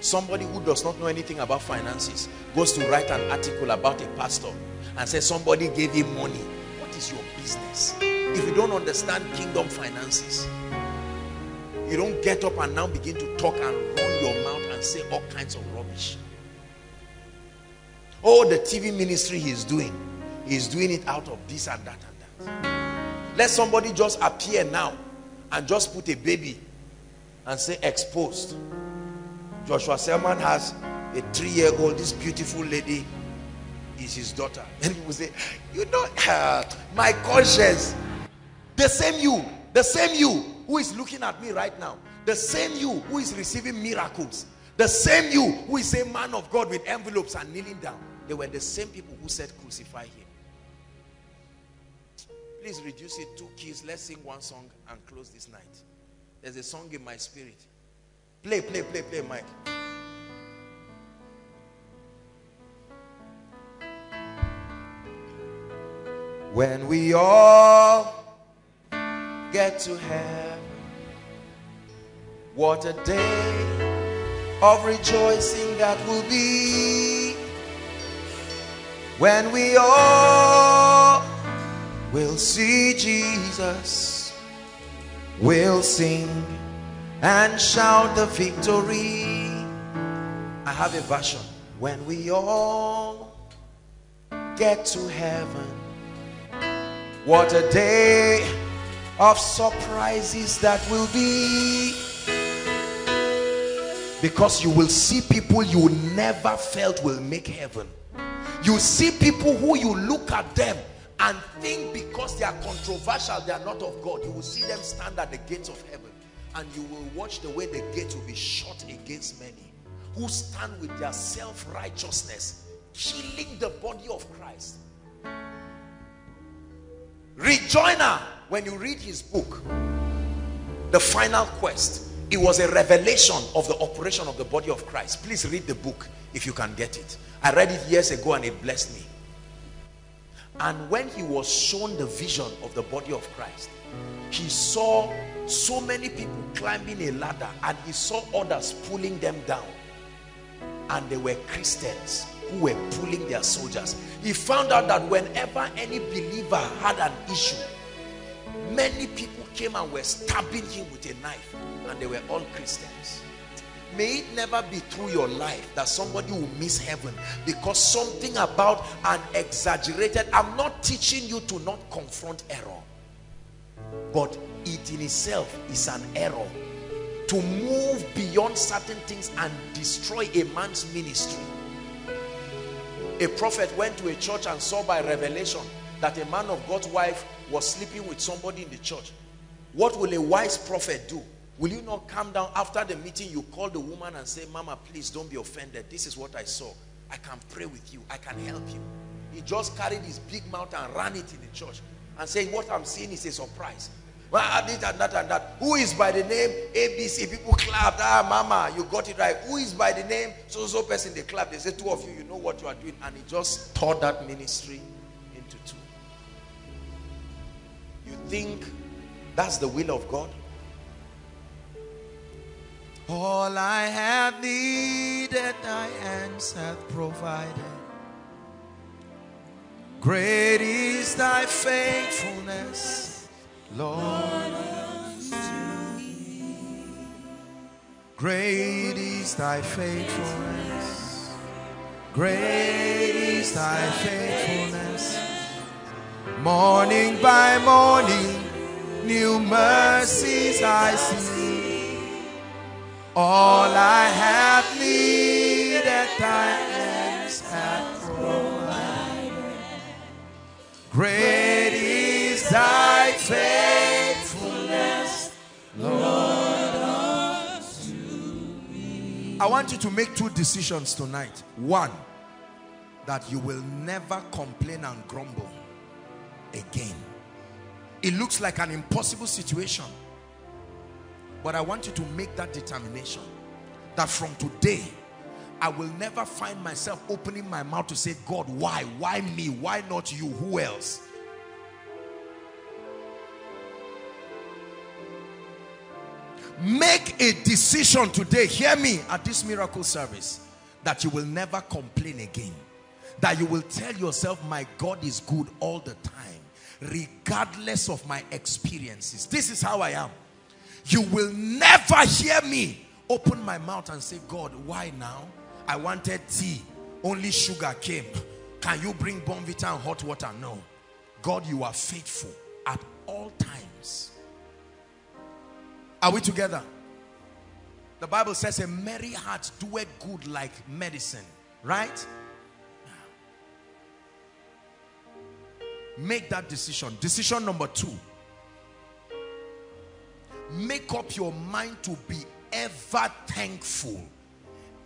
Somebody who does not know anything about finances goes to write an article about a pastor and says somebody gave him money. What is your business? If you don't understand kingdom finances, you don't get up and now begin to talk and run your mouth and say all kinds of rubbish. Oh, the T V ministry he's doing, he's doing it out of this and that and that. Let somebody just appear now and just put a baby and say exposed. Joshua Selman has a three-year-old, this beautiful lady is his daughter. And he will say, you know, uh, my conscience. The same you, the same you who is looking at me right now, the same you who is receiving miracles, the same you who is a man of God with envelopes and kneeling down, they were the same people who said crucify him. Please reduce it two keys. Let's sing one song and close this night. There's a song in my spirit. Play, play, play, play, Mike. When we all get to heaven, what a day of rejoicing that will be, when we all will see Jesus. We'll sing and shout the victory. I have a version. When we all get to heaven, what a day of surprises that will be, because you will see people you never felt will make heaven. You see people who you look at them and think because they are controversial they are not of God. You will see them stand at the gates of heaven and you will watch the way the gates will be shut against many who stand with their self-righteousness killing the body of Christ. Rejoiner, when you read his book, The Final Quest, it was a revelation of the operation of the body of Christ. Please read the book if you can get it. I read it years ago and it blessed me. And when he was shown the vision of the body of Christ, he saw so many people climbing a ladder and he saw others pulling them down. And they were Christians who were pulling their soldiers. He found out that whenever any believer had an issue, many people came and were stabbing him with a knife, and they were all Christians. May it never be through your life that somebody will miss heaven because something about an exaggerated. I'm not teaching you to not confront error, but it in itself is an error to move beyond certain things and destroy a man's ministry. A prophet went to a church and saw by revelation that a man of God's wife was sleeping with somebody in the church. What will a wise prophet do? Will you not come down after the meeting? You call the woman and say, Mama, please don't be offended. This is what I saw. I can pray with you. I can help you. He just carried his big mouth and ran it in the church and saying, what I'm seeing is a surprise. Well, I did that, that, and that. Who is by the name A B C? People clapped. Ah, Mama, you got it right. Who is by the name so so person? They clapped. They said, two of you, you know what you are doing. And he just tore that ministry into two. You think that's the will of God? All I have needed, thy hands hath provided. Great is thy faithfulness, Lord, unto me. Great is thy faithfulness. Great is thy faithfulness. Morning by morning, new mercies I see. All I have needed, thy hands hath provided. Great is thy faithfulness, Lord, unto me. I want you to make two decisions tonight. One, that you will never complain and grumble again. It looks like an impossible situation. But I want you to make that determination that from today, I will never find myself opening my mouth to say, God, why? Why me? Why not you? Who else? Make a decision today. Hear me at this miracle service that you will never complain again. That you will tell yourself, my God is good all the time, regardless of my experiences. This is how I am. You will never hear me open my mouth and say, God, why now? I wanted tea, only sugar came. Can you bring Bonvita and hot water? No. God, you are faithful at all times. Are we together? The Bible says a merry heart doeth good like medicine, right? Make that decision. Decision number two. Make up your mind to be ever thankful.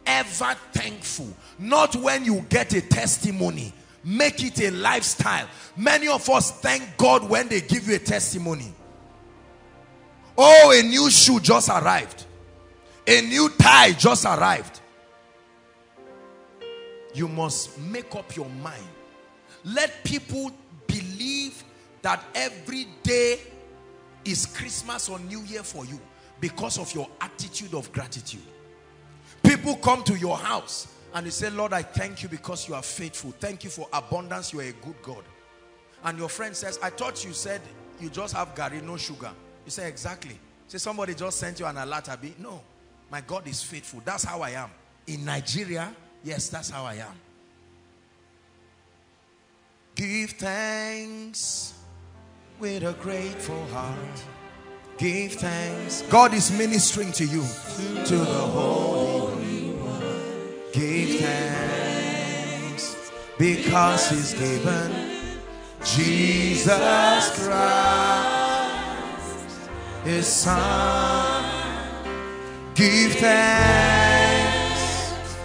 Ever thankful. Not when you get a testimony. Make it a lifestyle. Many of us thank God when they give you a testimony. Oh, a new shoe just arrived. A new tie just arrived. You must make up your mind. Let people believe that every day is Christmas or New Year for you because of your attitude of gratitude. People come to your house and they say, Lord, I thank you because you are faithful. Thank you for abundance. You are a good God. And your friend says, I thought you said you just have gari, no sugar. You say, exactly. Say, somebody just sent you an alert. No, my God is faithful. That's how I am. In Nigeria, yes, that's how I am. Give thanks with a grateful heart. Give thanks. God is ministering to you. To, to the Holy One. Give thanks. Because He's given Jesus Christ, His Son. Give thanks.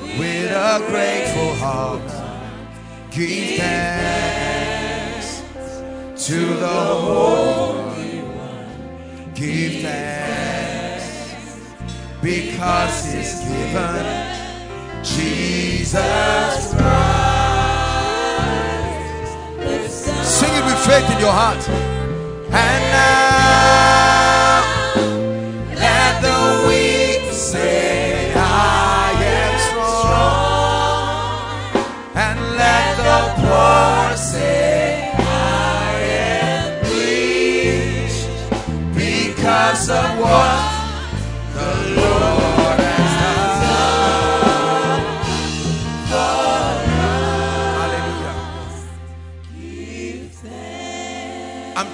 With a grateful heart. Give thanks. To the Holy One, give thanks, because He's given Jesus Christ. Sing it with faith in your heart. And now, let the weak say, I am strong, and let the poor say, because of what the Lord has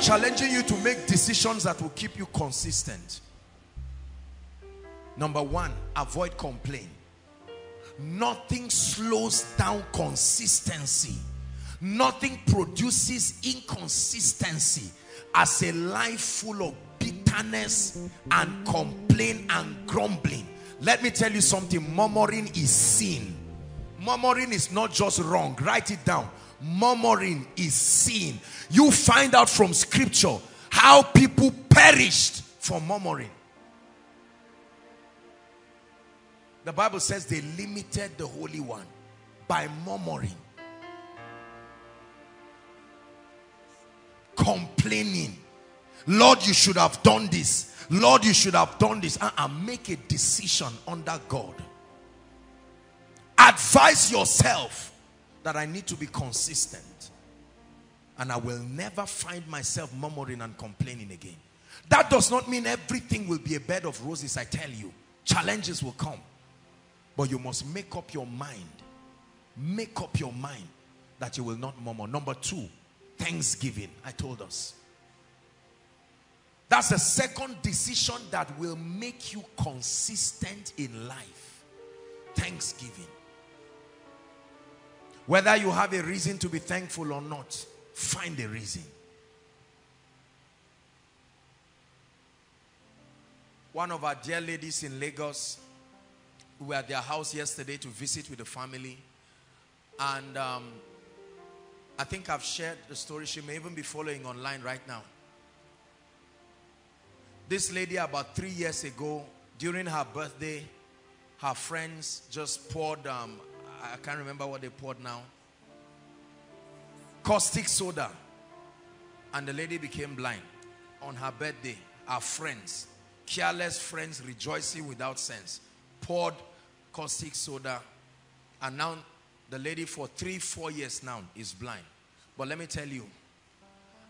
challenging you to make decisions that will keep you consistent. Number one, avoid complaint. Nothing slows down consistency. Nothing produces inconsistency as a life full of bitterness and complaint and grumbling. Let me tell you something, murmuring is sin. Murmuring is not just wrong. Write it down. Murmuring is sin. You find out from scripture how people perished for murmuring. The Bible says they limited the Holy One by murmuring, complaining. Lord, you should have done this. Lord, you should have done this. And uh-uh, make a decision under God. Advise yourself that I need to be consistent, and I will never find myself murmuring and complaining again. That does not mean everything will be a bed of roses. I tell you, challenges will come. But you must make up your mind. Make up your mind that you will not murmur. Number two, thanksgiving. I told us. That's the second decision that will make you consistent in life. Thanksgiving. Whether you have a reason to be thankful or not, find a reason. One of our dear ladies in Lagos, we were at their house yesterday to visit with the family. And um, I think I've shared the story. She may even be following online right now. This lady, about three years ago, during her birthday, her friends just poured, um, I can't remember what they poured now, caustic soda. And the lady became blind on her birthday. Her friends, careless friends, rejoicing without sense, poured caustic soda, and now the lady for three, four years now is blind. But let me tell you,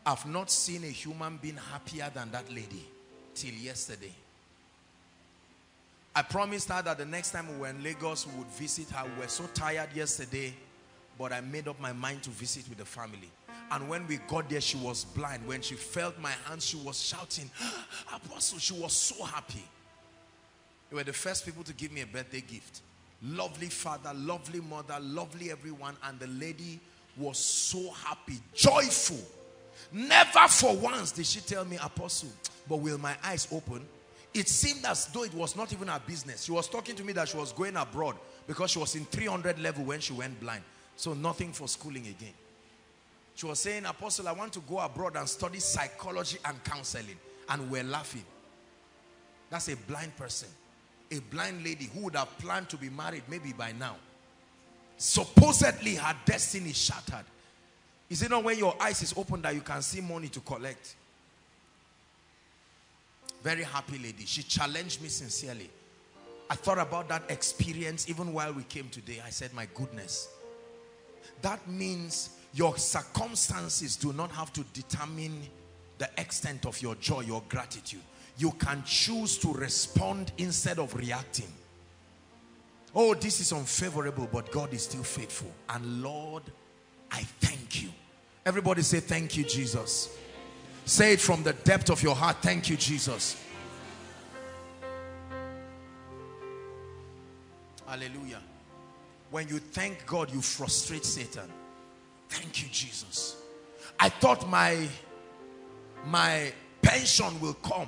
I've not seen a human being happier than that lady till yesterday. I promised her that the next time we were in Lagos, we would visit her. We were so tired yesterday, but I made up my mind to visit with the family. And when we got there, she was blind. When she felt my hands, she was shouting, Apostle, she was so happy. They were the first people to give me a birthday gift. Lovely father, lovely mother, lovely everyone. And the lady was so happy, joyful. Never for once did she tell me, Apostle, but will my eyes open? It seemed as though it was not even her business. She was talking to me that she was going abroad because she was in three hundred level when she went blind. So nothing for schooling again. She was saying, Apostle, I want to go abroad and study psychology and counseling. And we're laughing. That's a blind person. A blind lady who would have planned to be married maybe by now. Supposedly her destiny is shattered. Is it not when your eyes is open that you can see money to collect? Very happy lady. She challenged me sincerely. I thought about that experience even while we came today. I said, my goodness. That means your circumstances do not have to determine the extent of your joy, your gratitude. You can choose to respond instead of reacting. Oh, this is unfavorable, but God is still faithful. And Lord, I thank you. Everybody say, thank you, Jesus. Say it from the depth of your heart. Thank you, Jesus. Hallelujah. When you thank God, you frustrate Satan. Thank you, Jesus. I thought my, my pension will come.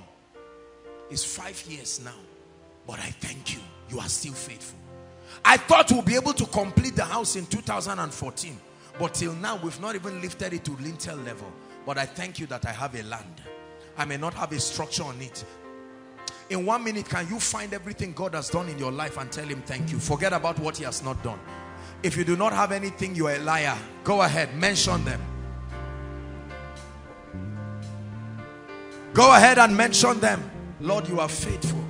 It's five years now. But I thank you. You are still faithful. I thought we'll be able to complete the house in two thousand fourteen. But till now, we've not even lifted it to lintel level. But I thank you that I have a land. I may not have a structure on it. In one minute, can you find everything God has done in your life and tell him thank you? Forget about what he has not done. If you do not have anything, you are a liar. Go ahead, mention them. Go ahead and mention them. Lord, you are faithful.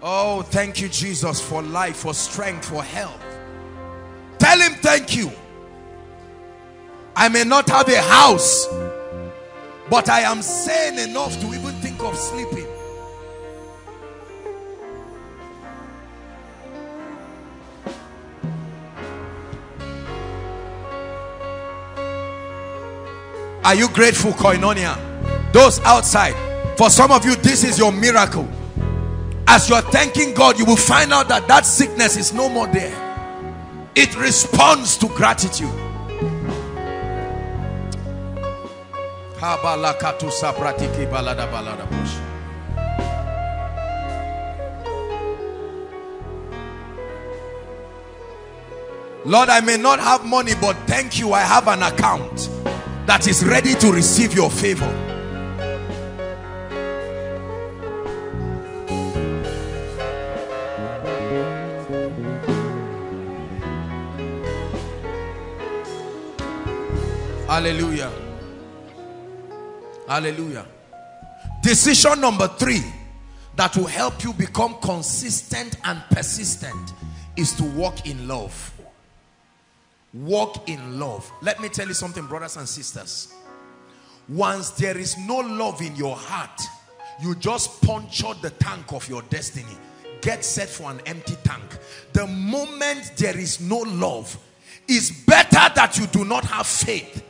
Oh, thank you, Jesus, for life, for strength, for health. Tell him thank you. I may not have a house, but I am sane enough to even think of sleeping. Are you grateful, Koinonia? Those outside, for some of you, this is your miracle. As you're thanking God, you will find out that that sickness is no more there. It responds to gratitude. Lord, I may not have money, but thank you, I have an account that is ready to receive your favor. Hallelujah. Hallelujah. Decision number three that will help you become consistent and persistent is to walk in love. Walk in love. Let me tell you something, brothers and sisters. Once there is no love in your heart, you just punctured the tank of your destiny. Get set for an empty tank. The moment there is no love, it's better that you do not have faith.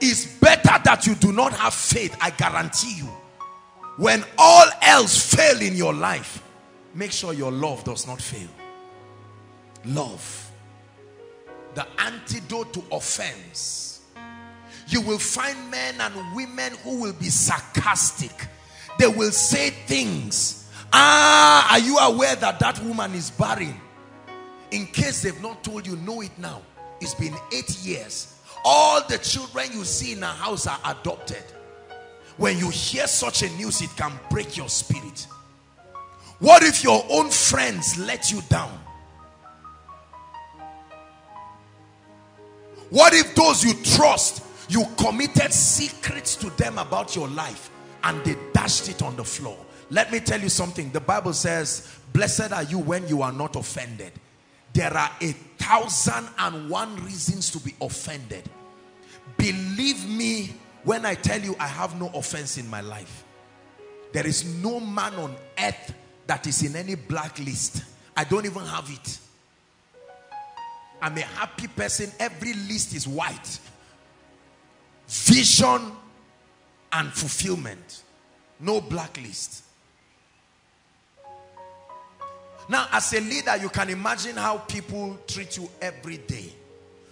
It's better that you do not have faith. I guarantee you. When all else fails in your life, make sure your love does not fail. Love. The antidote to offense. You will find men and women who will be sarcastic. They will say things. Ah, are you aware that that woman is barren? In case they've not told you, know it now. It's been eight years. All the children you see in her house are adopted. When you hear such a news, it can break your spirit. What if your own friends let you down? What if those you trust, you committed secrets to them about your life and they dashed it on the floor? Let me tell you something. The Bible says, blessed are you when you are not offended. There are a thousand and one reasons to be offended. Believe me when I tell you I have no offense in my life. There is no man on earth that is in any blacklist. I don't even have it. I'm a happy person. Every list is white. Vision and fulfillment. No blacklist. Now, as a leader, you can imagine how people treat you every day.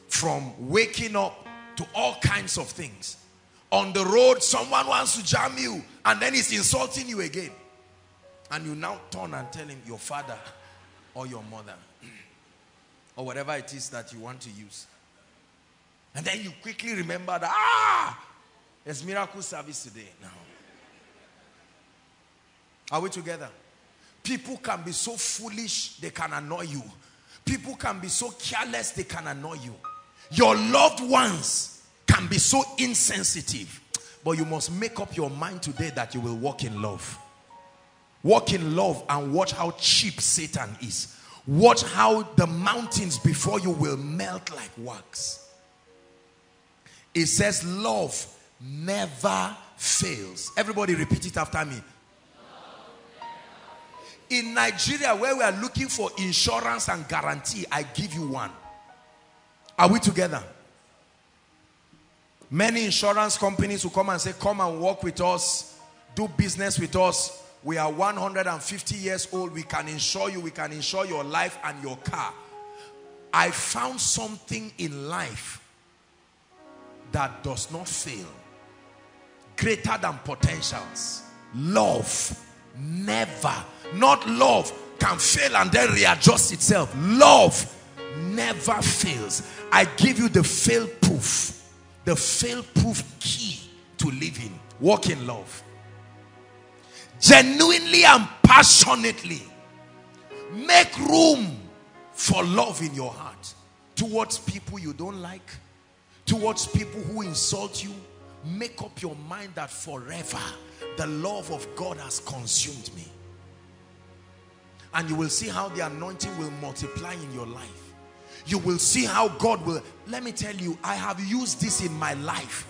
From waking up to all kinds of things. On the road, someone wants to jam you and then he's insulting you again. And you now turn and tell him, your father or your mother. Or whatever it is that you want to use. And then you quickly remember that, ah, there's miracle service today. Now, are we together? People can be so foolish, they can annoy you. People can be so careless, they can annoy you. Your loved ones can be so insensitive. But you must make up your mind today that you will walk in love. Walk in love and watch how cheap Satan is. Watch how the mountains before you will melt like wax. It says love never fails. Everybody repeat it after me. In Nigeria, where we are looking for insurance and guarantee, I give you one. Are we together? Many insurance companies will come and say, come and work with us, do business with us. We are one hundred fifty years old. We can insure you. We can insure your life and your car. I found something in life that does not fail. Greater than potentials. Love. Never. Not love can fail and then readjust itself. Love never fails. I give you the fail-proof. The fail-proof key to living. Walk in love. Genuinely and passionately make room for love in your heart towards people you don't like, towards people who insult you. Make up your mind that forever the love of God has consumed me, and you will see how the anointing will multiply in your life. You will see how God will. Let me tell you, I have used this in my life.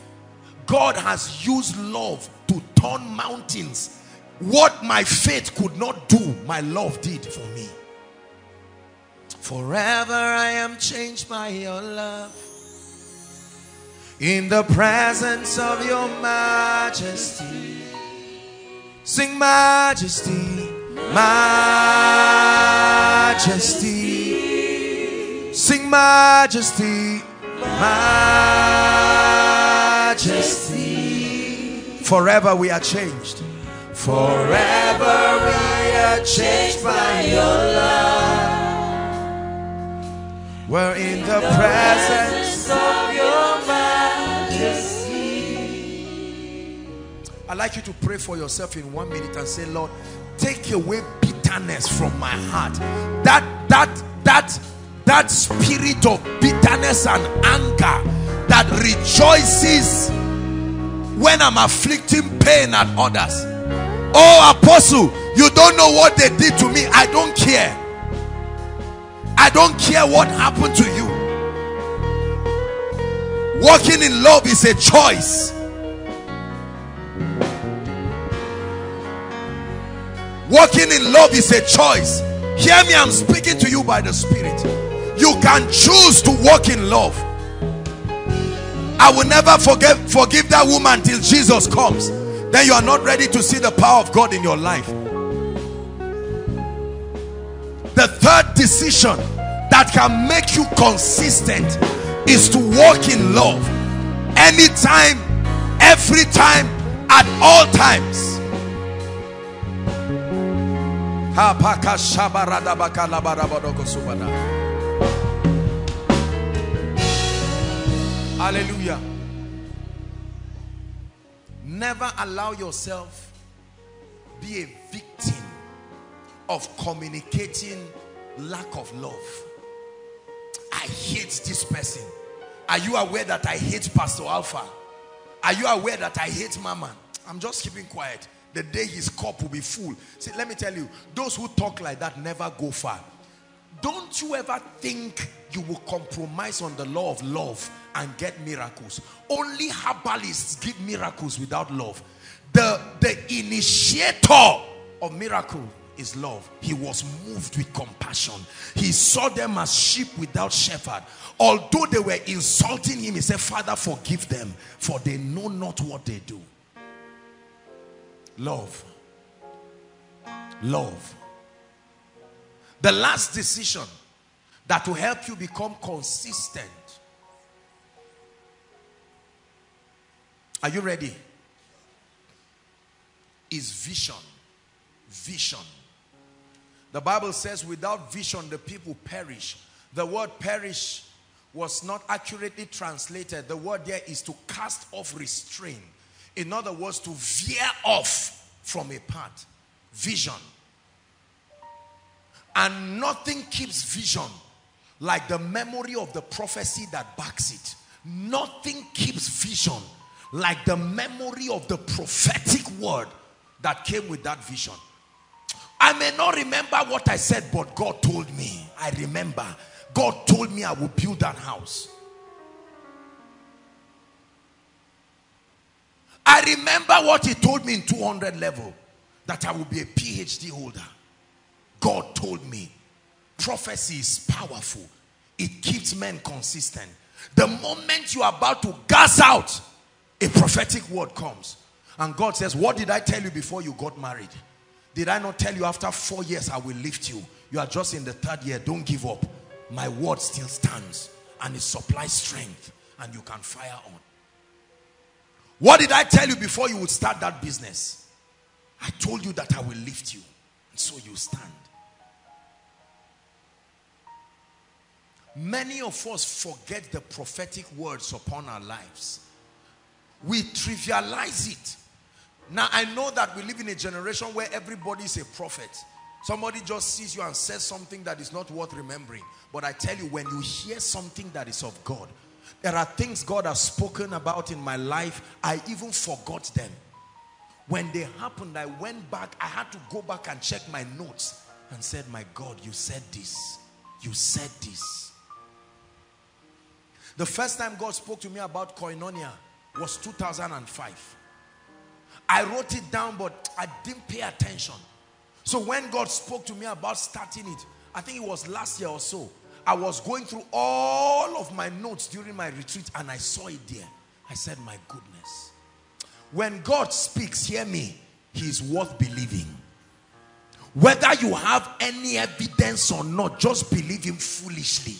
God has used love to turn mountains. What my faith could not do, my love did for me. Forever I am changed by your love. in the presence of your majesty. Sing majesty, majesty. Sing majesty, majesty. Forever we are changed. Forever we are changed by your love. We're in, in the, the presence, presence of your majesty. I'd like you to pray for yourself in one minute and say, Lord, take away bitterness from my heart. That, that, that, that spirit of bitterness and anger that rejoices when I'm afflicting pain at others. Oh, apostle, you don't know what they did to me. I don't care. I don't care what happened to you. Walking in love is a choice. Walking in love is a choice. Hear me, I'm speaking to you by the Spirit. You can choose to walk in love. I will never forget, forgive that woman till Jesus comes. Then you are not ready to see the power of God in your life. The third decision that can make you consistent is to walk in love. Anytime, every time, at all times. Hallelujah. Never allow yourself be a victim of communicating lack of love. I hate this person. Are you aware that I hate Pastor Alpha? Are you aware that I hate Mama? I'm just keeping quiet. The day his cup will be full. See, let me tell you, those who talk like that never go far. Don't you ever think you will compromise on the law of love and get miracles. Only herbalists give miracles without love. The, the initiator of miracle is love. He was moved with compassion. He saw them as sheep without shepherd. Although they were insulting him, he said, Father, forgive them, for they know not what they do. Love. Love. The last decision that will help you become consistent. Are you ready? Is vision. Vision. The Bible says without vision the people perish. The word perish was not accurately translated. The word there is to cast off restraint. In other words, to veer off from a path. Vision. And nothing keeps vision like the memory of the prophecy that backs it. Nothing keeps vision like the memory of the prophetic word that came with that vision. I may not remember what I said, but God told me. I remember. God told me I will build that house. I remember what he told me in two hundred level, that I will be a P H D holder. God told me. Prophecy is powerful. It keeps men consistent. The moment you are about to gas out, a prophetic word comes. And God says, what did I tell you before you got married? Did I not tell you after four years I will lift you? You are just in the third year. Don't give up. My word still stands. And it supplies strength. And you can fire on. What did I tell you before you would start that business? I told you that I will lift you. And so you stand. Many of us forget the prophetic words upon our lives. We trivialize it. Now, I know that we live in a generation where everybody is a prophet. Somebody just sees you and says something that is not worth remembering. But I tell you, when you hear something that is of God, there are things God has spoken about in my life. I even forgot them. When they happened, I went back. I had to go back and check my notes and said, my God, you said this. You said this. The first time God spoke to me about koinonia was two thousand five. I wrote it down, but I didn't pay attention. So when God spoke to me about starting it, I think it was last year or so, I was going through all of my notes during my retreat and I saw it there. I said, my goodness. When God speaks, hear me, he's worth believing. Whether you have any evidence or not, just believe him foolishly.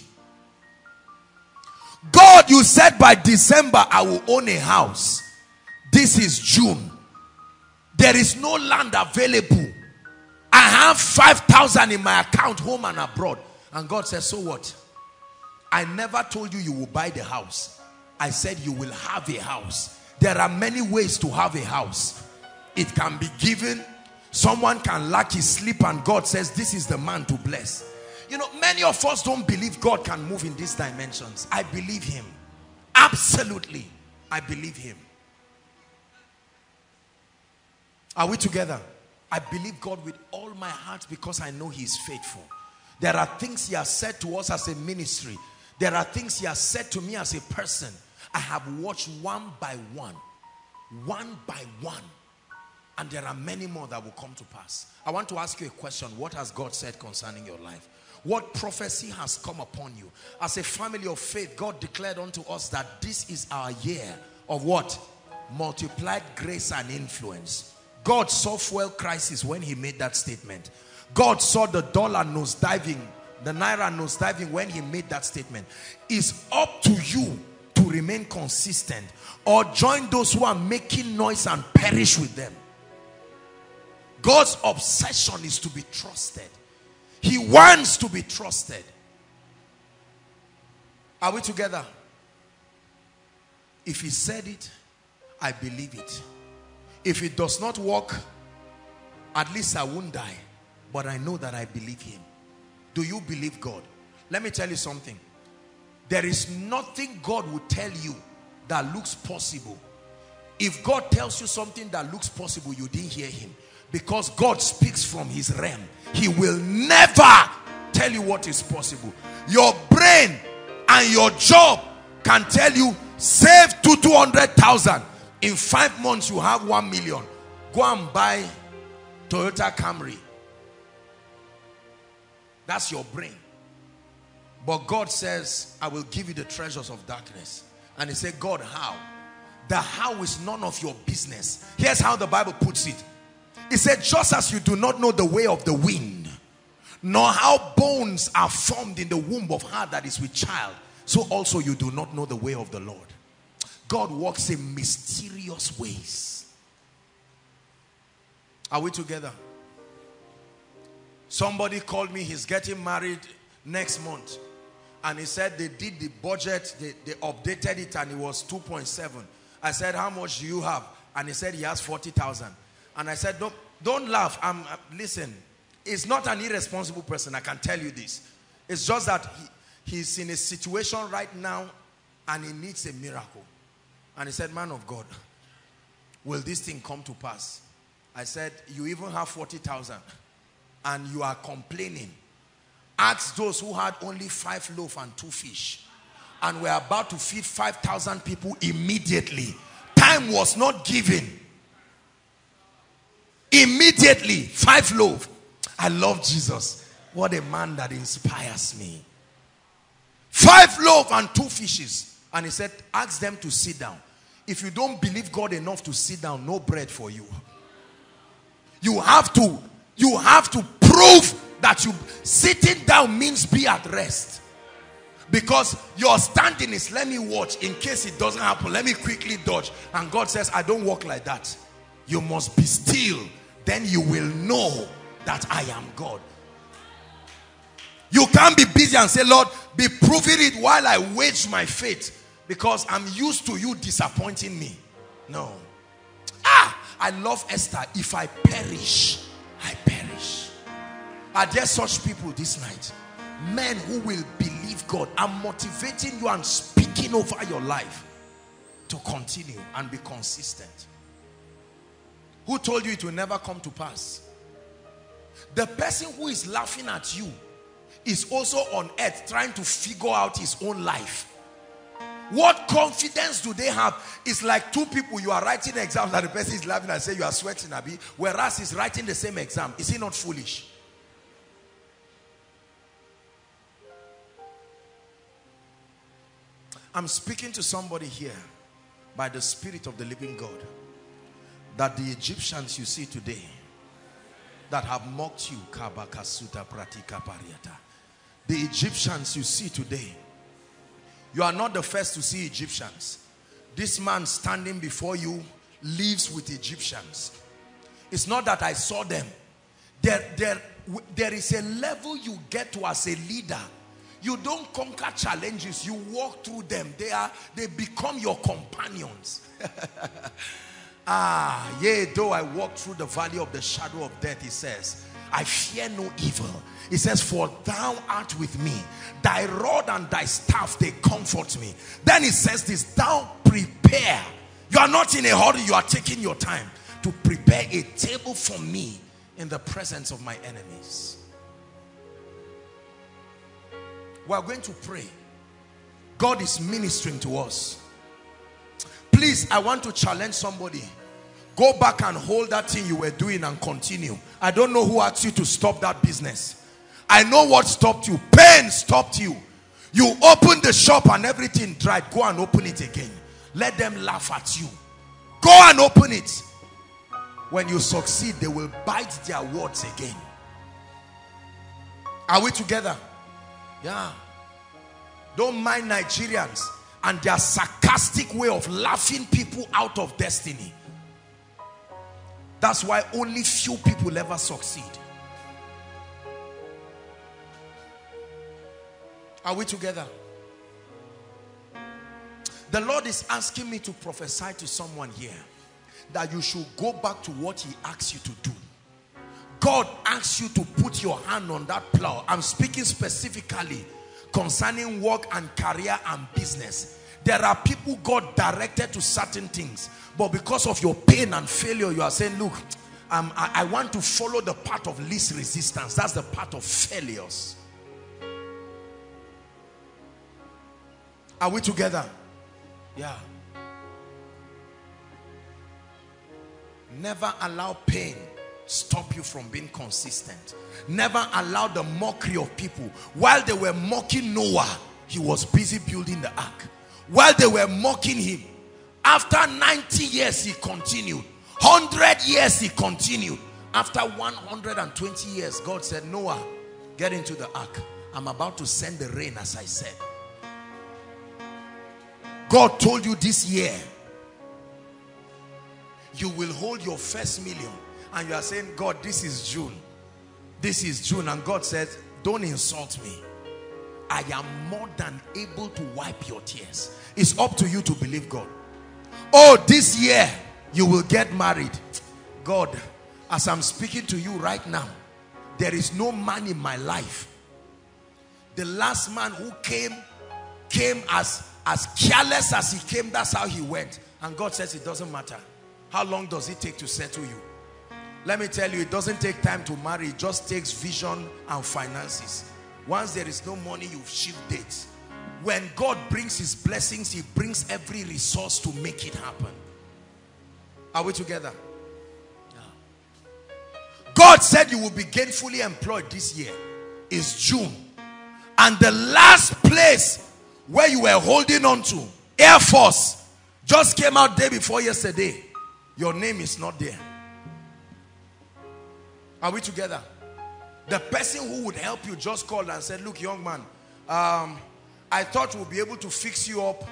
God, you said by December, I will own a house. This is June. There is no land available. I have five thousand in my account, home and abroad. And God says, so what? I never told you you will buy the house. I said you will have a house. There are many ways to have a house. It can be given. Someone can lack his sleep and God says, this is the man to bless. You know, many of us don't believe God can move in these dimensions. I believe him. Absolutely. I believe him. Are we together? I believe God with all my heart because I know he is faithful. There are things he has said to us as a ministry. There are things he has said to me as a person. I have watched one by one. One by one. And there are many more that will come to pass. I want to ask you a question. What has God said concerning your life? What prophecy has come upon you? As a family of faith, God declared unto us that this is our year of what? Multiplied grace and influence. God saw fuel crisis when he made that statement. God saw the dollar nose diving, the naira nose diving when he made that statement. It's up to you to remain consistent or join those who are making noise and perish with them. God's obsession is to be trusted. He wants to be trusted. Are we together? If he said it, I believe it. If it does not work, at least I won't die. But I know that I believe him. Do you believe God? Let me tell you something. There is nothing God will tell you that looks possible. If God tells you something that looks possible, you didn't hear him. Because God speaks from his realm. He will never tell you what is possible. Your brain and your job can tell you, save to two hundred thousand. In five months, you have one million. Go and buy Toyota Camry. That's your brain. But God says, I will give you the treasures of darkness. And he said, God, how? The how is none of your business. Here's how the Bible puts it. He said, just as you do not know the way of the wind, nor how bones are formed in the womb of her that is with child, so also you do not know the way of the Lord. God walks in mysterious ways. Are we together? Somebody called me, he's getting married next month. And he said they did the budget, they, they updated it and it was two point seven. I said, how much do you have? And he said he has forty thousand. And I said, don't, don't laugh. I'm, listen, it's not an irresponsible person. I can tell you this. It's just that he, he's in a situation right now and he needs a miracle. And he said, man of God, will this thing come to pass? I said, you even have forty thousand and you are complaining. Ask those who had only five loaves and two fish and were about to feed five thousand people immediately. Time was not given. Immediately, five loaves. I love Jesus. What a man that inspires me. Five loaves and two fishes. And he said, ask them to sit down. If you don't believe God enough to sit down, no bread for you. You have to, you have to prove that you, sitting down means be at rest. Because your standing is, let me watch in case it doesn't happen. Let me quickly dodge. And God says, I don't walk like that. You must be still. Then you will know that I am God. You can't be busy and say, Lord, be proving it while I wage my faith because I'm used to you disappointing me. No. Ah, I love Esther. If I perish, I perish. Are there such people this night? Men who will believe God. I'm motivating you and speaking over your life to continue and be consistent. Who told you it will never come to pass? The person who is laughing at you is also on earth trying to figure out his own life. What confidence do they have? It's like two people, you are writing exams and the person is laughing and say you are sweating, Abi, whereas he's writing the same exam. Is he not foolish? I'm speaking to somebody here. by the Spirit of the living God that the Egyptians you see today that have mocked you, the Egyptians you see today, you are not the first to see Egyptians. This man standing before you lives with Egyptians. It's not that I saw them. There, there, there is a level you get to as a leader. You don't conquer challenges. You walk through them. They are, they become your companions. Ah, yea, though I walk through the valley of the shadow of death, he says, I fear no evil. He says, for thou art with me. Thy rod and thy staff, they comfort me. Then he says this, thou prepare. You are not in a hurry. You are taking your time to prepare a table for me in the presence of my enemies. We are going to pray. God is ministering to us. Please, I want to challenge somebody. Go back and hold that thing you were doing and continue. I don't know who asked you to stop that business. I know what stopped you. Pain stopped you. You opened the shop and everything dried. Go and open it again. Let them laugh at you. Go and open it. When you succeed, they will bite their words again. Are we together? Yeah. Don't mind Nigerians and their sarcastic way of laughing people out of destiny. That's why only few people ever succeed. Are we together? The Lord is asking me to prophesy to someone here that you should go back to what he asks you to do. God asks you to put your hand on that plow. I'm speaking specifically concerning work and career and business. There are people God directed to certain things, but because of your pain and failure, you are saying, look, um, I, I want to follow the path of least resistance. That's the path of failures. Are we together? Yeah. Never allow pain stop you from being consistent. Never allow the mockery of people. While they were mocking Noah, he was busy building the ark. While they were mocking him, after ninety years he continued. one hundred years he continued. After one hundred twenty years, God said, Noah, get into the ark. I'm about to send the rain as I said. God told you this year, you will hold your first million. And you are saying, God, this is June. This is June. And God says, don't insult me. I am more than able to wipe your tears. It's up to you to believe God. Oh, this year you will get married. God, as I'm speaking to you right now, there is no man in my life. The last man who came, came as, as careless as he came. That's how he went. And God says it doesn't matter. How long does it take to settle you? Let me tell you, it doesn't take time to marry. It just takes vision and finances. Once there is no money, you shift dates. When God brings his blessings, he brings every resource to make it happen. Are we together? Yeah. God said you will be gainfully employed this year. It's June. And the last place where you were holding on to, Air Force, just came out day before yesterday. Your name is not there. Are we together? The person who would help you just called and said, look, young man, um, I thought we'll be able to fix you up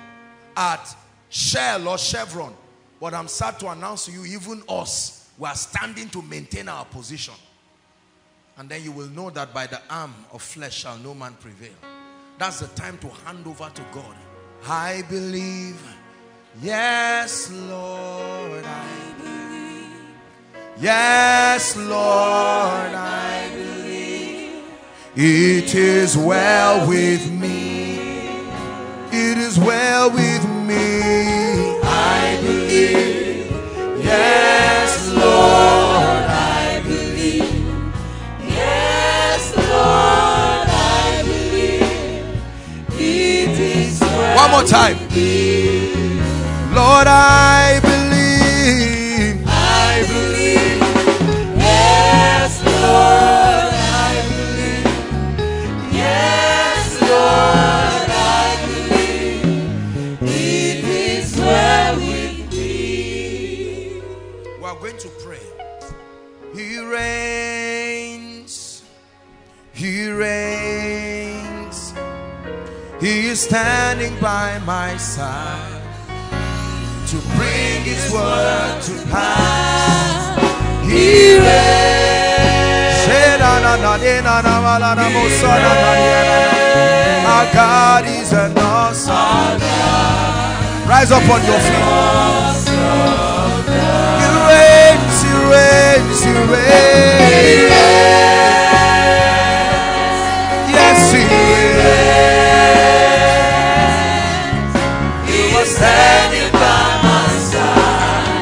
at Shell or Chevron. But I'm sad to announce to you, even us, we are standing to maintain our position. And then you will know that by the arm of flesh shall no man prevail. That's the time to hand over to God. I believe. Yes, Lord, I believe. Yes, Lord, I believe. It is well with me. It is well with me. I believe. Yes, Lord, I believe. Yes, Lord, I believe. It is well. One more time. Lord, I believe. I believe. Yes, Lord, I believe. Yes, Lord, I believe. It is where we He reigns. He reigns. He is standing by my side to bring His word to pass. He reigns. Our God is an awesome God. Rise up on your feet. He reigns, He reigns. Yes, He reigns. He was standing by my side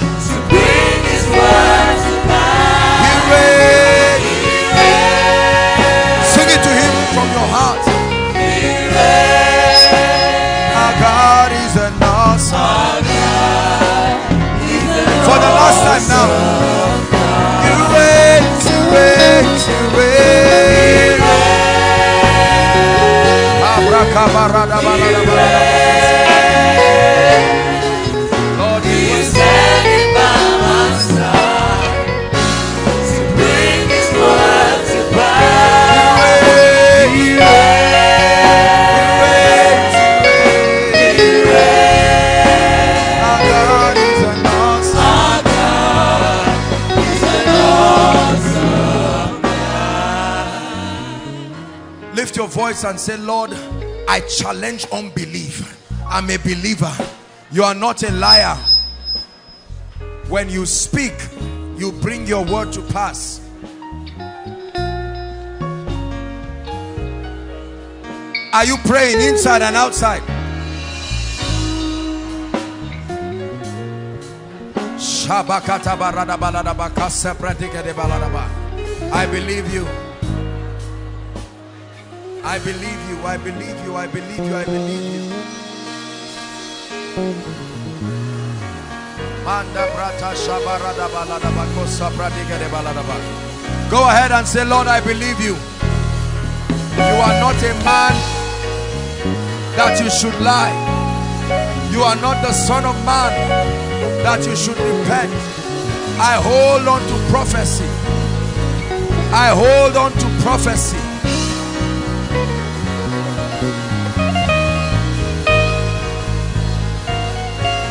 to bring His word to pass. He reigns. He reigns. Sing it to Him from your heart. He reigns. Our God is an awesome God. For the last time now, He reigns, He reigns, He reigns. Lord, He is standing by my side to bring His word to pass. He reigns. Your voice and say, Lord, I challenge unbelief. I'm a believer. You are not a liar. When you speak, you bring your word to pass. Are you praying inside and outside? I believe you. I believe you, I believe you, I believe you, I believe you. Go ahead and say, Lord, I believe you. You are not a man that you should lie. You are not the son of man that you should repent. I hold on to prophecy. I hold on to prophecy.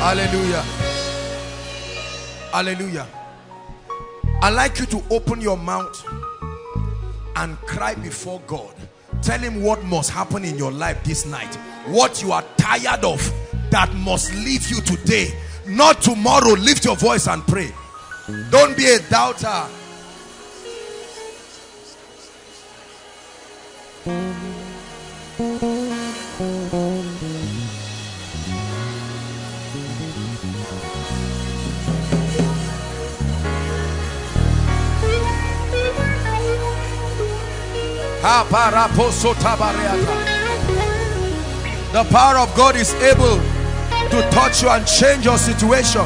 Hallelujah. Hallelujah. I'd like you to open your mouth and cry before God. Tell Him what must happen in your life this night. What you are tired of that must leave you today. Not tomorrow. Lift your voice and pray. Don't be a doubter. The power of God is able to touch you and change your situation.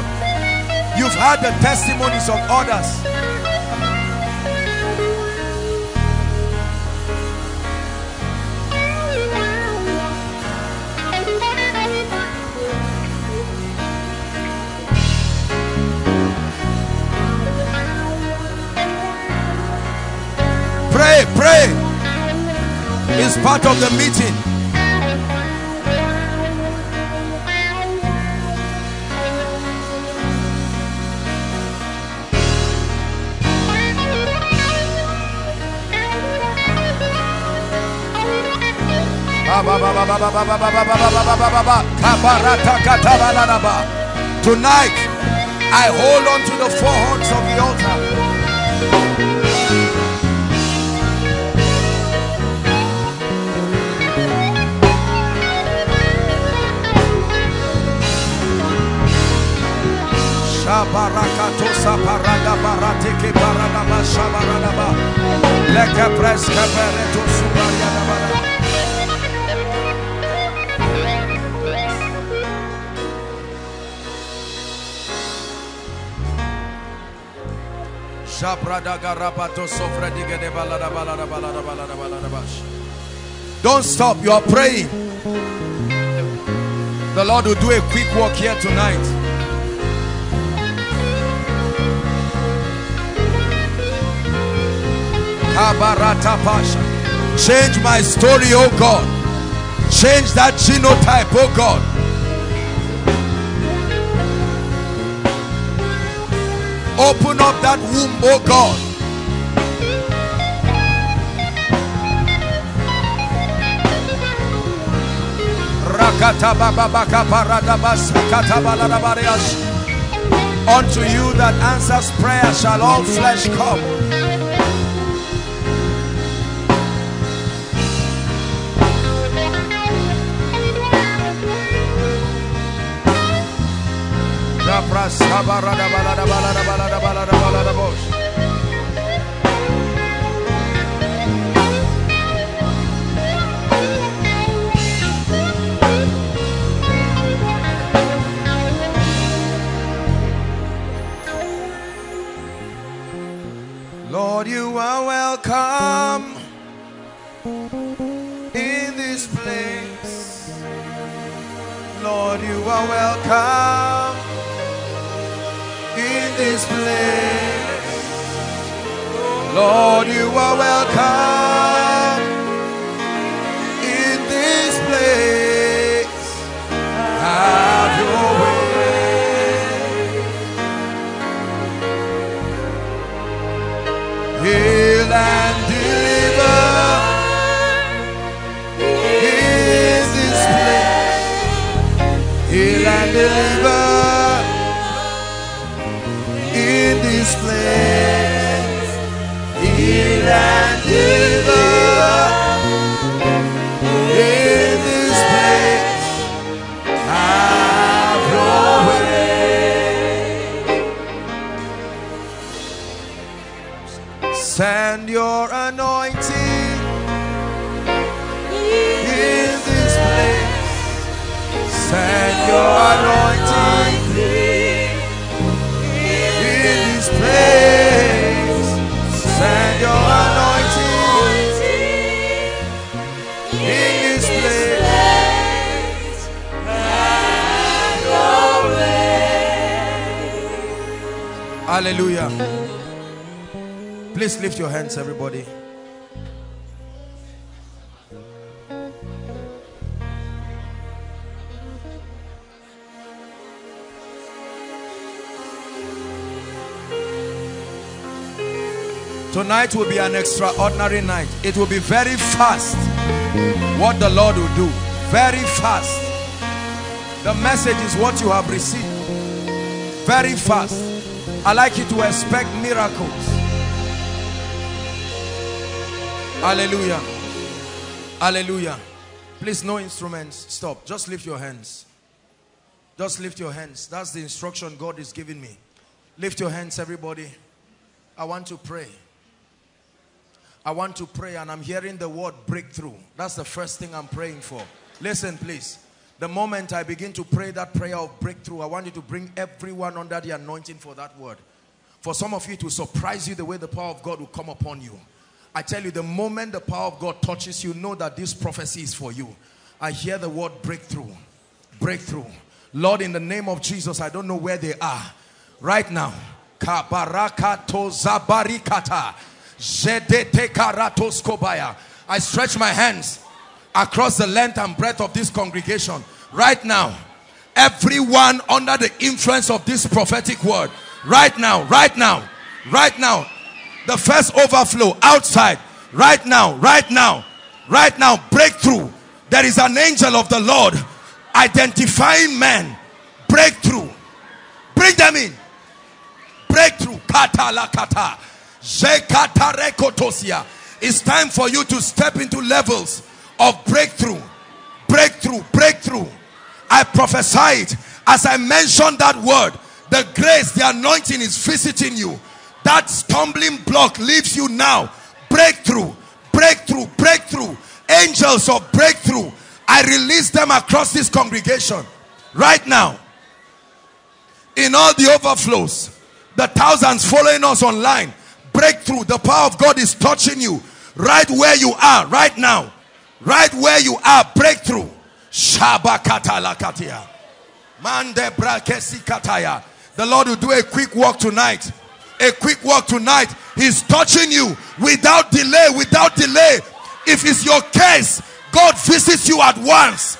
You've heard the testimonies of others. Pray, pray. Is part of the meeting. Tonight, I hold on to the four horns of the altar. Barakatosa parada barateke parada bashabarada ba leka preska pereto subariada bara. Shabrada garabato sofredike de balada balada balada balada balada bash. Don't stop. You are praying. The Lord will do a quick work here tonight. Change my story, oh God. Change that genotype, oh God. Open up that womb, oh God. Unto you that answers prayer shall all flesh come. Lord, you are welcome in this place. Lord, you are welcome in this place. Lord, you are welcome in this place. Have your way. Heal and deliver in this place. Heal and deliver in this place. Heal and deliver in this place. Have your way. Send your anointing in this place. Send your anointing place. Send your anointing in this place. Have your way. Hallelujah. Please lift your hands, everybody. Tonight will be an extraordinary night. It will be very fast what the Lord will do. Very fast. The message is what you have received. Very fast. I like you to expect miracles. Hallelujah. Hallelujah. Please, no instruments. Stop. Just lift your hands. Just lift your hands. That's the instruction God is giving me. Lift your hands, everybody. I want to pray. I want to pray, and I'm hearing the word breakthrough. That's the first thing I'm praying for. Listen, please. The moment I begin to pray that prayer of breakthrough, I want you to bring everyone under the anointing for that word. For some of you, it will surprise you the way the power of God will come upon you. I tell you, the moment the power of God touches you, know that this prophecy is for you. I hear the word breakthrough. Breakthrough. Lord, in the name of Jesus, I don't know where they are right now. Kabarakato zabarikata. I stretch my hands across the length and breadth of this congregation. Right now, everyone under the influence of this prophetic word. Right now, right now, right now. The first overflow outside. Right now, right now, right now. Breakthrough. There is an angel of the Lord identifying men. Breakthrough. Bring them in. Breakthrough. Kata la kata. It's time for you to step into levels of breakthrough. Breakthrough, breakthrough. I prophesied as I mentioned that word. The grace, the anointing is visiting you. That stumbling block leaves you now. Breakthrough, breakthrough, breakthrough. Angels of breakthrough. I release them across this congregation. Right now. In all the overflows. The thousands following us online. Breakthrough. The power of God is touching you right where you are right now, right where you are. Breakthrough. The Lord will do a quick walk tonight, a quick walk tonight. He's touching you without delay, without delay. If it's your case, God visits you at once.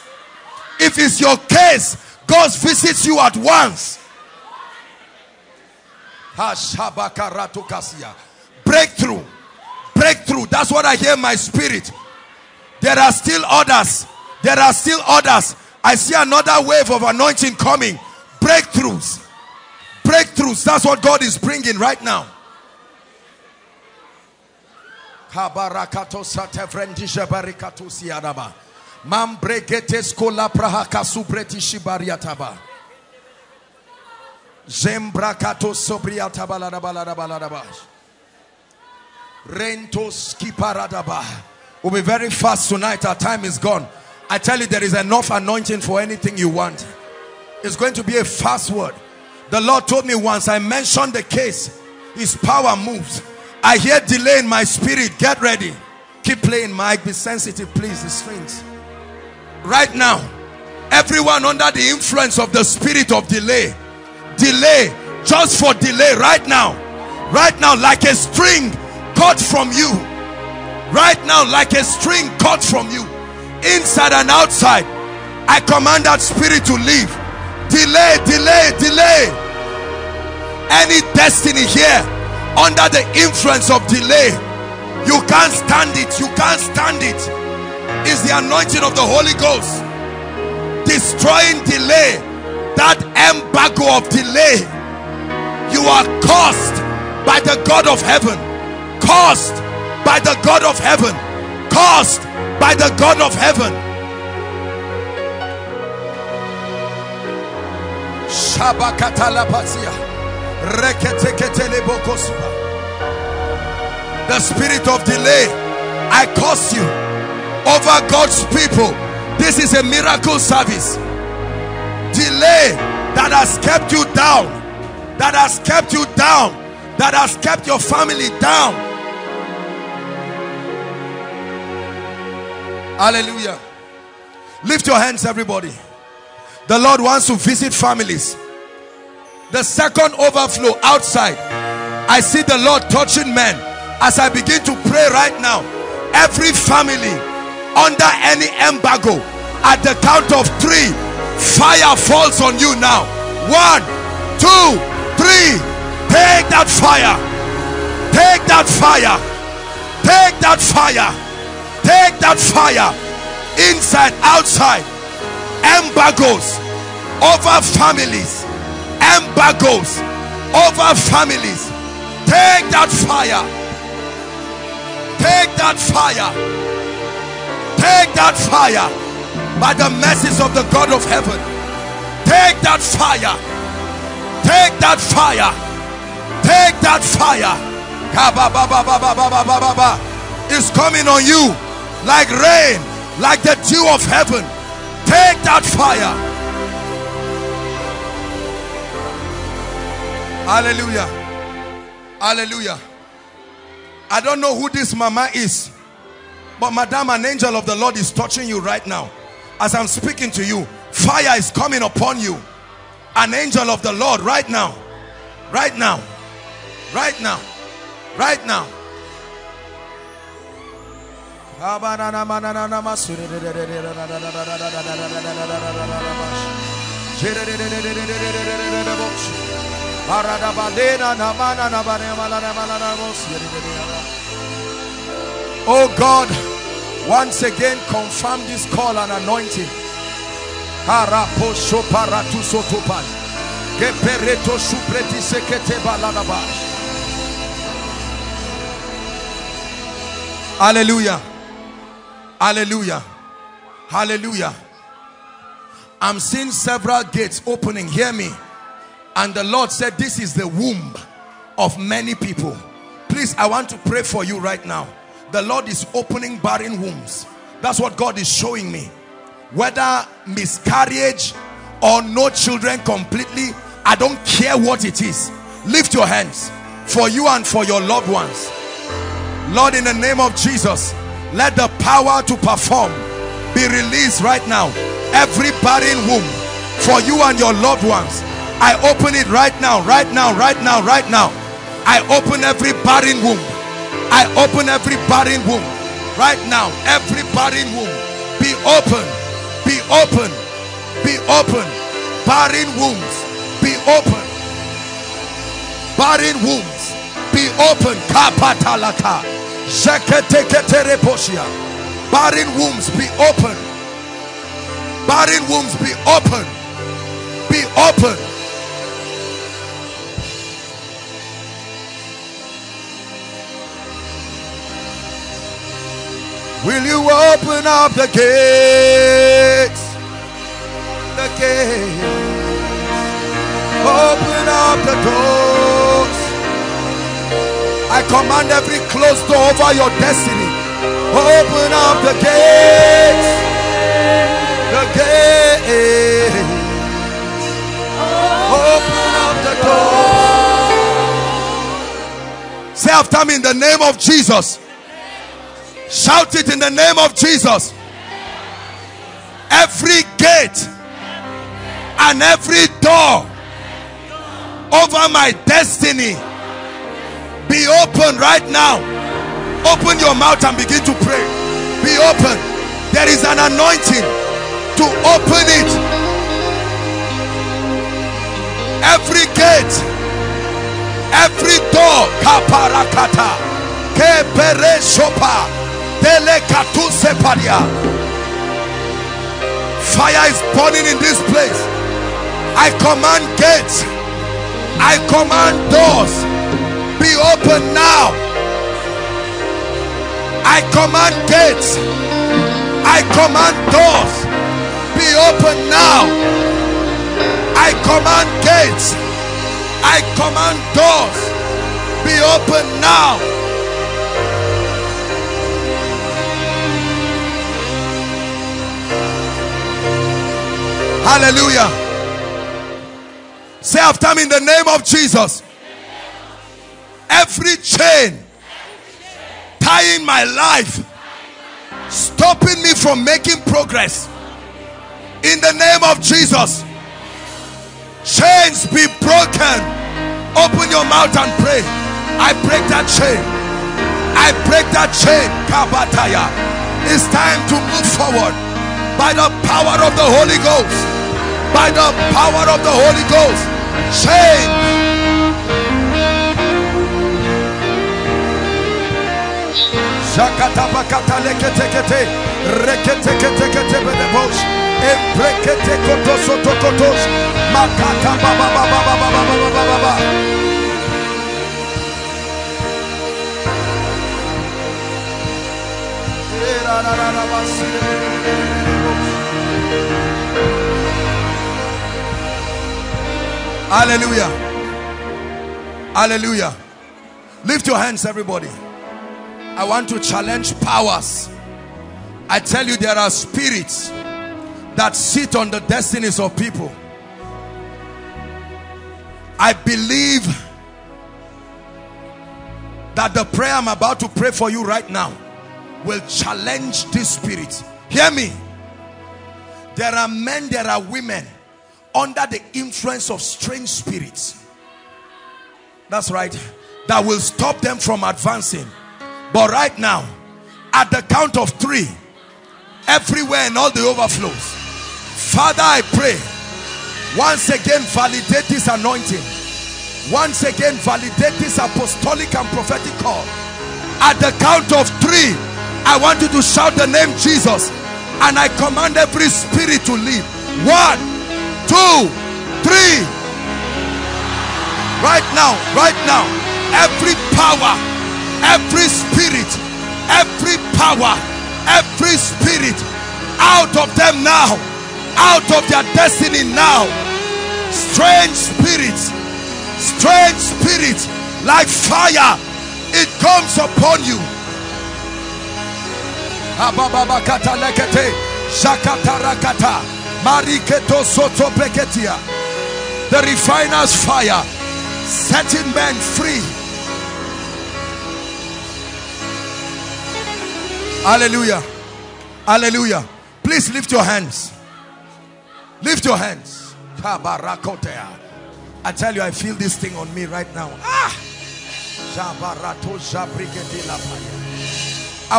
If it's your case, God visits you at once. Breakthrough. Breakthrough. That's what I hear in my spirit. There are still others. There are still others. I see another wave of anointing coming. Breakthroughs. Breakthroughs. That's what God is bringing right now. We'll be very fast tonight. Our time is gone. I tell you, there is enough anointing for anything you want. It's going to be a fast word. The Lord told me once, I mentioned the case, His power moves. I hear delay in my spirit. Get ready. Keep playing, Mike. Be sensitive, please. The strings. Right now, everyone under the influence of the spirit of delay. Delay. Just for delay. Right now. Right now, like a string cut from you. Right now, like a string cut from you. Inside and outside, I command that spirit to leave. Delay, delay, delay. Any destiny here under the influence of delay, you can't stand it. You can't stand it. It's the anointing of the Holy Ghost destroying delay, that embargo of delay. You are cursed by the God of heaven, cursed by the God of heaven, cursed by the God of heaven. The spirit of delay, I curse you over God's people. This is a miracle service. Delay that has kept you down, that has kept you down, that has kept your family down. Hallelujah. Lift your hands, everybody. The Lord wants to visit families. The second overflow outside, I see the Lord touching men. As I begin to pray right now, every family under any embargo, at the count of three, fire falls on you now. One, two, three. Take that fire. Take that fire. Take that fire. Take that fire, inside, outside. Embargoes over families. Embargoes over families. Take that fire. Take that fire. Take that fire by the mercies of the God of heaven. Take that fire. Take that fire. Take that fire. It's coming on you. Like rain, like the dew of heaven. Take that fire. Hallelujah. Hallelujah. I don't know who this mama is, but madam, an angel of the Lord is touching you right now. As I'm speaking to you, fire is coming upon you. An angel of the Lord right now. Right now. Right now. Right now. Oh God, once again confirm this call and anointing. Hallelujah. Hallelujah. Hallelujah. I'm seeing several gates opening. Hear me. And the Lord said, this is the womb of many people. Please, I want to pray for you right now. The Lord is opening barren wombs. That's what God is showing me. Whether miscarriage or no children completely, I don't care what it is. Lift your hands for you and for your loved ones. Lord, in the name of Jesus, let the power to perform be released right now. Every barren womb for you and your loved ones, I open it right now, right now, right now, right now. I open every barren womb. I open every barren womb. Right now, every barren womb, be open, be open, be open. Barren wombs, be open. Barren wombs, be open. Kapatalaka. Jeketeketerebosia. Barren wombs, be open. Barren wombs, be open. Be open. Will you open up the gates? The gates. Open up the doors. I command every closed door over your destiny. Open up the gates. The gates. Open up the doors. Say after me, in the name of Jesus. Shout it, in the name of Jesus. Every gate and every door over my destiny be open right now. Open your mouth and begin to pray. Be open. There is an anointing to open it. Every gate, every door, kaparakata, kepere shopa. Fire is burning in this place. I command gates, I command doors, be open now. I command gates, I command doors, be open now. I command gates, I command doors, be open now. Hallelujah. Say after me, in the name of Jesus. Every chain tying my life, stopping me from making progress, in the name of Jesus. Chains be broken. Open your mouth and pray. I break that chain. I break that chain. Kabataya. It's time to move forward by the power of the Holy Ghost. By the power of the Holy Ghost, change. Shakata bakata lekete kete, rekete kete kete bedebos, embrekete kotoso tokotos, makata baba baba baba baba baba baba. Era ra ra ra basi. Hallelujah. Hallelujah. Lift your hands, everybody. I want to challenge powers. I tell you, there are spirits that sit on the destinies of people. I believe that the prayer I'm about to pray for you right now will challenge these spirits. Hear me. There are men, there are women under the influence of strange spirits. That's right. That will stop them from advancing. But right now, at the count of three, everywhere and all the overflows, Father, I pray, once again validate this anointing. Once again validate this apostolic and prophetic call. At the count of three, I want you to shout the name Jesus, and I command every spirit to leave. One, two, three. Right now, right now, every power, every spirit, every power, every spirit, out of them now, out of their destiny now. Strange spirits, strange spirits, like fire, it comes upon you. The refiner's fire, setting men free. Hallelujah. Hallelujah. Please lift your hands. Lift your hands. I tell you, I feel this thing on me right now. Ah! I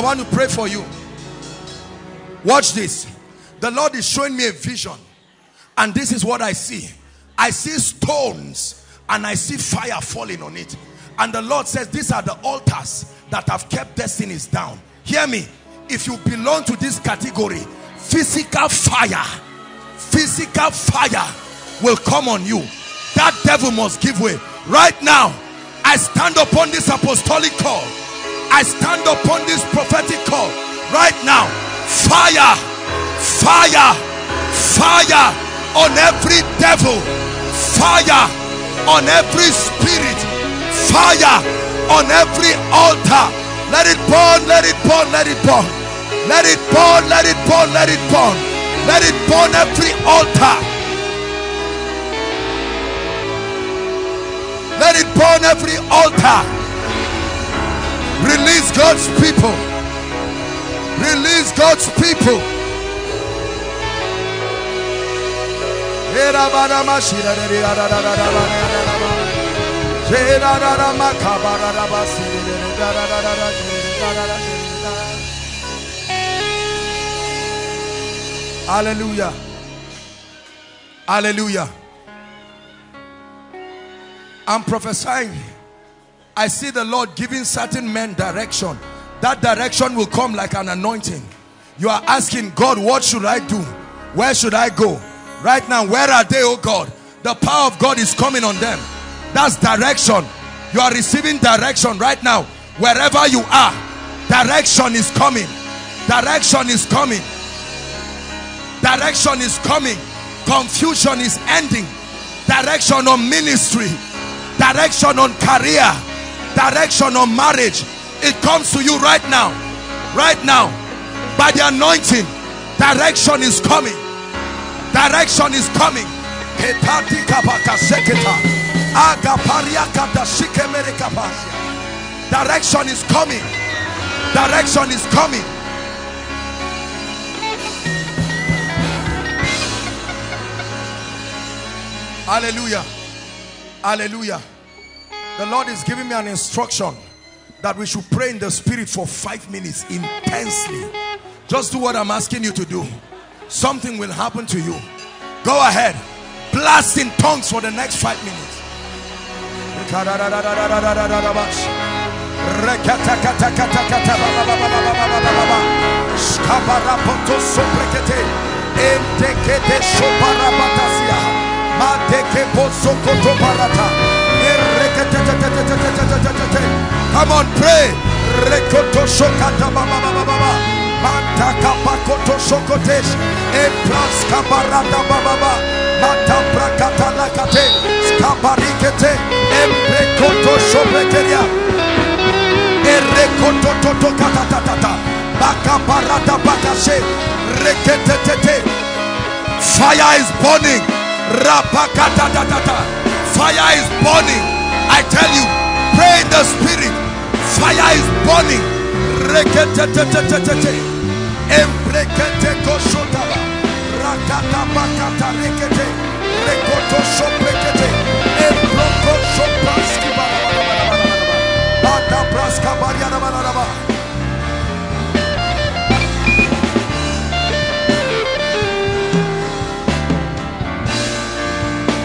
want to pray for you. Watch this. The Lord is showing me a vision, and this is what I see. I see stones and I see fire falling on it. And the Lord says, these are the altars that have kept destinies down. Hear me. If you belong to this category, physical fire, physical fire will come on you. That devil must give way. Right now, I stand upon this apostolic call. I stand upon this prophetic call. Right now, fire, fire, fire on every devil. Fire on every spirit. Fire on every altar. Let it burn, let it burn, let it burn. Let it burn, let it burn, let it burn. Let it burn every altar. Let it burn every altar. Release God's people. Release God's people. Hallelujah. Hallelujah. I'm prophesying. I see the Lord giving certain men direction. That direction will come like an anointing. You are asking God, what should I do? Where should I go? Right now, where are they, oh God? The power of God is coming on them. That's direction. You are receiving direction right now. Wherever you are, direction is coming. Direction is coming. Direction is coming. Confusion is ending. Direction on ministry. Direction on career. Direction on marriage. It comes to you right now. Right now. By the anointing, direction is coming. Direction is coming. Direction is coming. Direction is coming. Hallelujah. Hallelujah. The Lord is giving me an instruction that we should pray in the spirit for five minutes intensely. Just do what I'm asking you to do. Something will happen to you. Go ahead. Blast in tongues for the next five minutes. Come on, pray. Fire is burning. Fire is burning. I tell you, pray in the spirit. Fire is burning.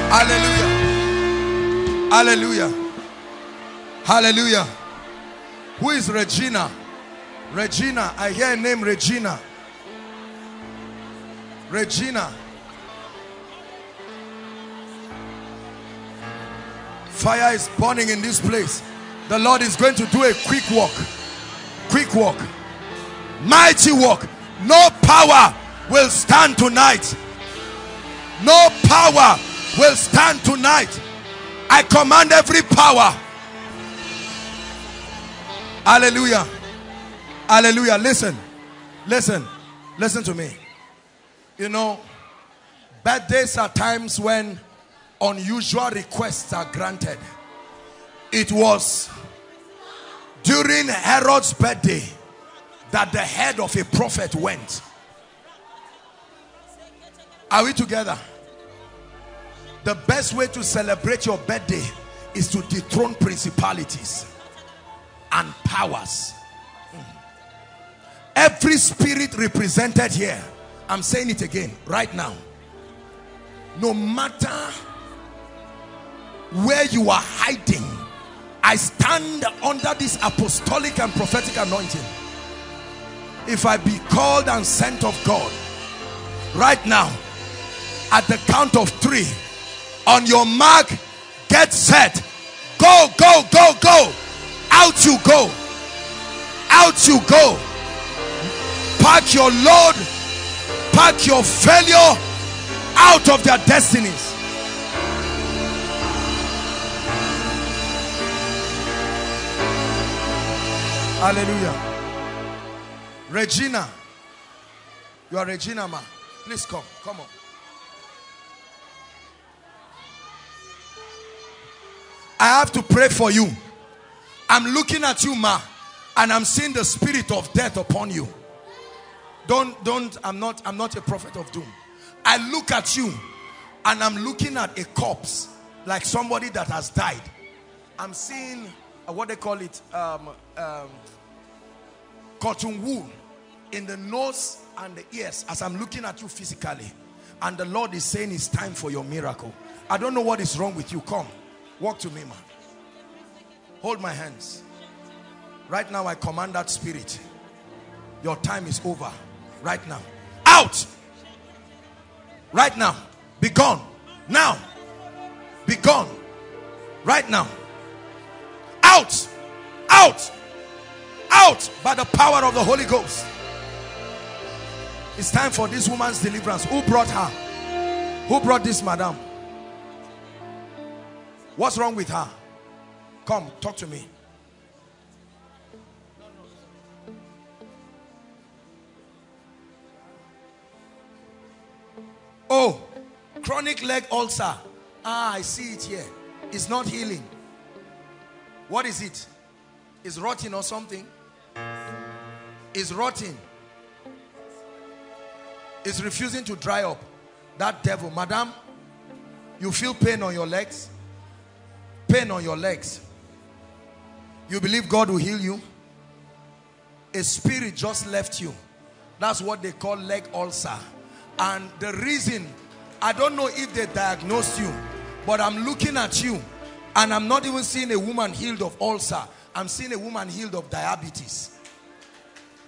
Hallelujah. Hallelujah. Hallelujah. Who is Regina? Regina. I hear a name, Regina. Regina. Fire is burning in this place. The Lord is going to do a quick walk. Quick walk. Mighty walk. No power will stand tonight. No power will stand tonight. I command every power. Hallelujah. Hallelujah. Listen. Listen. Listen to me. You know, birthdays are times when unusual requests are granted. It was during Herod's birthday that the head of a prophet went. Are we together? The best way to celebrate your birthday is to dethrone principalities. and powers. Every spirit represented here, I'm saying it again right now, no matter where you are hiding, I stand under this apostolic and prophetic anointing. If I be called and sent of God right now, at the count of three, on your mark, get set, go, go, go, go, out you go, out you go. Pack your load, pack your failure out of their destinies. Hallelujah. Regina, you are Regina, ma. Please come, come on. I have to pray for you. I'm looking at you, ma, and I'm seeing the spirit of death upon you. Don't, don't, I'm not, I'm not a prophet of doom. I look at you and I'm looking at a corpse, like somebody that has died. I'm seeing, uh, what they call it, um, um, cotton wool in the nose and the ears as I'm looking at you physically. And the Lord is saying it's time for your miracle. I don't know what is wrong with you. Come, walk to me, man. Hold my hands. Right now I command that spirit. Your time is over. Right now, out. Right now, be gone. Now, be gone. Right now, out, out, out by the power of the Holy Ghost. It's time for this woman's deliverance. Who brought her? Who brought this madam? What's wrong with her? Come, talk to me. Oh, chronic leg ulcer. Ah, I see it here. It's not healing. What is it? It's rotting or something? It's rotting. It's refusing to dry up. That devil. Madam, you feel pain on your legs? Pain on your legs. You believe God will heal you? A spirit just left you. That's what they call leg ulcer. And the reason, I don't know if they diagnosed you, but I'm looking at you and I'm not even seeing a woman healed of ulcer. I'm seeing a woman healed of diabetes.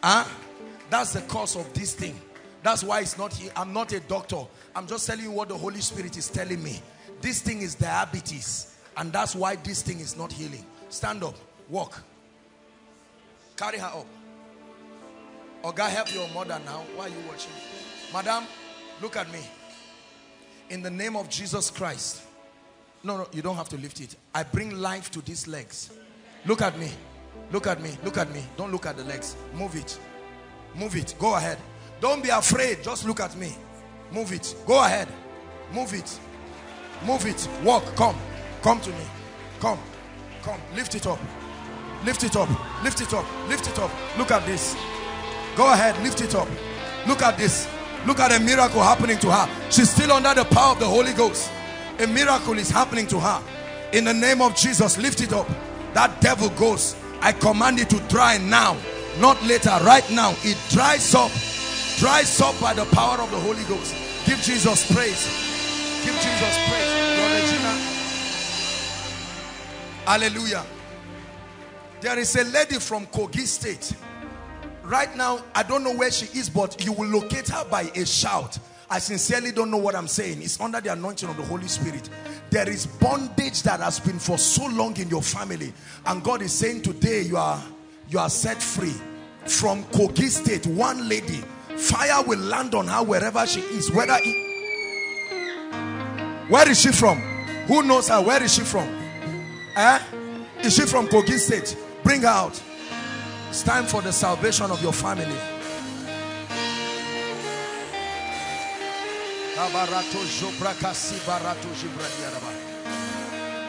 Huh? That's the cause of this thing. That's why it's not here. I'm not a doctor. I'm just telling you what the Holy Spirit is telling me. This thing is diabetes. And that's why this thing is not healing. Stand up. Walk. Carry her up. Oh, God, help your mother now. Why are you watching? Madam, look at me. In the name of Jesus Christ. No, no, you don't have to lift it. I bring life to these legs. Look at me. Look at me. Look at me. Don't look at the legs. Move it. Move it. Go ahead. Don't be afraid. Just look at me. Move it. Go ahead. Move it. Move it. Walk. Come. Come to me. Come. Come. Lift it up. Lift it up. Lift it up. Lift it up. Look at this. Go ahead. Lift it up. Look at this. Look at a miracle happening to her. She's still under the power of the Holy Ghost. A miracle is happening to her. In the name of Jesus, lift it up. That devil goes. I command it to dry now. Not later, right now. It dries up. Dries up by the power of the Holy Ghost. Give Jesus praise. Give Jesus praise. Your Regina. Hallelujah. There is a lady from Kogi State. Right now, I don't know where she is, but you will locate her by a shout. I sincerely don't know what I'm saying. It's under the anointing of the Holy Spirit. There is bondage that has been for so long in your family. And God is saying today, you are, you are set free. From Kogi State, one lady. Fire will land on her wherever she is. Whether it, where is she from? Who knows her? Where is she from? Eh? Is she from Kogi State? Bring her out. It's time for the salvation of your family.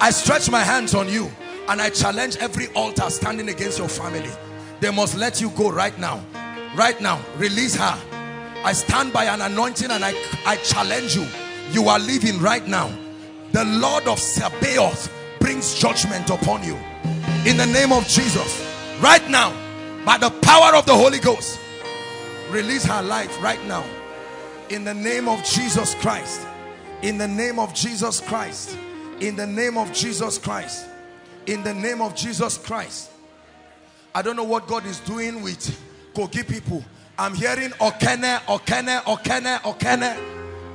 I stretch my hands on you and I challenge every altar standing against your family. They must let you go right now. Right now, release her. I stand by an anointing and I, I challenge you. You are leaving right now. The Lord of Sabaoth brings judgment upon you. In the name of Jesus. right now, by the power of the Holy Ghost, release her life right now, in the name of Jesus Christ, in the name of Jesus Christ, in the name of Jesus Christ, in the name of Jesus Christ. I don't know what God is doing with Kogi people. I'm hearing Okene, Okene, Okene, Okene.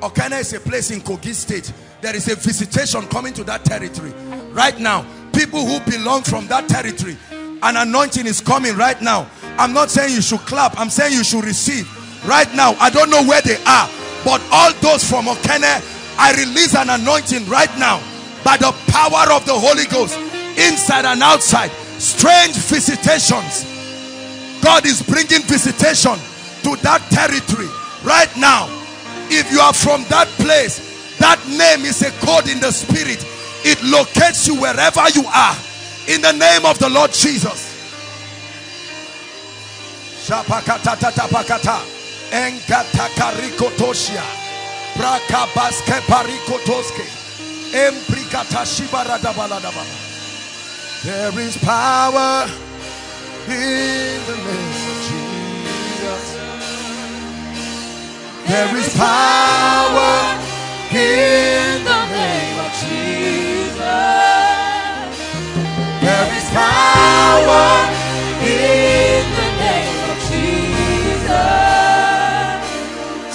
Okene is a place in Kogi State. There is a visitation coming to that territory right now. People who belong from that territory, an anointing is coming right now. I'm not saying you should clap. I'm saying you should receive right now. I don't know where they are, but all those from Okene, I release an anointing right now by the power of the Holy Ghost, inside and outside. Strange visitations. God is bringing visitation to that territory right now. If you are from that place, that name is a code in the spirit. It locates you wherever you are, in the name of the Lord Jesus. There is power in the name of Jesus. There is power in the name of Jesus. There is power in the name of Jesus.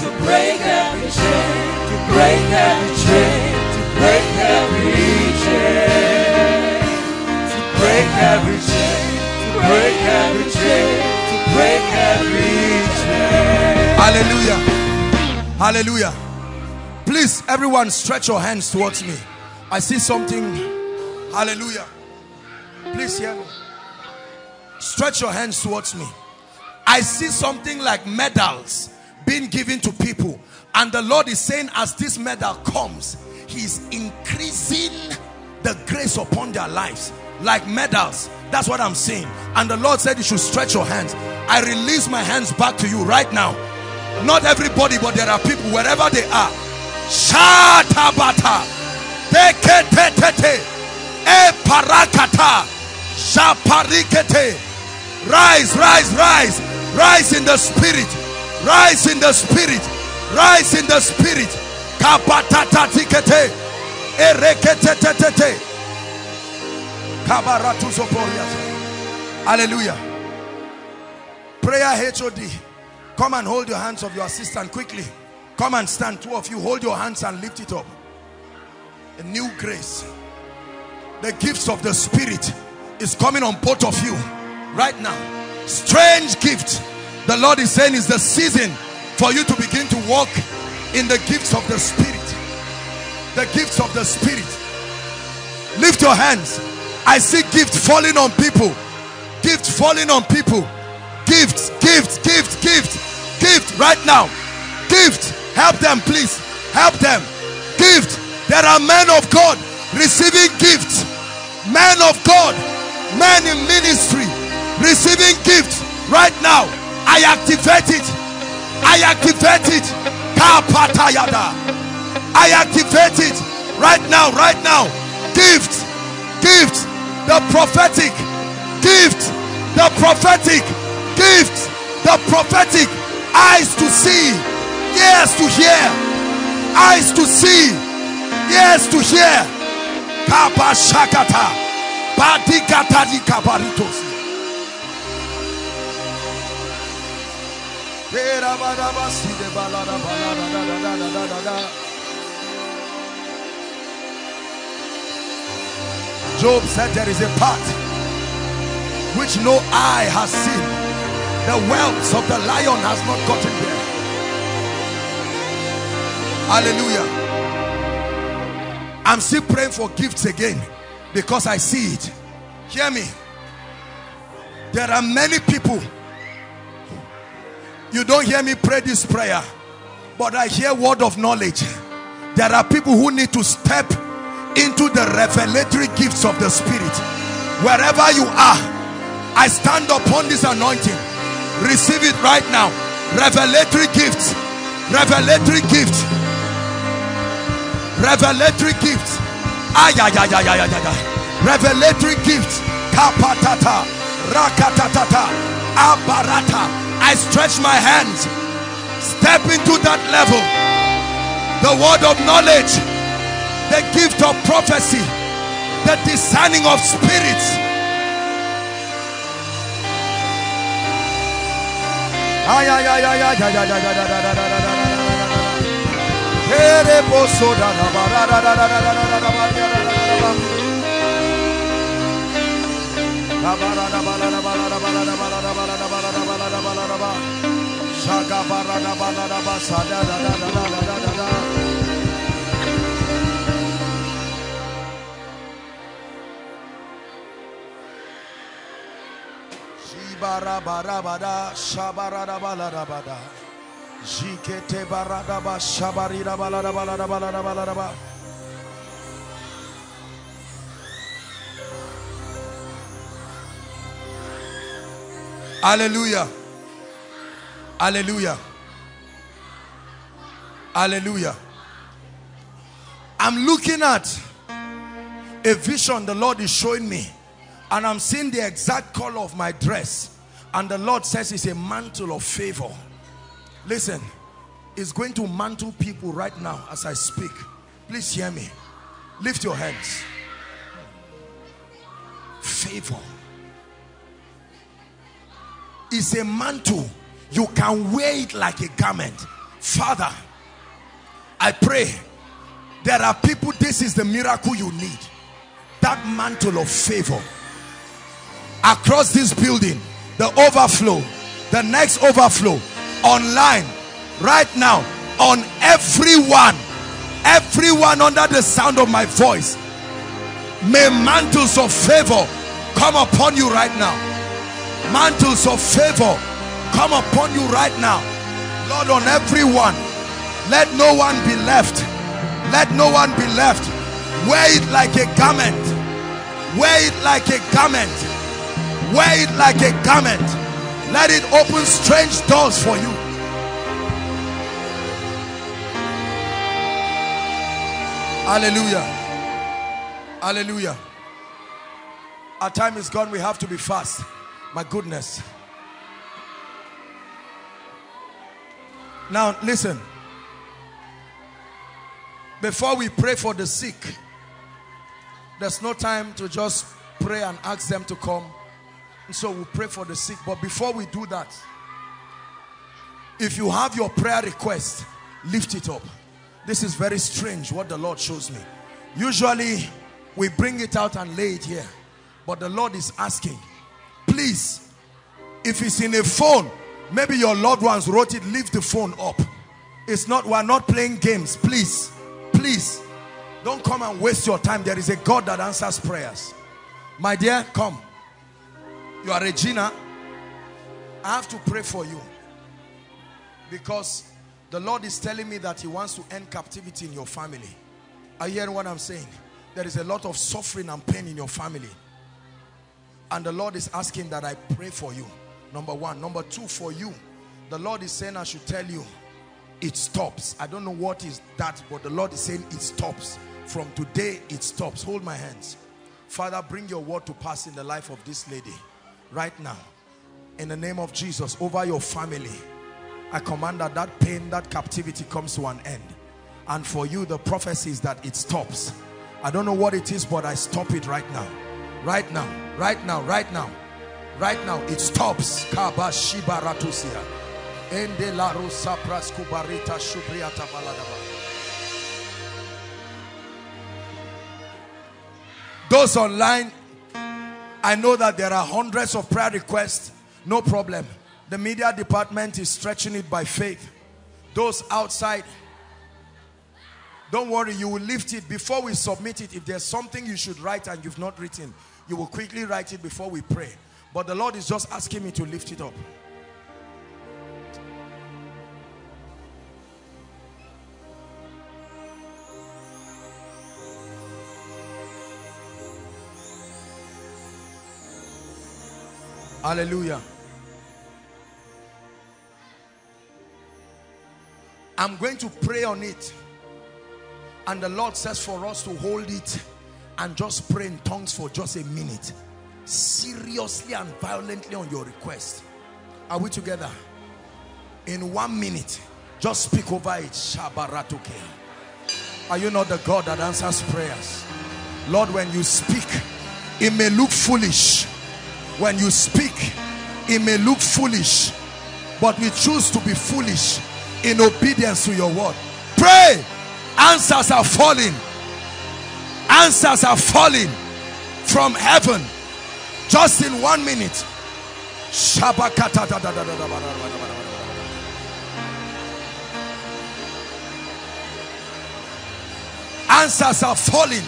To break every chain, to break every chain, to break every chain. Break every chain, to break every chain, to break every chain. Hallelujah. Hallelujah. Please, everyone, stretch your hands towards me. I see something. Hallelujah. Please hear me. Stretch your hands towards me. I see something like medals being given to people. And the Lord is saying, as this medal comes, He's increasing the grace upon their lives. Like medals, that's what I'm seeing. And the Lord said you should stretch your hands. I release my hands back to you right now. Not everybody, but there are people wherever they are. Shatabata, Teketetete, Eparakata, Shaparikete. Rise, rise, rise, rise in the spirit, rise in the spirit, rise in the spirit. Kabatatatikete, Ereketetete. Hallelujah. Prayer H O D. Come and hold your hands of your assistant quickly. Come and stand, two of you. Hold your hands and lift it up. A new grace. The gifts of the Spirit is coming on both of you right now. Strange gift. The Lord is saying is the season for you to begin to walk in the gifts of the Spirit. The gifts of the Spirit. Lift your hands. I see gifts falling on people. Gifts falling on people. Gifts, gifts, gifts, gifts, gifts right now. Gifts. Help them, please. Help them. Gifts. There are men of God receiving gifts. Men of God. Men in ministry receiving gifts right now. I activate it. I activate it. I activate it right now, right now. Gifts. Gift, the prophetic gift, the prophetic gift, the prophetic. Eyes to see, ears to hear, eyes to see, ears to hear. Kabashakata, badikata di kabaritos. Job said there is a path which no eye has seen. The welts of the lion has not gotten there. Hallelujah. I'm still praying for gifts again because I see it. Hear me. There are many people. You don't hear me pray this prayer, but I hear word of knowledge. There are people who need to step into the revelatory gifts of the Spirit. Wherever you are, I stand upon this anointing. Receive it right now. Revelatory gifts, revelatory gifts, revelatory gifts. Ay, ay, ay, ay, ay, ay, ay. Revelatory gifts. Kapatata, Rakatatata Abarata. I stretch my hands. Step into that level. The word of knowledge, the gift of prophecy, the discerning of spirits. Barabarabada shabarada balada bada jikete barada ba shabarida balada balada balada balada ba Hallelujah, hallelujah, hallelujah. I'm looking at a vision the Lord is showing me, and I'm seeing the exact color of my dress. And the Lord says it's a mantle of favor. Listen, it's going to mantle people right now as I speak. Please hear me. Lift your hands. Favor. It's a mantle. You can wear it like a garment. Father, I pray, there are people, this is the miracle you need. That mantle of favor. Across this building, the overflow, the next overflow, online, right now, on everyone, everyone under the sound of my voice, may mantles of favor come upon you right now. Mantles of favor come upon you right now. Lord, on everyone, let no one be left. Let no one be left. Wear it like a garment. Wear it like a garment. Wear it like a garment. Let it open strange doors for you. Hallelujah. Hallelujah. Our time is gone. We have to be fast. My goodness. Now listen. Before we pray for the sick, there's no time to just pray and ask them to come. So we'll pray for the sick. But before we do that, if you have your prayer request, lift it up. This is very strange what the Lord shows me. Usually, we bring it out and lay it here. But the Lord is asking, please, if it's in a phone, maybe your loved ones wrote it, lift the phone up. It's not, we're not playing games. Please, please, don't come and waste your time. There is a God that answers prayers. My dear, come. You are Regina. I have to pray for you because the Lord is telling me that he wants to end captivity in your family. Are you hearing what I'm saying? There is a lot of suffering and pain in your family. And the Lord is asking that I pray for you. Number one. Number two, for you. The Lord is saying I should tell you, it stops. I don't know what is that, but the Lord is saying it stops. From today, it stops. Hold my hands. Father, bring your word to pass in the life of this lady. Right now, in the name of Jesus, over your family, I command that that pain, that captivity comes to an end. And for you, the prophecy is that it stops. I don't know what it is, but I stop it right now. Right now, right now, right now, right now, it stops. Those online, I know that there are hundreds of prayer requests. No problem. The media department is stretching it by faith. Those outside, don't worry, you will lift it before we submit it. If there's something you should write and you've not written, you will quickly write it before we pray. But the Lord is just asking me to lift it up. Hallelujah. I'm going to pray on it. And the Lord says for us to hold it and just pray in tongues for just a minute. seriously and violently on your request. Are we together? In one minute, just speak over it. Shabaratuke. Are you not the God that answers prayers? Lord, when you speak, it may look foolish. When you speak, it may look foolish. But we choose to be foolish in obedience to your word. Pray! Answers are falling. Answers are falling from heaven. Just in one minute. Answers are falling.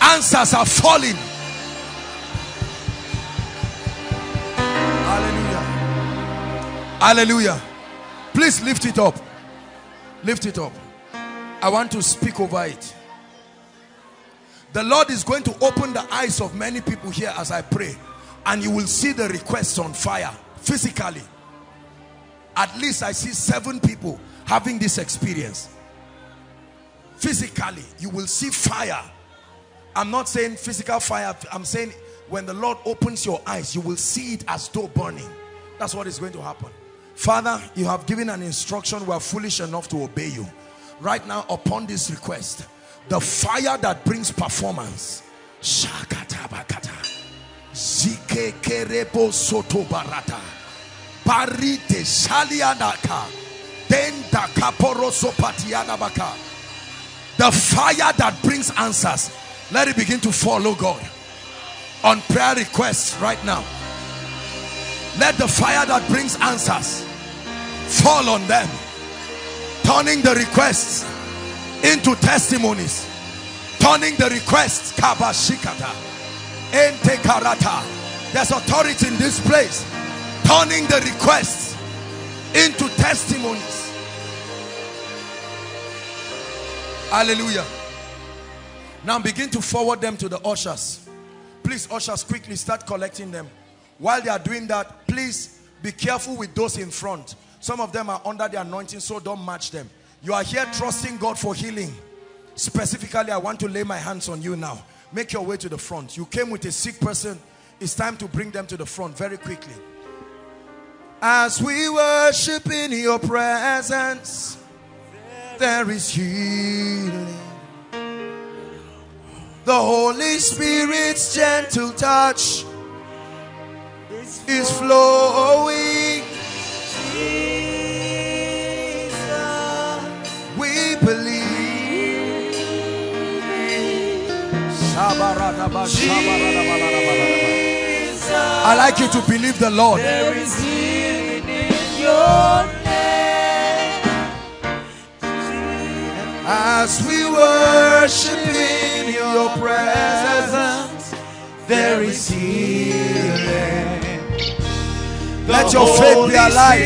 Answers are falling. Hallelujah. Hallelujah. Please lift it up. Lift it up. I want to speak over it. The Lord is going to open the eyes of many people here as I pray, and you will see the requests on fire physically. At least I see seven people having this experience. Physically, you will see fire. I'm not saying physical fire. I'm saying when the Lord opens your eyes, you will see it as though burning. That's what is going to happen. Father, you have given an instruction. We are foolish enough to obey you. Right now, upon this request, the fire that brings performance. Shakata bakata. Zike kerebo soto barata. Bari te shalianaka. Den da kaporo sopatiana baka. The fire that brings answers. Let it begin to follow God on prayer requests right now. Let the fire that brings answers fall on them, turning the requests into testimonies, turning the requests. Kabashikata, ente karata. There's authority in this place, turning the requests into testimonies. Hallelujah. Now begin to forward them to the ushers. Please, ushers, quickly start collecting them. While they are doing that, please be careful with those in front. Some of them are under the anointing, so don't match them. You are here trusting God for healing. Specifically, I want to lay my hands on you now. Make your way to the front. You came with a sick person. It's time to bring them to the front very quickly. As we worship in your presence, there is healing. The Holy Spirit's gentle touch is flowing. Jesus, we believe. Jesus, I like you to believe the Lord. There is healing in your name. As we worship Him, your presence, there is healing. Let your faith be alive.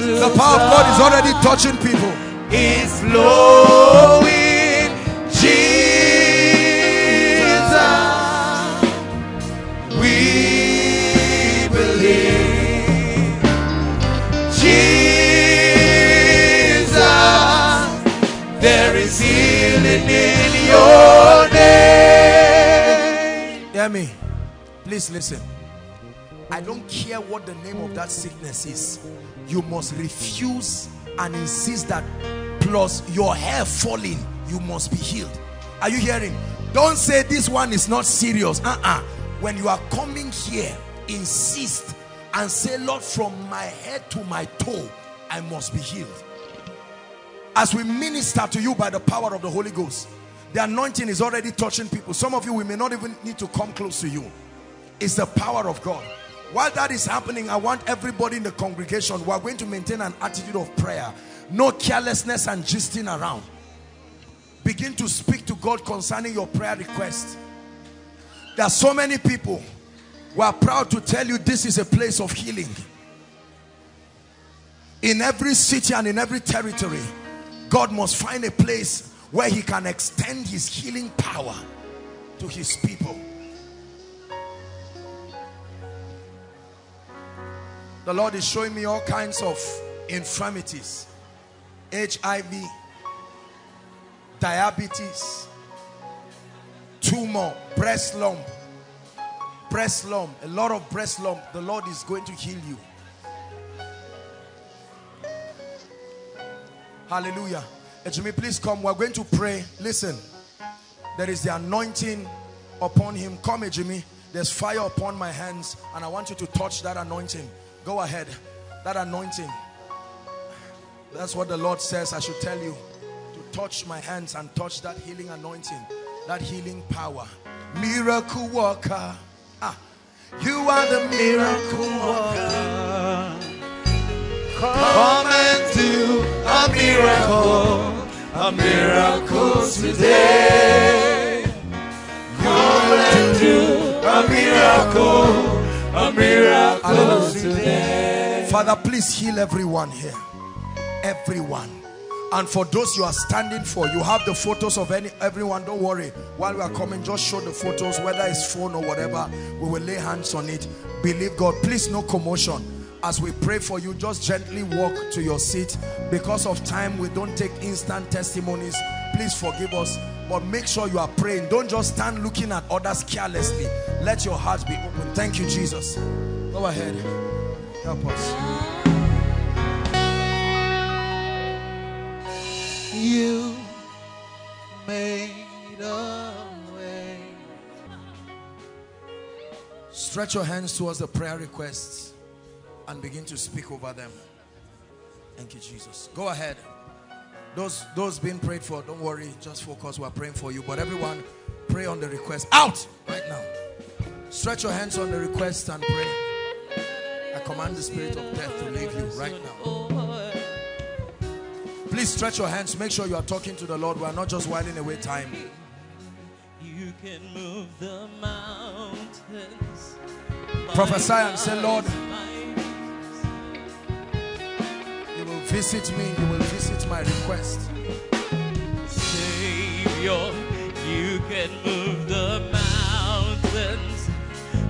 The power of God is already touching people. It's flowing. Jesus, we believe. Jesus, there is healing in your name. Hear me. Please listen. I don't care what the name of that sickness is. You must refuse and insist that, plus your hair falling, you must be healed. Are you hearing? Don't say this one is not serious. Uh-uh. When you are coming here, insist and say, Lord, from my head to my toe, I must be healed. As we minister to you by the power of the Holy Ghost, the anointing is already touching people. Some of you, we may not even need to come close to you. It's the power of God. While that is happening, I want everybody in the congregation, we are going to maintain an attitude of prayer. No carelessness and gisting around. Begin to speak to God concerning your prayer request. There are so many people who are proud to tell you this is a place of healing. In every city and in every territory, God must find a place where he can extend his healing power to his people. The Lord is showing me all kinds of infirmities. H I V, diabetes, tumor, breast lump, breast lump, a lot of breast lump. The Lord is going to heal you. Hallelujah. Ejimi, please come. We're going to pray. Listen, there is the anointing upon him. Come, Ejimi. There's fire upon my hands, and I want you to touch that anointing. Go ahead. That anointing. That's what the Lord says I should tell you. To touch my hands and touch that healing anointing. That healing power. Miracle worker. Ah, you are the miracle worker. Come and do a miracle. A miracle today. Come and do a miracle. A miracle today. Father, please heal everyone here. Everyone. And for those you are standing for, you have the photos of any everyone. Don't worry. While we are coming, just show the photos, whether it's phone or whatever. We will lay hands on it. Believe God. Please, no commotion. As we pray for you, just gently walk to your seat. Because of time, we don't take instant testimonies. Please forgive us. But make sure you are praying. Don't just stand looking at others carelessly. Let your hearts be open. Thank you, Jesus. Go ahead. Help us. You made a way. Stretch your hands towards the prayer requests and begin to speak over them. Thank you, Jesus. Go ahead. Those, those being prayed for, don't worry. Just focus. We're praying for you. But everyone, pray on the request. Out right now. Stretch your hands on the request and pray. I command the spirit of death to leave you right now. Please stretch your hands. Make sure you are talking to the Lord. We are not just whiling away time. You can move the mountains. Prophesy and say, Lord, you will visit me. You will visit my request. Savior, you can move the mountains.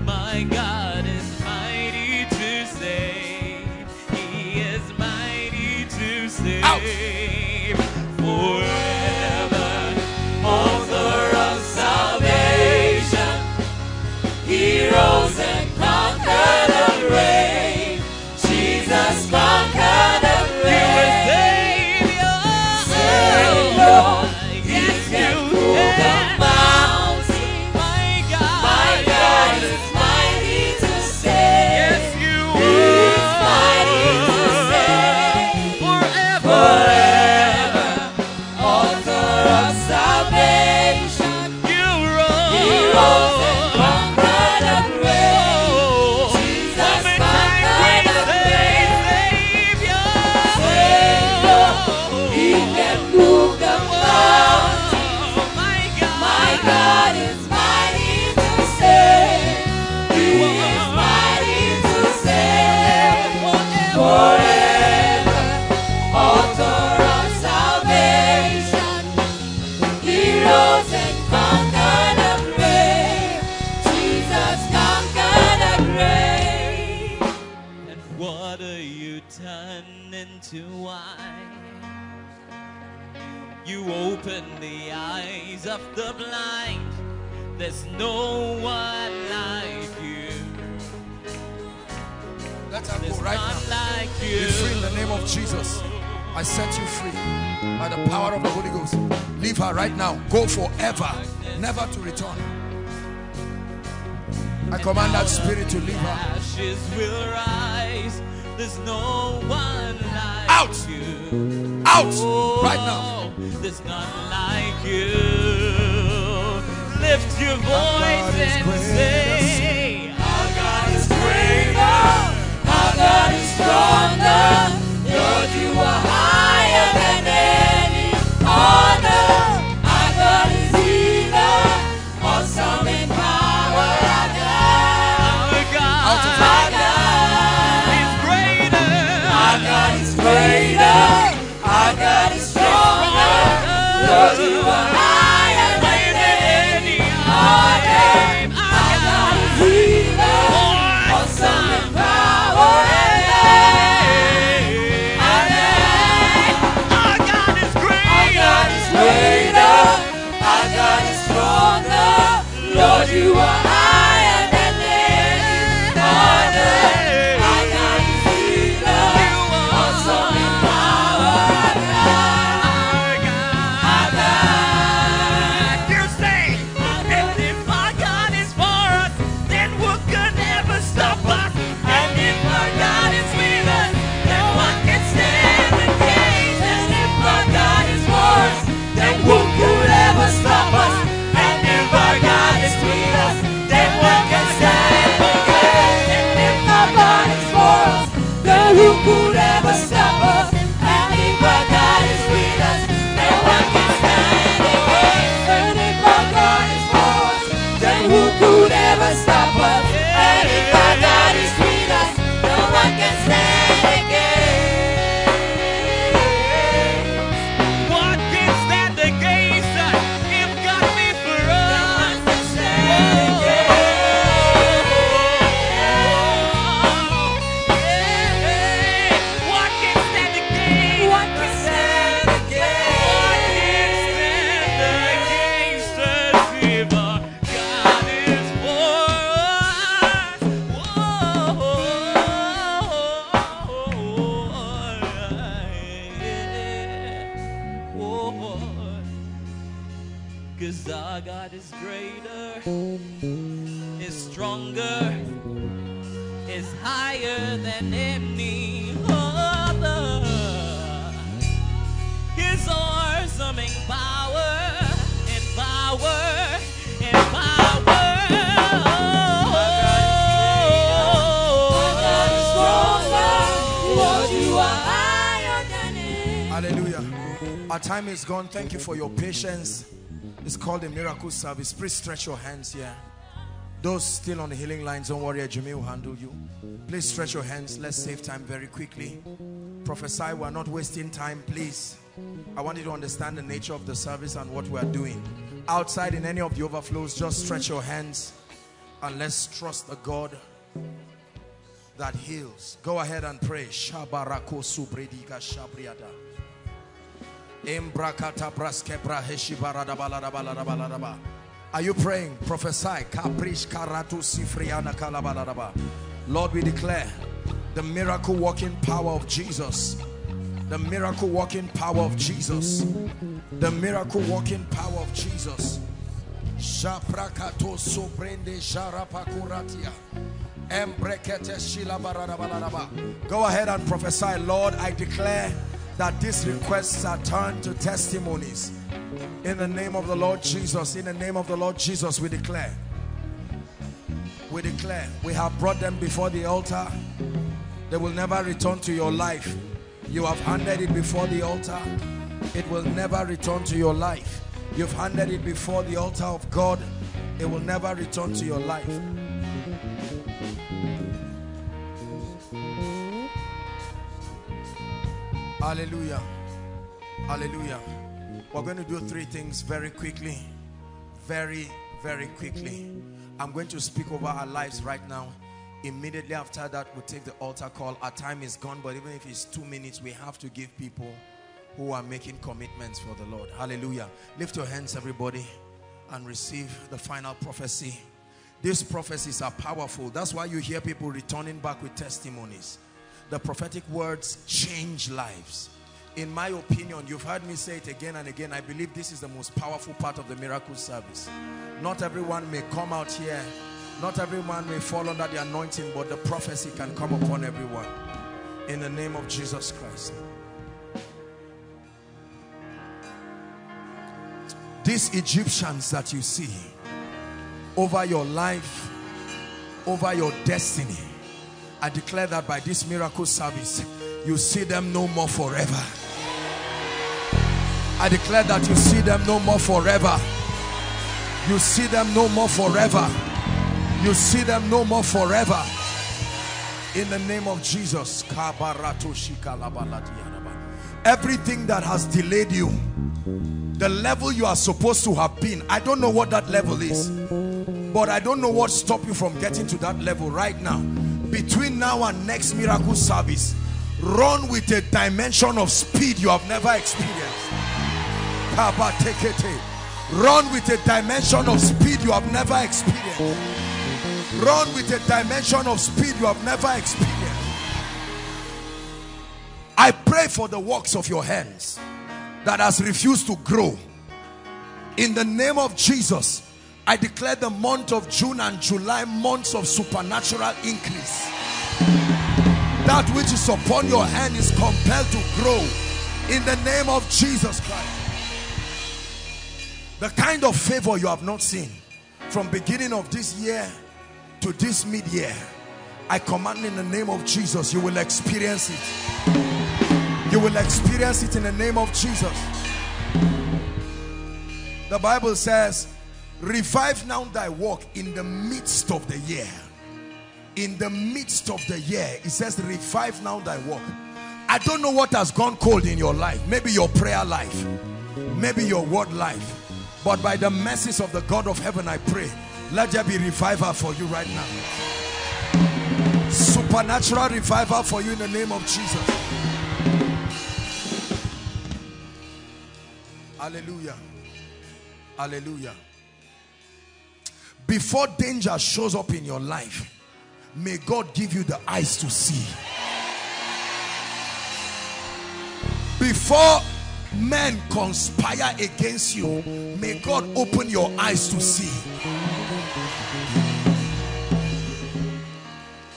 My God is mighty to save. He is mighty to save. Out. Forever, author of salvation, he rose and conquered the grave. Jesus conquered the grave. Savior, you can move the mountain. My God, my God is mighty to save. Yes, you are. He's mighty to save. Forever. Forever. Open the eyes of the blind. There's no one like you. Let her go right now. Be free in the name of Jesus. I set you free by the power of the Holy Ghost. Leave her right now. Go forever, never to return. I command that spirit to leave her. Ashes will rise. There's no one like you. Out! Out! Right now. There's none like you. Lift your voice and say, our God is greater, our God is stronger. Lord, you are higher than any other. Our God is healer, awesome in power. Our God, our God is greater. Our God is greater. Our God is Lord, you are higher than any other. Our greater, is stronger, is higher than any other. His awesoming power and power and power. Hallelujah. Our time is gone. Thank you for your patience. It's called a miracle service. Please stretch your hands here. Those still on the healing lines, don't worry, Jimmy will handle you. Please stretch your hands. Let's save time very quickly. Prophesy, we're not wasting time, please. I want you to understand the nature of the service and what we're doing. Outside in any of the overflows, just stretch your hands and let's trust the God that heals. Go ahead and pray. Shabarako subredika shabriada. Are you praying? Prophesy. Lord, we declare the miracle working power of Jesus. The miracle working power of Jesus. The miracle working power of Jesus. Go ahead and prophesy. Lord, I declare that these requests are turned to testimonies. In the name of the Lord Jesus, in the name of the Lord Jesus, we declare. We declare. We have brought them before the altar. They will never return to your life. You have handed it before the altar. It will never return to your life. You've handed it before the altar of God. It will never return to your life. Hallelujah. Hallelujah. We're going to do three things very quickly. Very, very quickly. I'm going to speak over our lives right now. Immediately after that, we'll take the altar call. Our time is gone, but even if it's two minutes, we have to give people who are making commitments for the Lord. Hallelujah. Lift your hands, everybody, and receive the final prophecy. These prophecies are powerful. That's why you hear people returning back with testimonies. The prophetic words change lives. In my opinion, you've heard me say it again and again, I believe this is the most powerful part of the miracle service. Not everyone may come out here, not everyone may fall under the anointing, but the prophecy can come upon everyone. In the name of Jesus Christ. These Egyptians that you see over your life, over your destiny, I declare that by this miracle service, you see them no more forever. I declare that you see them no more forever. You see them no more forever. You see them no more forever. In the name of Jesus. Everything that has delayed you, the level you are supposed to have been, I don't know what that level is, but I don't know what stopped you from getting to that level right now. Between now and next miracle service, run with a dimension of speed you have never experienced. Run with a dimension of speed you have never experienced. Run with a dimension of speed you have never experienced. I pray for the works of your hands that has refused to grow. In the name of Jesus, I declare the month of June and July months of supernatural increase. That which is upon your hand is compelled to grow in the name of Jesus Christ. The kind of favor you have not seen from beginning of this year to this mid-year, I command in the name of Jesus, you will experience it. You will experience it in the name of Jesus. The Bible says, revive now thy work in the midst of the year. In the midst of the year, it says, revive now thy work. I don't know what has gone cold in your life. Maybe your prayer life, maybe your word life. But by the mercies of the God of heaven, I pray, let there be revival for you right now. Supernatural revival for you in the name of Jesus. Hallelujah. Hallelujah. Before danger shows up in your life, may God give you the eyes to see. Before men conspire against you, may God open your eyes to see.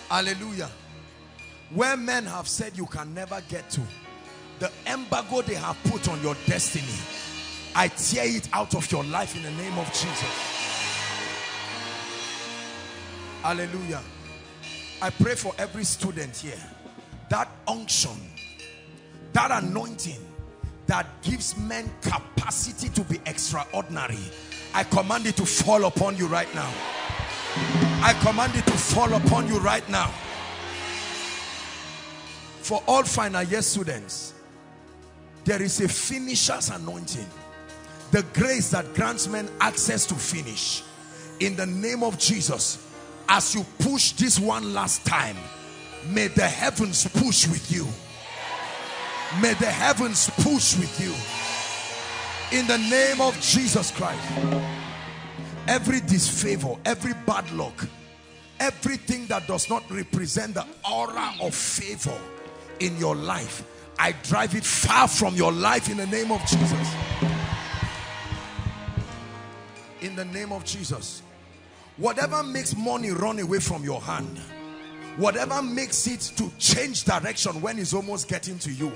Hallelujah. Where men have said you can never get to, the embargo they have put on your destiny, I tear it out of your life in the name of Jesus. Hallelujah. I pray for every student here, that unction, that anointing that gives men capacity to be extraordinary, I command it to fall upon you right now. I command it to fall upon you right now. For all final year students, there is a finisher's anointing, the grace that grants men access to finish. In the name of Jesus, as you push this one last time, may the heavens push with you. May the heavens push with you. In the name of Jesus Christ, every disfavor, every bad luck, everything that does not represent the aura of favor in your life, I drive it far from your life in the name of Jesus. In the name of Jesus. Whatever makes money run away from your hand, whatever makes it to change direction when it's almost getting to you,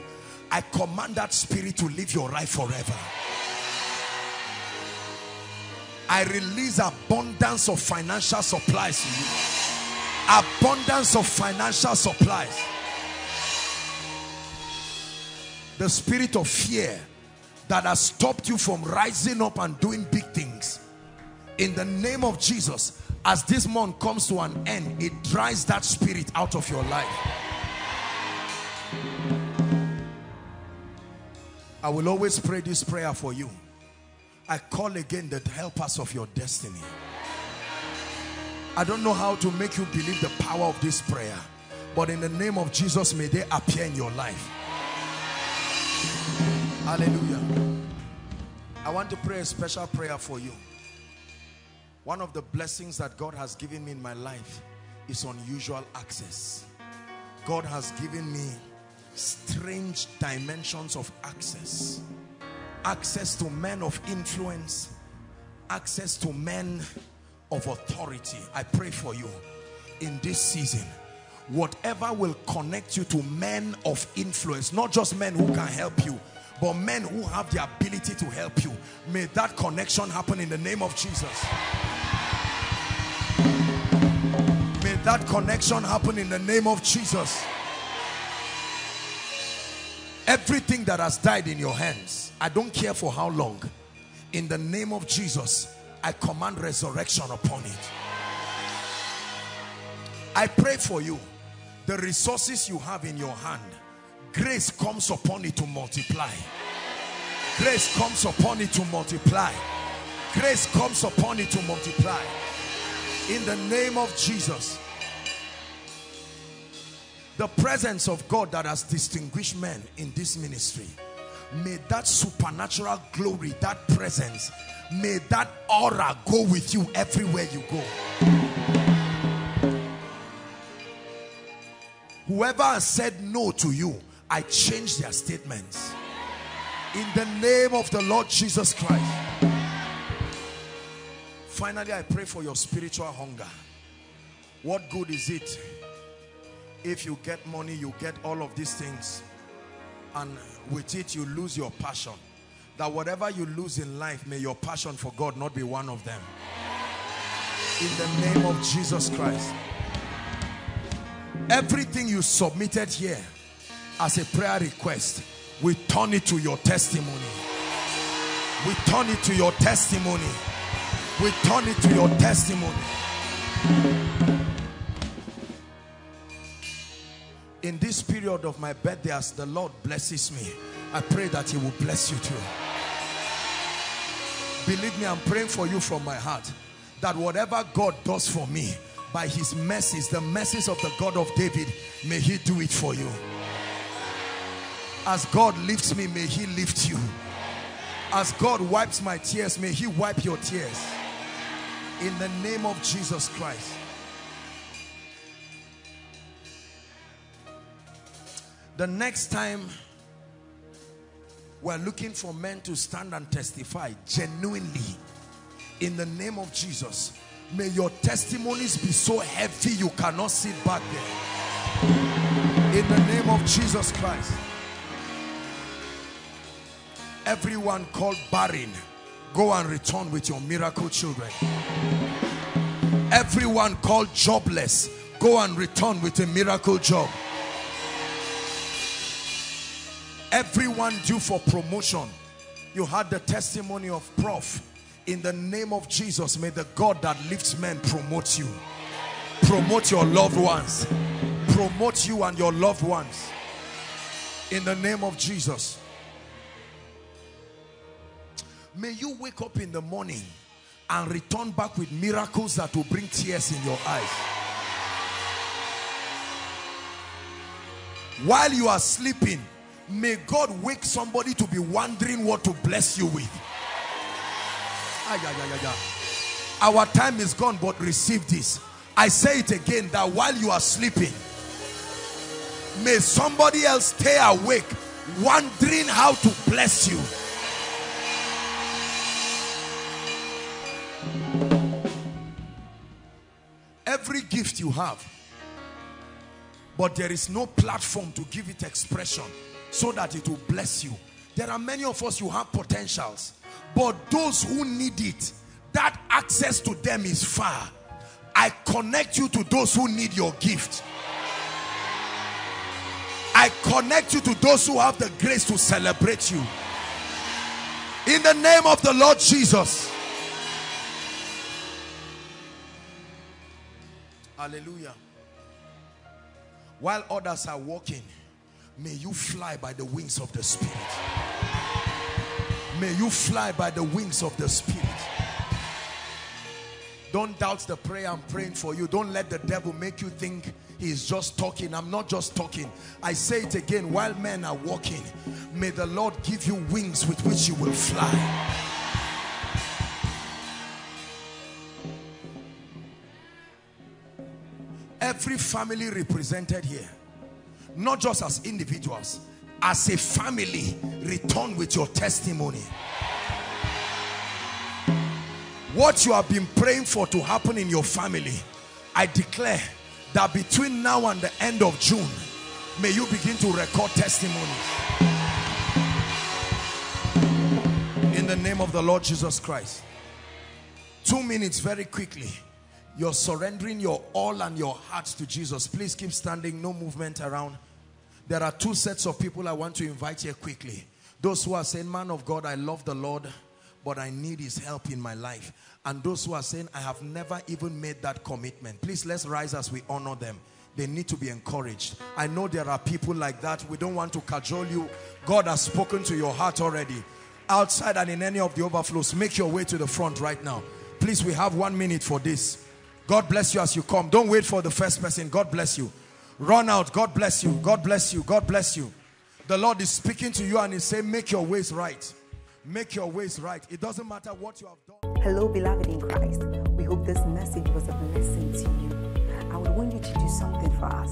I command that spirit to live your life forever. I release abundance of financial supplies to you. Abundance of financial supplies. The spirit of fear that has stopped you from rising up and doing big things, in the name of Jesus, as this month comes to an end, it drives that spirit out of your life. I will always pray this prayer for you. I call again the helpers of your destiny. I don't know how to make you believe the power of this prayer, but in the name of Jesus, may they appear in your life. Hallelujah. I want to pray a special prayer for you. One of the blessings that God has given me in my life is unusual access. God has given me strange dimensions of access. Access to men of influence, access to men of authority. I pray for you in this season. Whatever will connect you to men of influence, not just men who can help you, but men who have the ability to help you, may that connection happen in the name of Jesus. May that connection happen in the name of Jesus. Everything that has died in your hands, I don't care for how long, in the name of Jesus, I command resurrection upon it. I pray for you, the resources you have in your hand, grace comes upon it to multiply. Grace comes upon it to multiply. Grace comes upon it to multiply. In the name of Jesus. The presence of God that has distinguished men in this ministry, may that supernatural glory, that presence, may that aura go with you everywhere you go. Whoever has said no to you, I change their statements in the name of the Lord Jesus Christ. Finally, I pray for your spiritual hunger. What good is it if you get money, you get all of these things, and with it you lose your passion? That whatever you lose in life, may your passion for God not be one of them. In the name of Jesus Christ. Everything you submitted here as a prayer request, we turn it to your testimony. We turn it to your testimony. We turn it to your testimony. In this period of my birthday, as the Lord blesses me, I pray that He will bless you too. Believe me, I'm praying for you from my heart, that whatever God does for me, by His mercies, the mercies of the God of David, may He do it for you. As God lifts me, may He lift you. As God wipes my tears, may He wipe your tears. In the name of Jesus Christ. The next time We're looking for men to stand and testify genuinely. In the name of Jesus, may your testimonies be so heavy you cannot sit back there. In the name of Jesus Christ. Everyone called barren, go and return with your miracle children. Everyone called jobless, go and return with a miracle job. Everyone due for promotion, you had the testimony of Prof. In the name of Jesus, may the God that lifts men promote you. Promote your loved ones. Promote you and your loved ones. In the name of Jesus. May you wake up in the morning and return back with miracles that will bring tears in your eyes. While you are sleeping, may God wake somebody to be wondering what to bless you with. Ay, ay, ay, ay, ay. Our time is gone, but receive this. I say it again, that while you are sleeping, may somebody else stay awake wondering how to bless you. Every gift you have, but there is no platform to give it expression so that it will bless you. There are many of us who have potentials, but those who need it, that access to them is far. I connect you to those who need your gift. I connect you to those who have the grace to celebrate you. In the name of the Lord Jesus. Hallelujah. While others are walking, may you fly by the wings of the Spirit. May you fly by the wings of the Spirit. Don't doubt the prayer I'm praying for you. Don't let the devil make you think he's just talking. I'm not just talking. I say it again, while men are walking, may the Lord give you wings with which you will fly. Every family represented here, not just as individuals, as a family, return with your testimony. What you have been praying for to happen in your family, I declare that between now and the end of June, may you begin to record testimonies. In the name of the Lord Jesus Christ. Two minutes very quickly. You're surrendering your all and your hearts to Jesus. Please keep standing, no movement around. There are two sets of people I want to invite here quickly. Those who are saying, man of God, I love the Lord, but I need his help in my life. And those who are saying, I have never even made that commitment. Please, let's rise as we honor them. They need to be encouraged. I know there are people like that. We don't want to cajole you. God has spoken to your heart already. Outside and in any of the overflows, make your way to the front right now. Please, we have one minute for this. God bless you as you come. Don't wait for the first person. God bless you. Run out. God bless you. God bless you. God bless you. The Lord is speaking to you and he's saying, make your ways right. Make your ways right. It doesn't matter what you have done. Hello, beloved in Christ. We hope this message was a blessing to you. I would want you to do something for us.